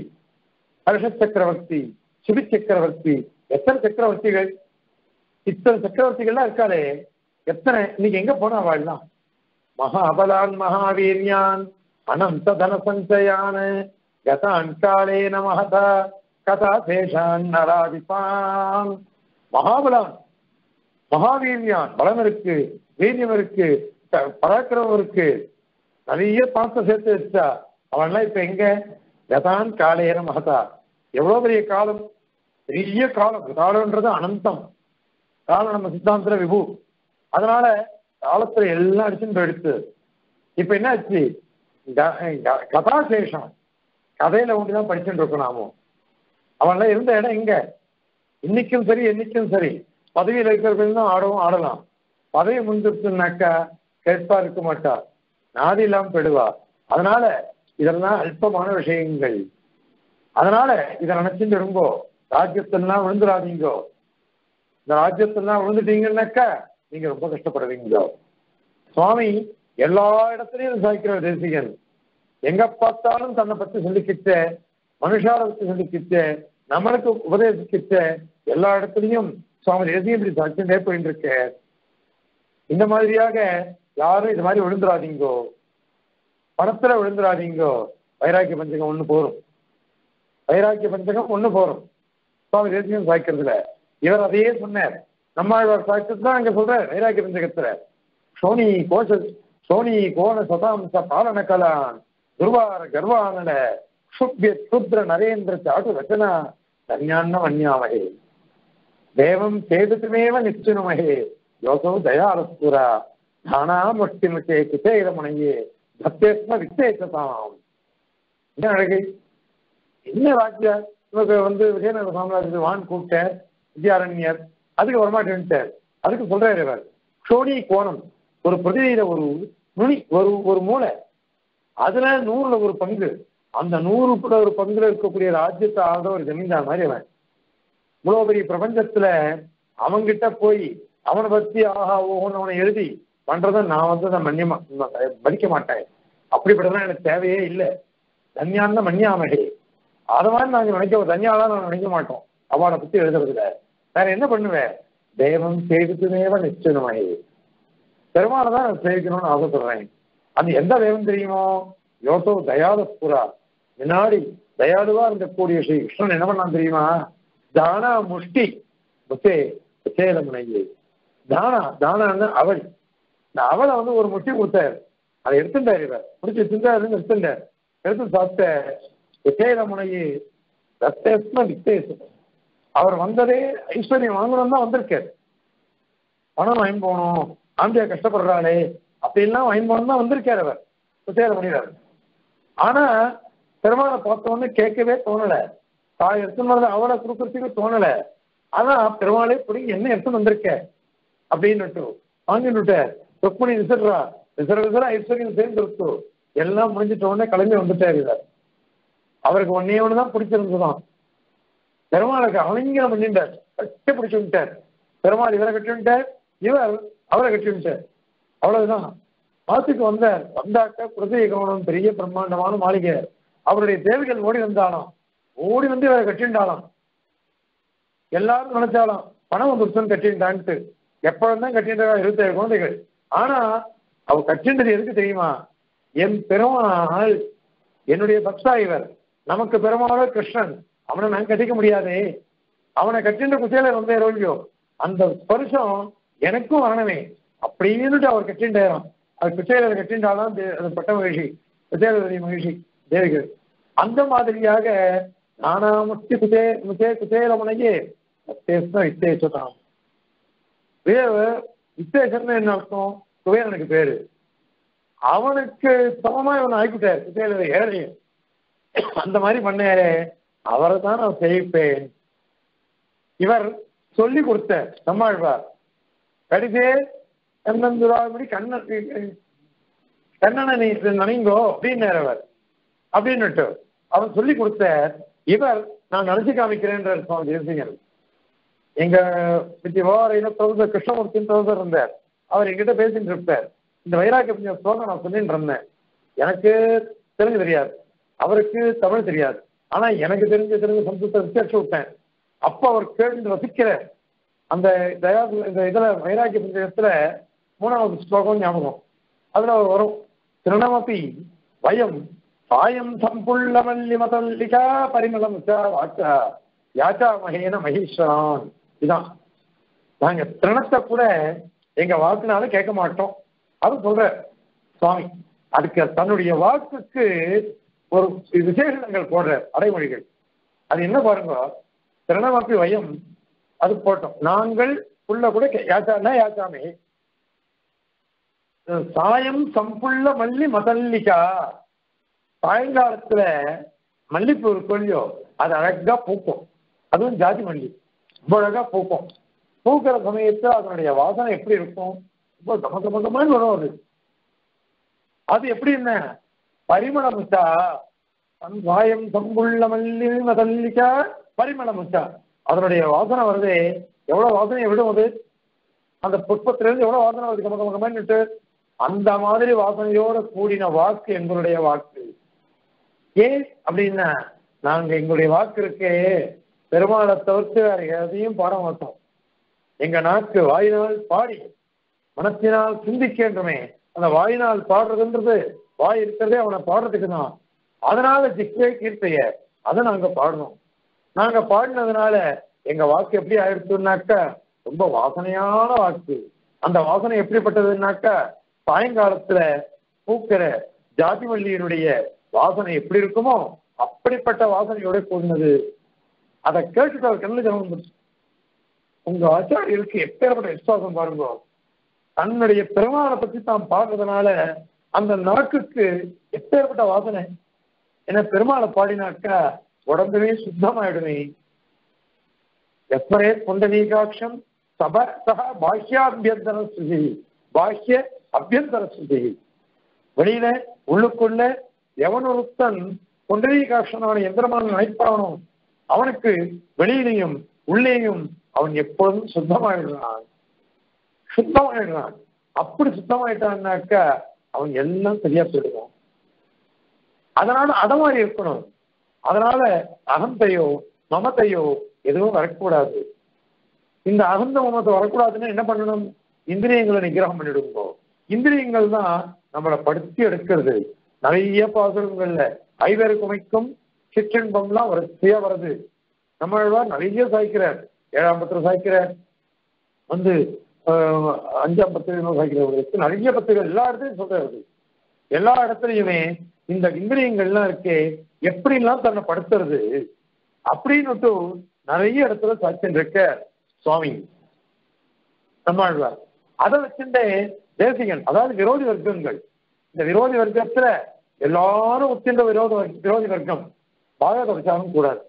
ஹர்ஷ சக்கரவர்த்தி, சுபி சக்கரவர்த்தி, எத்தனை சக்கரவர்த்திகள், இத்தனை சக்கரவர்த்திகள்லாம் இருக்காளே எத்தனை. இன்னைக்கு எங்க போனா வாழலாம். மகா அபலான் மகாவீரியான் அனந்த தன சஞ்சயான கதான் காலே நமகதா கதா சேஷான் நராதிபான். மகாபலான் மகாவீரியான், பலம் இருக்கு, வீரியம் இருக்கு, பராக்கிரமம் இருக்கு, நிறைய பணத்தை சேர்த்து வச்சா அவன்லாம் இப்ப எங்க. கதான் காலே நமகதா, எவ்வளவு பெரிய காலம், பெரிய காலம். காலம்ன்றது அனந்தம். காலம் நம்ம சித்தாந்தத்துல விபு. அதனால காலத்துல எல்லாம் அடிச்சுன்னு போயிடுத்து. இப்ப என்ன ஆச்சு, கதாசேஷம் கதையில ஒன்றுதான் படிச்சுட்டு இருக்கோம் நாமும். அவன்லாம் இருந்த இடம் எங்க. இன்னைக்கும் சரி என்னைக்கும் சரி பதவியில் இருக்கிறவங்களும் ஆடவும் ஆடலாம். பதவி முடிஞ்சிருச்சுனாக்கா கேட்பா இருக்க மாட்டா, நாதி இல்லாம போயிடுவா. அதனால இதெல்லாம் அல்பமான விஷயங்கள். அதனால இதை நினைச்சுட்டு இருங்கோ, ராஜ்யத்தெல்லாம் விழுந்துடாதீங்கோ. இந்த ராஜ்யத்தெல்லாம் விழுந்துட்டீங்கன்னாக்கா நீங்க ரொம்ப கஷ்டப்படுவீங்க. சுவாமி எல்லா இடத்துலையும் சாய்க்கிற தேசிகன். எங்க பார்த்தாலும் தன்னை பத்தி சொல்லிக்கிட்ட, மனுஷார பத்தி சொல்லிக்கிட்ட, நம்மளுக்கு உபதேசிக்கிட்ட, எல்லா இடத்துலையும் சுவாமி தேசிகன் இப்படி சாய்ச்சுட்டே போயிட்டு இருக்க. இந்த மாதிரியாக யாரும் இது மாதிரி விழுந்துடாதீங்கோ, பணத்துல விழுந்துடாதீங்கோ. வைராக்கிய பஞ்சகம் ஒண்ணு போரும், வைராக்கிய பஞ்சகம் ஒண்ணு போரும் சுவாமி தேசிகன் சாய்க்கிறதுல. இவர் அதையே சொன்னார். நம்மாழ்வார் சாட்சத்து தான் அங்க சொல்ற வைராக்கிய பஞ்சகத்துல. சோனி கோஷ சோனி கோண சதாம்ச பாலன கலான் துர்வார கர்வானல சுப்ய சுத்ர நரேந்திர சாது ரச்சனா தன்யான்ன வன்யாமகே தேவம் சேதுமேவ நிச்சுணுமகே யோசோ தயாரஸ்புரா தானா முஷ்டிமுச்சே குசேரமுனையே தத்தேஸ்ம விசேஷதாம். என்ன அழகு, என்ன வாக்கியா. இவங்க வந்து விஜயநகர சாம்ராஜ்யத்தில் வான் கூப்பிட்டார் வித்யாரண்யர், அதுக்கு வரமாட்டேன்ட்டார். அதுக்கு சொல்றாரு இவர், ஷோனி கோணம் ஒரு பிரதிநிதியில ஒரு நுனி, ஒரு ஒரு மூளை, அதுல நூறுல ஒரு பங்கு. அந்த நூறு கூட ஒரு பங்குல இருக்கக்கூடிய ராஜ்யத்தை ஆழ்ந்த ஒரு ஜமீன்தார் மாதிரி அவன். இவ்வளவு பெரிய பிரபஞ்சத்துல पी आहा ओह एलि पड़े ना वो मन्य मदिक माटे अवेये धन्यान मन्यामे अगर धन्या निकटो अवाड़ पी एना पड़े देवं सेव निश्चय பெருமாளை தான் சேவிக்கணும்னு ஆசை சொல்றேன். அது எந்த தெய்வம் தெரியுமோ? யோசோ தயாதபுரா வினாடி தயாதுவா இருக்கக்கூடிய ஸ்ரீ கிருஷ்ணன் என்ன பண்ணான் தெரியுமா? தானா முஷ்டி முத்தே சேலமுனையே தானா தானான்னு அவள் இந்த அவளை வந்து ஒரு முஷ்டி கொடுத்தாரு. அதை எடுத்துட்டாரு இவர் பிடிச்சி திண்டாருன்னு எடுத்துட்டார். எடுத்து சாப்பிட்ட சேலமுனையே ரத்தேஸ்ம வித்தேசம் அவர் வந்ததே ஐஸ்வர்யம் வாங்கணும் தான் வந்திருக்காரு. பணம் வாங்கி போகணும் ஆம்பியா கஷ்டப்படுறாளே அப்படின்லாம் வாங்கி போனதான் வந்திருக்காரு அவர் சேர முடியாது. ஆனா பெருமாளை பார்த்தோன்னு கேட்கவே தோணலை. தாய் எடுத்துன்னு வரது அவளை கொடுக்கறதுக்கு தோணலை. ஆனா பெருமாளே பிடிங்க என்ன எடுத்துன்னு வந்திருக்க அப்படின்னு வாங்கிட்டு ருக்மணி விசிறா விசிற விசிற ஐஸ்வர்யம் சேர்ந்து இருக்கு. எல்லாம் முடிஞ்சிட்ட உடனே கிளம்பி வந்துட்டாரு இவர். அவருக்கு ஒன்னே ஒண்ணுதான் பிடிச்சிருந்துதான். பெருமாளுக்கு அவங்கிற பண்ணிட்டார் கட்டி பிடிச்சு விட்டார். பெருமாள் இவரை கட்டி விட்டார், இவர் அவரை கட்டிவிட்டார். அவ்வளவுதான். மாசுக்கு வந்தார். வந்தாக்க குலதெய்வ கவனம் பெரிய பிரம்மாண்டமான மாளிகை. அவருடைய தேவிகள் ஓடி வந்தாலும் ஓடி வந்து இவரை கட்டிண்டாலும் எல்லாரும் நினைச்சாலும் பணம் வந்துருச்சுன்னு கட்டிண்டான்ட்டு எப்பொழுதுதான் கட்டிண்டா இருபத்தேழு குழந்தைகள். ஆனா அவ கட்டின்றது எதுக்கு தெரியுமா? என் பெருமாள் என்னுடைய பக்தா இவர், நமக்கு பெருமாள் கிருஷ்ணன், அவனை நான் கட்டிக்க முடியாதே, அவனை கட்டின்ற குசேல வந்தே ரோல்வியோ அந்த ஸ்பர்ஷம் எனக்கும் வரணுமே அப்படின்னு அவர் கட்டிண்டாயிரம். அவர் குச்சேலர் கட்டிண்டாலும் பட்ட மகிழ்ச்சி குச்சேலருடைய மகிழ்ச்சி தேவிகள். அந்த மாதிரியாக நானா முத்தி குசே முசே குசேலமுனையே வித்தேசம் வித்தேசதாம். வித்தேசம்னு என்ன அர்த்தம்? குபேரனுக்கு பேரு. அவனுக்கு சமமா இவன் ஆகிவிட்டார் குசேலர் ஏழைய. அந்த மாதிரி பண்ணாரு. அவரை தான் நான் சேவிப்பேன். இவர் சொல்லி கொடுத்த நம்மாழ்வார் கடிதே கண்ணந்துராபடி கண்ண கண்ணனை நினைங்கோ அப்படின்னார் அவர். அப்படின்னுட்டு அவர் சொல்லி கொடுத்த இவர் நான் நினைச்சு காமிக்கிறேன். சுவாமி தேசிகன் எங்க வித்தியாரையில சகோதரர் கிருஷ்ணமூர்த்தின் சகோதரர் இருந்தார். அவர் எங்கிட்ட பேசிட்டு இருப்பார். இந்த வைராக்கிய ஸ்லோகம் நான் சொல்லிட்டு இருந்தேன். எனக்கு தெலுங்கு தெரியாது, அவருக்கு தமிழ் தெரியாது. ஆனா எனக்கு தெரிஞ்ச தெலுங்கு சம்ஸ்கிருத விசாரிச்சு விட்டேன். அப்போ அவர் கேட்டு ரசிக்கிற அந்த தயா இந்த இதுல வைராக்கிய பஞ்சகத்துல மூணாவது ஸ்லோகம் ஞாபகம். அதுல அவர் வரும் திருணமபி வயம் சாயம் சம்புள்ள மல்லி மதல்லிகா பரிமளம் வாச்சா யாச்சா மகேன மகேஸ்வரான். இதான் நாங்க திருணத்தை கூட எங்க வாக்குனாலும் கேட்க மாட்டோம். அது சொல்ற சுவாமி அதுக்கு தன்னுடைய வாக்குக்கு ஒரு விசேஷங்கள் போடுற அடைமொழிகள். அது என்ன பாருங்க, திருணமபி வயம் அது போட்டோம். நாங்கள் புள்ள கூட யாச்சானா யாச்சாமே சாயம் சம்புள்ள மல்லி மதல்லிகா சாயங்காலத்துல மல்லிப்பூ கொல்லியோ அது அழகா பூக்கும். அதுவும் ஜாதி மல்லி ரொம்ப அழகா பூக்கும். பூக்கிற சமயத்துல அதனுடைய வாசனை எப்படி இருக்கும்? ரொம்ப கமகமகமான வரும். அது அது எப்படி என்ன பரிமளமுச்சா சாயம் சம்புள்ள மல்லி மதல்லிகா பரிமளமுச்சா அதனுடைய வாசனை வருது. எவ்வளவு வாசனை விடும் அது அந்த புஷ்பத்திலிருந்து எவ்வளவு வாசனை வருது கமகமகமான்னுட்டு. அந்த மாதிரி வாசனையோட கூடின வாக்கு எங்களுடைய வாக்கு. ஏன் அப்படின்னா நாங்க எங்களுடைய வாக்கு இருக்கு பெருமாளை தவிர்த்து வேற எதையும் பாட மாட்டோம். எங்க நாக்கு வாயினால் பாடி மனத்தினால் சிந்திக்கின்றமே. அந்த வாயினால் பாடுறதுன்றது வாய் இருக்கிறதே அவனை பாடுறதுக்கு தான். அதனால ஜிக்வே கீர்த்தைய அதை நாங்க பாடணும். நாங்க பாடினதுனால எங்க வாக்கு எப்படி ஆயிடுச்சுன்னாக்கா ரொம்ப வாசனையான வாக்கு. அந்த வாசனை எப்படிப்பட்டதுன்னாக்கா சாயங்காலத்துல பூக்கிற ஜாதி மல்லியினுடைய வாசனை எப்படி இருக்குமோ அப்படிப்பட்ட வாசனையோட கூடினது. அதை கேட்டுட்டு அவர் கண்ணில் ஜனம் வந்துருச்சு. உங்க ஆச்சாரியருக்கு எப்பேற்பட்ட விசுவாசம் பாருங்க. தன்னுடைய பெருமாளை பத்தி தான் பாடுறதுனால அந்த நாக்குக்கு எப்பேற்பட்ட வாசனை. ஏன்னா பெருமாளை பாடினாக்கா உடம்புவே சுத்தமாயிடுமே. எப்பரே புண்டரீகாட்சம் சப சக பாஹ்ய அபியந்தர சுதி பாஹ்ய அபியந்தர சுதி வெளியில உள்ளுக்குள்ள எவன் ஒருத்தன் புண்டரீகாட்சனான எந்திரமான நினைப்பானோ அவனுக்கு வெளியிலையும் உள்ளேயும் सुधान அப்படி சுத்தமாயிட்டான்னாக்க அவன் எல்லாம் சரியா போயிடுவான். அதனால அடமாரி இருக்கணும். அதனால அகந்தையோ மமத்தையோ எதுவும் வரக்கூடாது. இந்த அகந்த மமத்தை வரக்கூடாதுன்னா என்ன பண்ணணும்? இந்திரியங்களை நிகிரகம் பண்ணிடுங்கோ. இந்திரியங்கள் தான் நம்மளை படுத்தி எடுக்கிறது. நிறைய பாசுரங்கள்ல ஐவர் குமைக்கும் சிற்றன்பம்லாம் வரிசையா வருது. நம்மளா நிறைய சாய்க்கிறார். ஏழாம் பத்திர சாய்க்கிறார், வந்து அஞ்சாம் பத்திரிகைகளும் சாய்க்கிறவங்களுக்கு நிறைய பத்திரிகை எல்லா இடத்துலையும் சொல்றது. எல்லா இடத்துலையுமே இந்த இந்திரியங்கள்லாம் இருக்கே எப்படிலாம் தன்னை படுத்துறது அப்படின்னு நிறைய இடத்துல சாய்ச்சின்னு இருக்க சுவாமி நம்மாழ்வார். அதை வச்சுட்டே தேசிகன், அதாவது விரோதி வர்க்கங்கள், இந்த விரோதி வர்க்கத்துல எல்லாரும் ஒத்தின்ற விரோத விரோதி வர்க்கம் பாகவத விசாரம் கூடாது.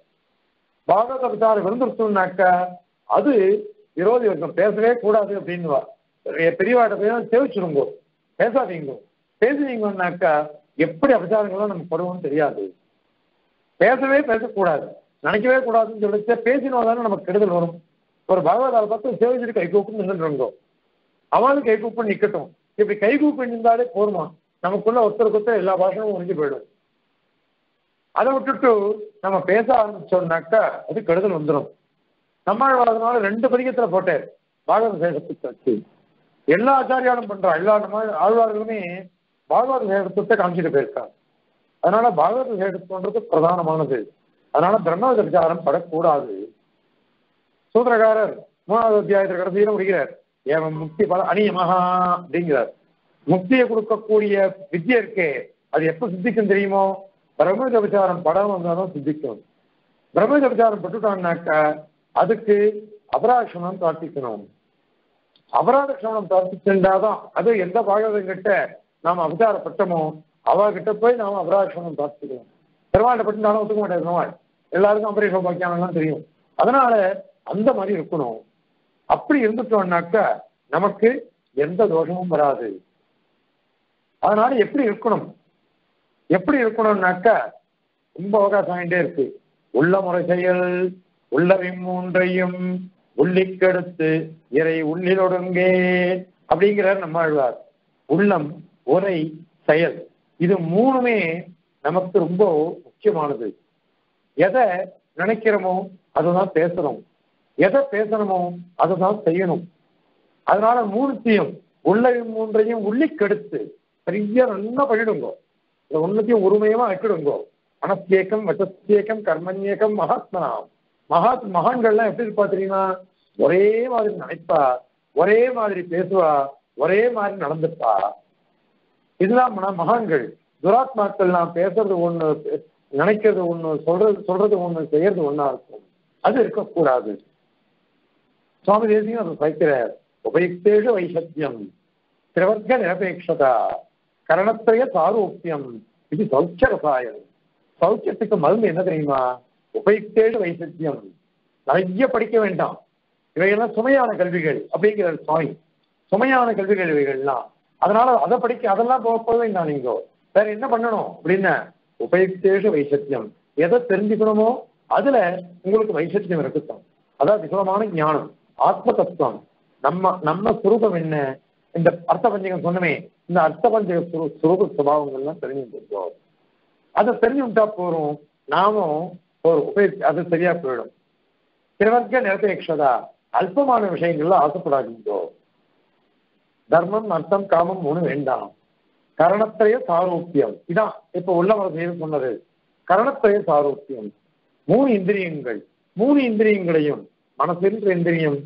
பாகவத விசாரம் விருந்துருச்சோம்னாக்க அது விரோதி வர்க்கம் பேசவே கூடாது அப்படின்னுவா. பெரியவாட்ட போய் சேவிச்சுருங்கோ, பேசாதீங்கோ. பேசுனீங்கன்னாக்கா எப்படி அபச்சாரங்கள்லாம் நம்ம படுவோம்னு தெரியாது. பேசவே பேசக்கூடாது, நினைக்கவே கூடாதுன்னு சொல்லிச்சா பேசினோதானே நமக்கு கெடுதல் வரும். ஒரு பகவதாவை பார்த்து சேவிச்சுட்டு கை கூப்பிட்டு நின்றுருங்கோ, அவளும் கை கூப்பிட்டு நிக்கட்டும். இப்படி கை கூப்பிட்டு நின்றாலே போருமா, நமக்குள்ள ஒருத்தருக்கு ஒருத்தர் எல்லா பாஷமும் உறிஞ்சு போயிடும். அதை விட்டுட்டு நம்ம பேச ஆரம்பிச்சோம்னாக்கா அது கெடுதல் வந்துடும். நம்மாழ்வாதனால ரெண்டு பதிகத்துல போட்டார் பாகவத சேகத்தை வச்சு. எல்லா ஆச்சாரியாலும் பண்றா, எல்லா நம்ம ஆழ்வார்களுமே பாகவத சேகத்தை காமிச்சிட்டு போயிருக்காங்க. அதனால பாகவத சேகத்துன்றது பிரதானமானது. அதனால பிரம்மவத விசாரம் படக்கூடாது. சூத்திரகாரர் மூணாவது அத்தியாயத்தில் கடைசியில முடிக்கிறார், ஏவன் முக்தி பல அணியமகா அப்படிங்கிறார். முக்தியை கொடுக்கக்கூடிய வித்தியை இருக்கே அது எப்ப சித்திக்கும் தெரியுமோ? பிரம்மவத விசாரம் படாம இருந்தாலும் சித்திக்கும். பிரம்மவத விசாரம் பட்டுட்டாங்கன்னாக்கா அதுக்கு அபராதம் பிரார்த்திக்கணும். அபராதம் பிரார்த்திச்சுண்டாதான் அது எந்த பாகவதம் கிட்ட நாம் அவதாரப்பட்டமோ அவகிட்ட போய் நாம் அபராதம் பிரார்த்திக்கணும். பெருமாள்கிட்ட பட்டு நானும் ஒத்துக்க மாட்டேன். பெருமாள் எல்லாருக்கும் அபரேஷ பாக்கியானலாம் தெரியும். அதனால அந்த மாதிரி இருக்கணும். அப்படி இருந்துட்டோம்னாக்க நமக்கு எந்த தோஷமும் வராது. அதனால எப்படி இருக்கணும்? எப்படி இருக்கணும்னாக்க ரொம்ப அவகாசம் ஆகிட்டே இருக்கு. உள்ள முறை செயல் உள்ளவை மூன்றையும் உள்ளிக்கெடுத்து இறை உள்ளிலொடுங்கே அப்படிங்கிறார் நம்மாழ்வார். உள்ளம், உரை, செயல் இது மூணுமே நமக்கு ரொம்ப முக்கியமானது. எதை நினைக்கிறோமோ அதுதான் பேசணும், எதை பேசணுமோ அதுதான் செய்யணும். அதனால மூணுத்தையும் உள்ளவை மூன்றையும் உள்ளிக்கெடுத்து சரியா நல்லா பண்ணிடுங்கோ. இந்த ஒன்றுத்தையும் உரிமையமா ஆக்கிடுங்கோ. மனசேக்கம் வசத்தியேக்கம் கர்மண்யேக்கம் மகாத்மனாம். மகா மகான்கள்லாம் எப்படி இருப்பா தெரியுமா? ஒரே மாதிரி நினைப்பா, ஒரே மாதிரி பேசுவா, ஒரே மாதிரி நடந்துப்பா. இதெல்லாம் மகான்கள். துராத்மாக்கள்லாம் பேசுறது ஒண்ணு, நினைக்கிறது ஒண்ணு, சொல்றது சொல்றது ஒண்ணு, செய்யறது ஒன்னா இருக்கும். அது இருக்கக்கூடாது. சுவாமி தேசிகன் அதை சைக்கிறார். உபயுக்தேஷு வைஷத்தியம் திரவர்க்க நிரபேட்சதா கரணத்திரைய சாரூப்பியம் இது சௌக்கிய ரசாயம். சௌக்கியத்துக்கு மருந்து என்ன தெரியுமா? உபயுக்தேடு வைசத்தியம். நிறைய படிக்க வேண்டாம், இவைகள்லாம் சுமையான கல்விகள் அப்படிங்கிறார் சுவாமி. சுமையான கல்விகள் இவைகள்லாம். அதனால அதை படிக்க அதெல்லாம் போக போகவே நான் நீங்க வேற என்ன பண்ணணும் அப்படின்னா உபயுக்தேடு வைசத்தியம். எதை தெரிஞ்சுக்கணுமோ அதுல உங்களுக்கு வைசத்தியம் இருக்கட்டும். அதான் விசலமான ஞானம், ஆத்ம தத்துவம், நம்ம நம்ம சுரூபம் என்ன. இந்த அர்த்த பஞ்சகம் சொன்னமே, இந்த அர்த்த பஞ்சக சுரூப சுபாவங்கள்லாம் தெரிஞ்சுட்டு அதை தெரிஞ்சுட்டா போறோம். நாமும் ஒரு உபய அது சரியா போயிடும். திருவர்க்க நிரபேட்சதா அல்பமான விஷயங்கள்ல ஆசைப்படாதீங்கோ. தர்மம், அர்த்தம், காமம் ஒண்ணு வேண்டாம். கரணத்திரைய சாரூப்பியம் இதான் இப்ப உள்ள வகையில் சொன்னது. கரணத்திரைய சாரூப்பியம் மூணு இந்திரியங்கள். மூணு இந்திரியங்களையும் மனசுன்ற இந்திரியம்,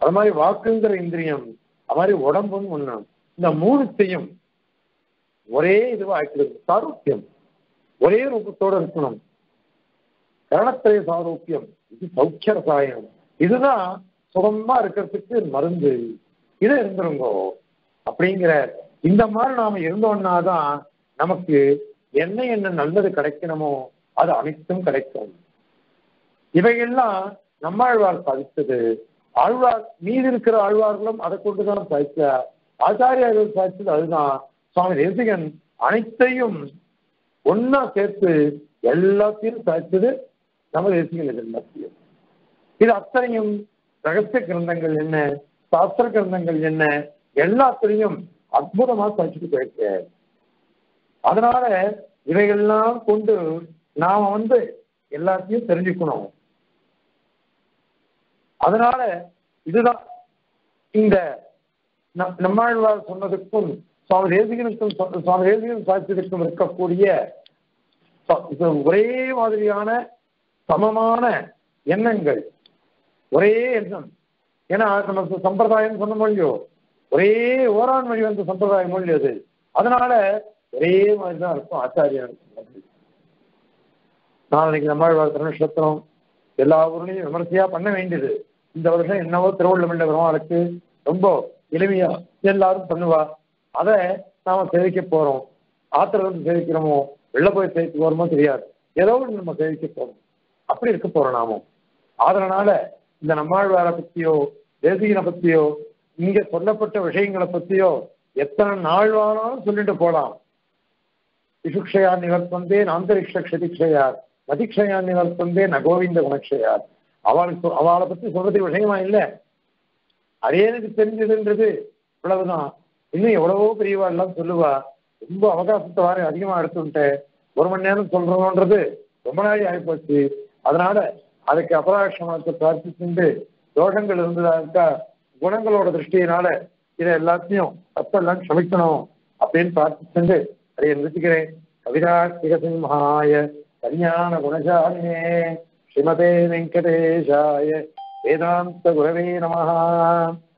அது மாதிரி வாக்குங்கிற இந்திரியம், அது மாதிரி உடம்பும் ஒண்ணு. இந்த மூணுத்தையும் ஒரே இதுவா ஆக்கிடுது. சாரூப்பியம் ஒரே ரூபத்தோடு இருக்கணும். கரணத்திரைய சாரூப்பியம் இது சௌக்கிய ரசாயம். இதுதான் சுகமா இருக்கிறதுக்கு மருந்து. இதை இருந்துருங்கோ அப்படிங்கிற. இந்த மாதிரி நாம இருந்தோம்னாதான் நமக்கு என்ன என்ன நல்லது கிடைக்கணுமோ அது அனைத்தும் கிடைக்கும். இவையெல்லாம் நம்மாழ்வார் சாதித்தது. ஆழ்வார் மீது இருக்கிற ஆழ்வார்களும் அதை கொண்டுதான் சாதிச்ச ஆச்சாரியார்கள் சாதிச்சது. அதுதான் சுவாமி தேசிகன் அனைத்தையும் ஒன்னா சேர்த்து எல்லாத்தையும் சாதிச்சது நம்ம தேசிகன். இது எல்லாத்தையும் இது அத்தனையும் ரகசிய கிரந்தங்கள் என்ன, சாஸ்திர கிரந்தங்கள் என்ன, எல்லாத்திலையும் அற்புதமா படிச்சுட்டு போயிருக்க. அதனால இவைகள்லாம் கொண்டு நாம வந்து எல்லாத்தையும் தெரிஞ்சுக்கணும். அதனால இதுதான் இந்த நம்மாழ்வார் சொன்னதுக்கும் சுவாமி தேசிகனுக்கும் சுவாமி தேசிகன் சாட்சியத்திற்கும் இருக்கக்கூடிய ஒரே மாதிரியான சமமான எண்ணங்கள், ஒரே எண்ணம். ஏன்னா நம்ம சம்பிரதாயம் சொன்ன மொழியோ ஒரே ஓரான் மொழி வந்து சம்பிரதாயம் மொழி அது. அதனால ஒரே மாதிரிதான் இருக்கும் ஆச்சாரியார். நாளைக்கு நம்மாழ்வார் திருநட்சத்திரம் எல்லா ஊர்லையும் விமர்சையா பண்ண வேண்டியது. இந்த வருஷம் என்னவோ திருவள்ளுவண்ட பெருமாளுக்கு ரொம்ப எளிமையா எல்லாரும் பண்ணுவா. அதை நாம சேவிக்க போறோம். ஆத்திரம் வந்து சேவிக்கிறோமோ வெளில போய் சேவிக்க போறோமோ தெரியாது, ஏதோ ஒன்று நம்ம சேவிக்க போறோம். அப்படி இருக்க போறோம் நாமும். அதனால இந்த நம்மாழ்வாரை பத்தியோ தேசிகனை பத்தியோ இங்க சொல்லப்பட்ட விஷயங்களை பத்தியோ எத்தனை நாழ்வானாலும் சொல்லிட்டு போலாம். இசுக்ஷயா நிவர்த்தந்தேன் ஆந்தரிக்ஷ க்ஷதிக்ஷயார் மதிக்ஷயா நிவர்த்தந்தே ந கோவிந்த குணக்ஷயார். அவளுக்கு அவளை பத்தி சொல்றது விஷயமா இல்லை. அதே எனக்கு தெரிஞ்சதுன்றது இவ்வளவுதான். இன்னும் எவ்வளவோ பெரியவா எல்லாம் சொல்லுவா. ரொம்ப அவகாசத்தை வாரி அதிகமா எடுத்துட்டு ஒரு மணி நேரம் சொல்றோம்ன்றது ரொம்ப நாளே ஆகிப்போச்சு. அதனால அதுக்கு அபராக்ஷமத்தை பிரார்த்திச்சுண்டு தோஷங்கள் இருந்ததா இருக்கா குணங்களோட திருஷ்டியினால இதை எல்லாத்தையும் அப்ப எல்லாம் சமைக்கணும் அப்படின்னு பிரார்த்திச்சுண்டு அதை நிறுத்திக்கிறேன். கவிதா சிகசிம்ஹாய கல்யாண குணசாலினே ஸ்ரீமதே வெங்கடேஷாய வேதாந்த குரவே நமஹ.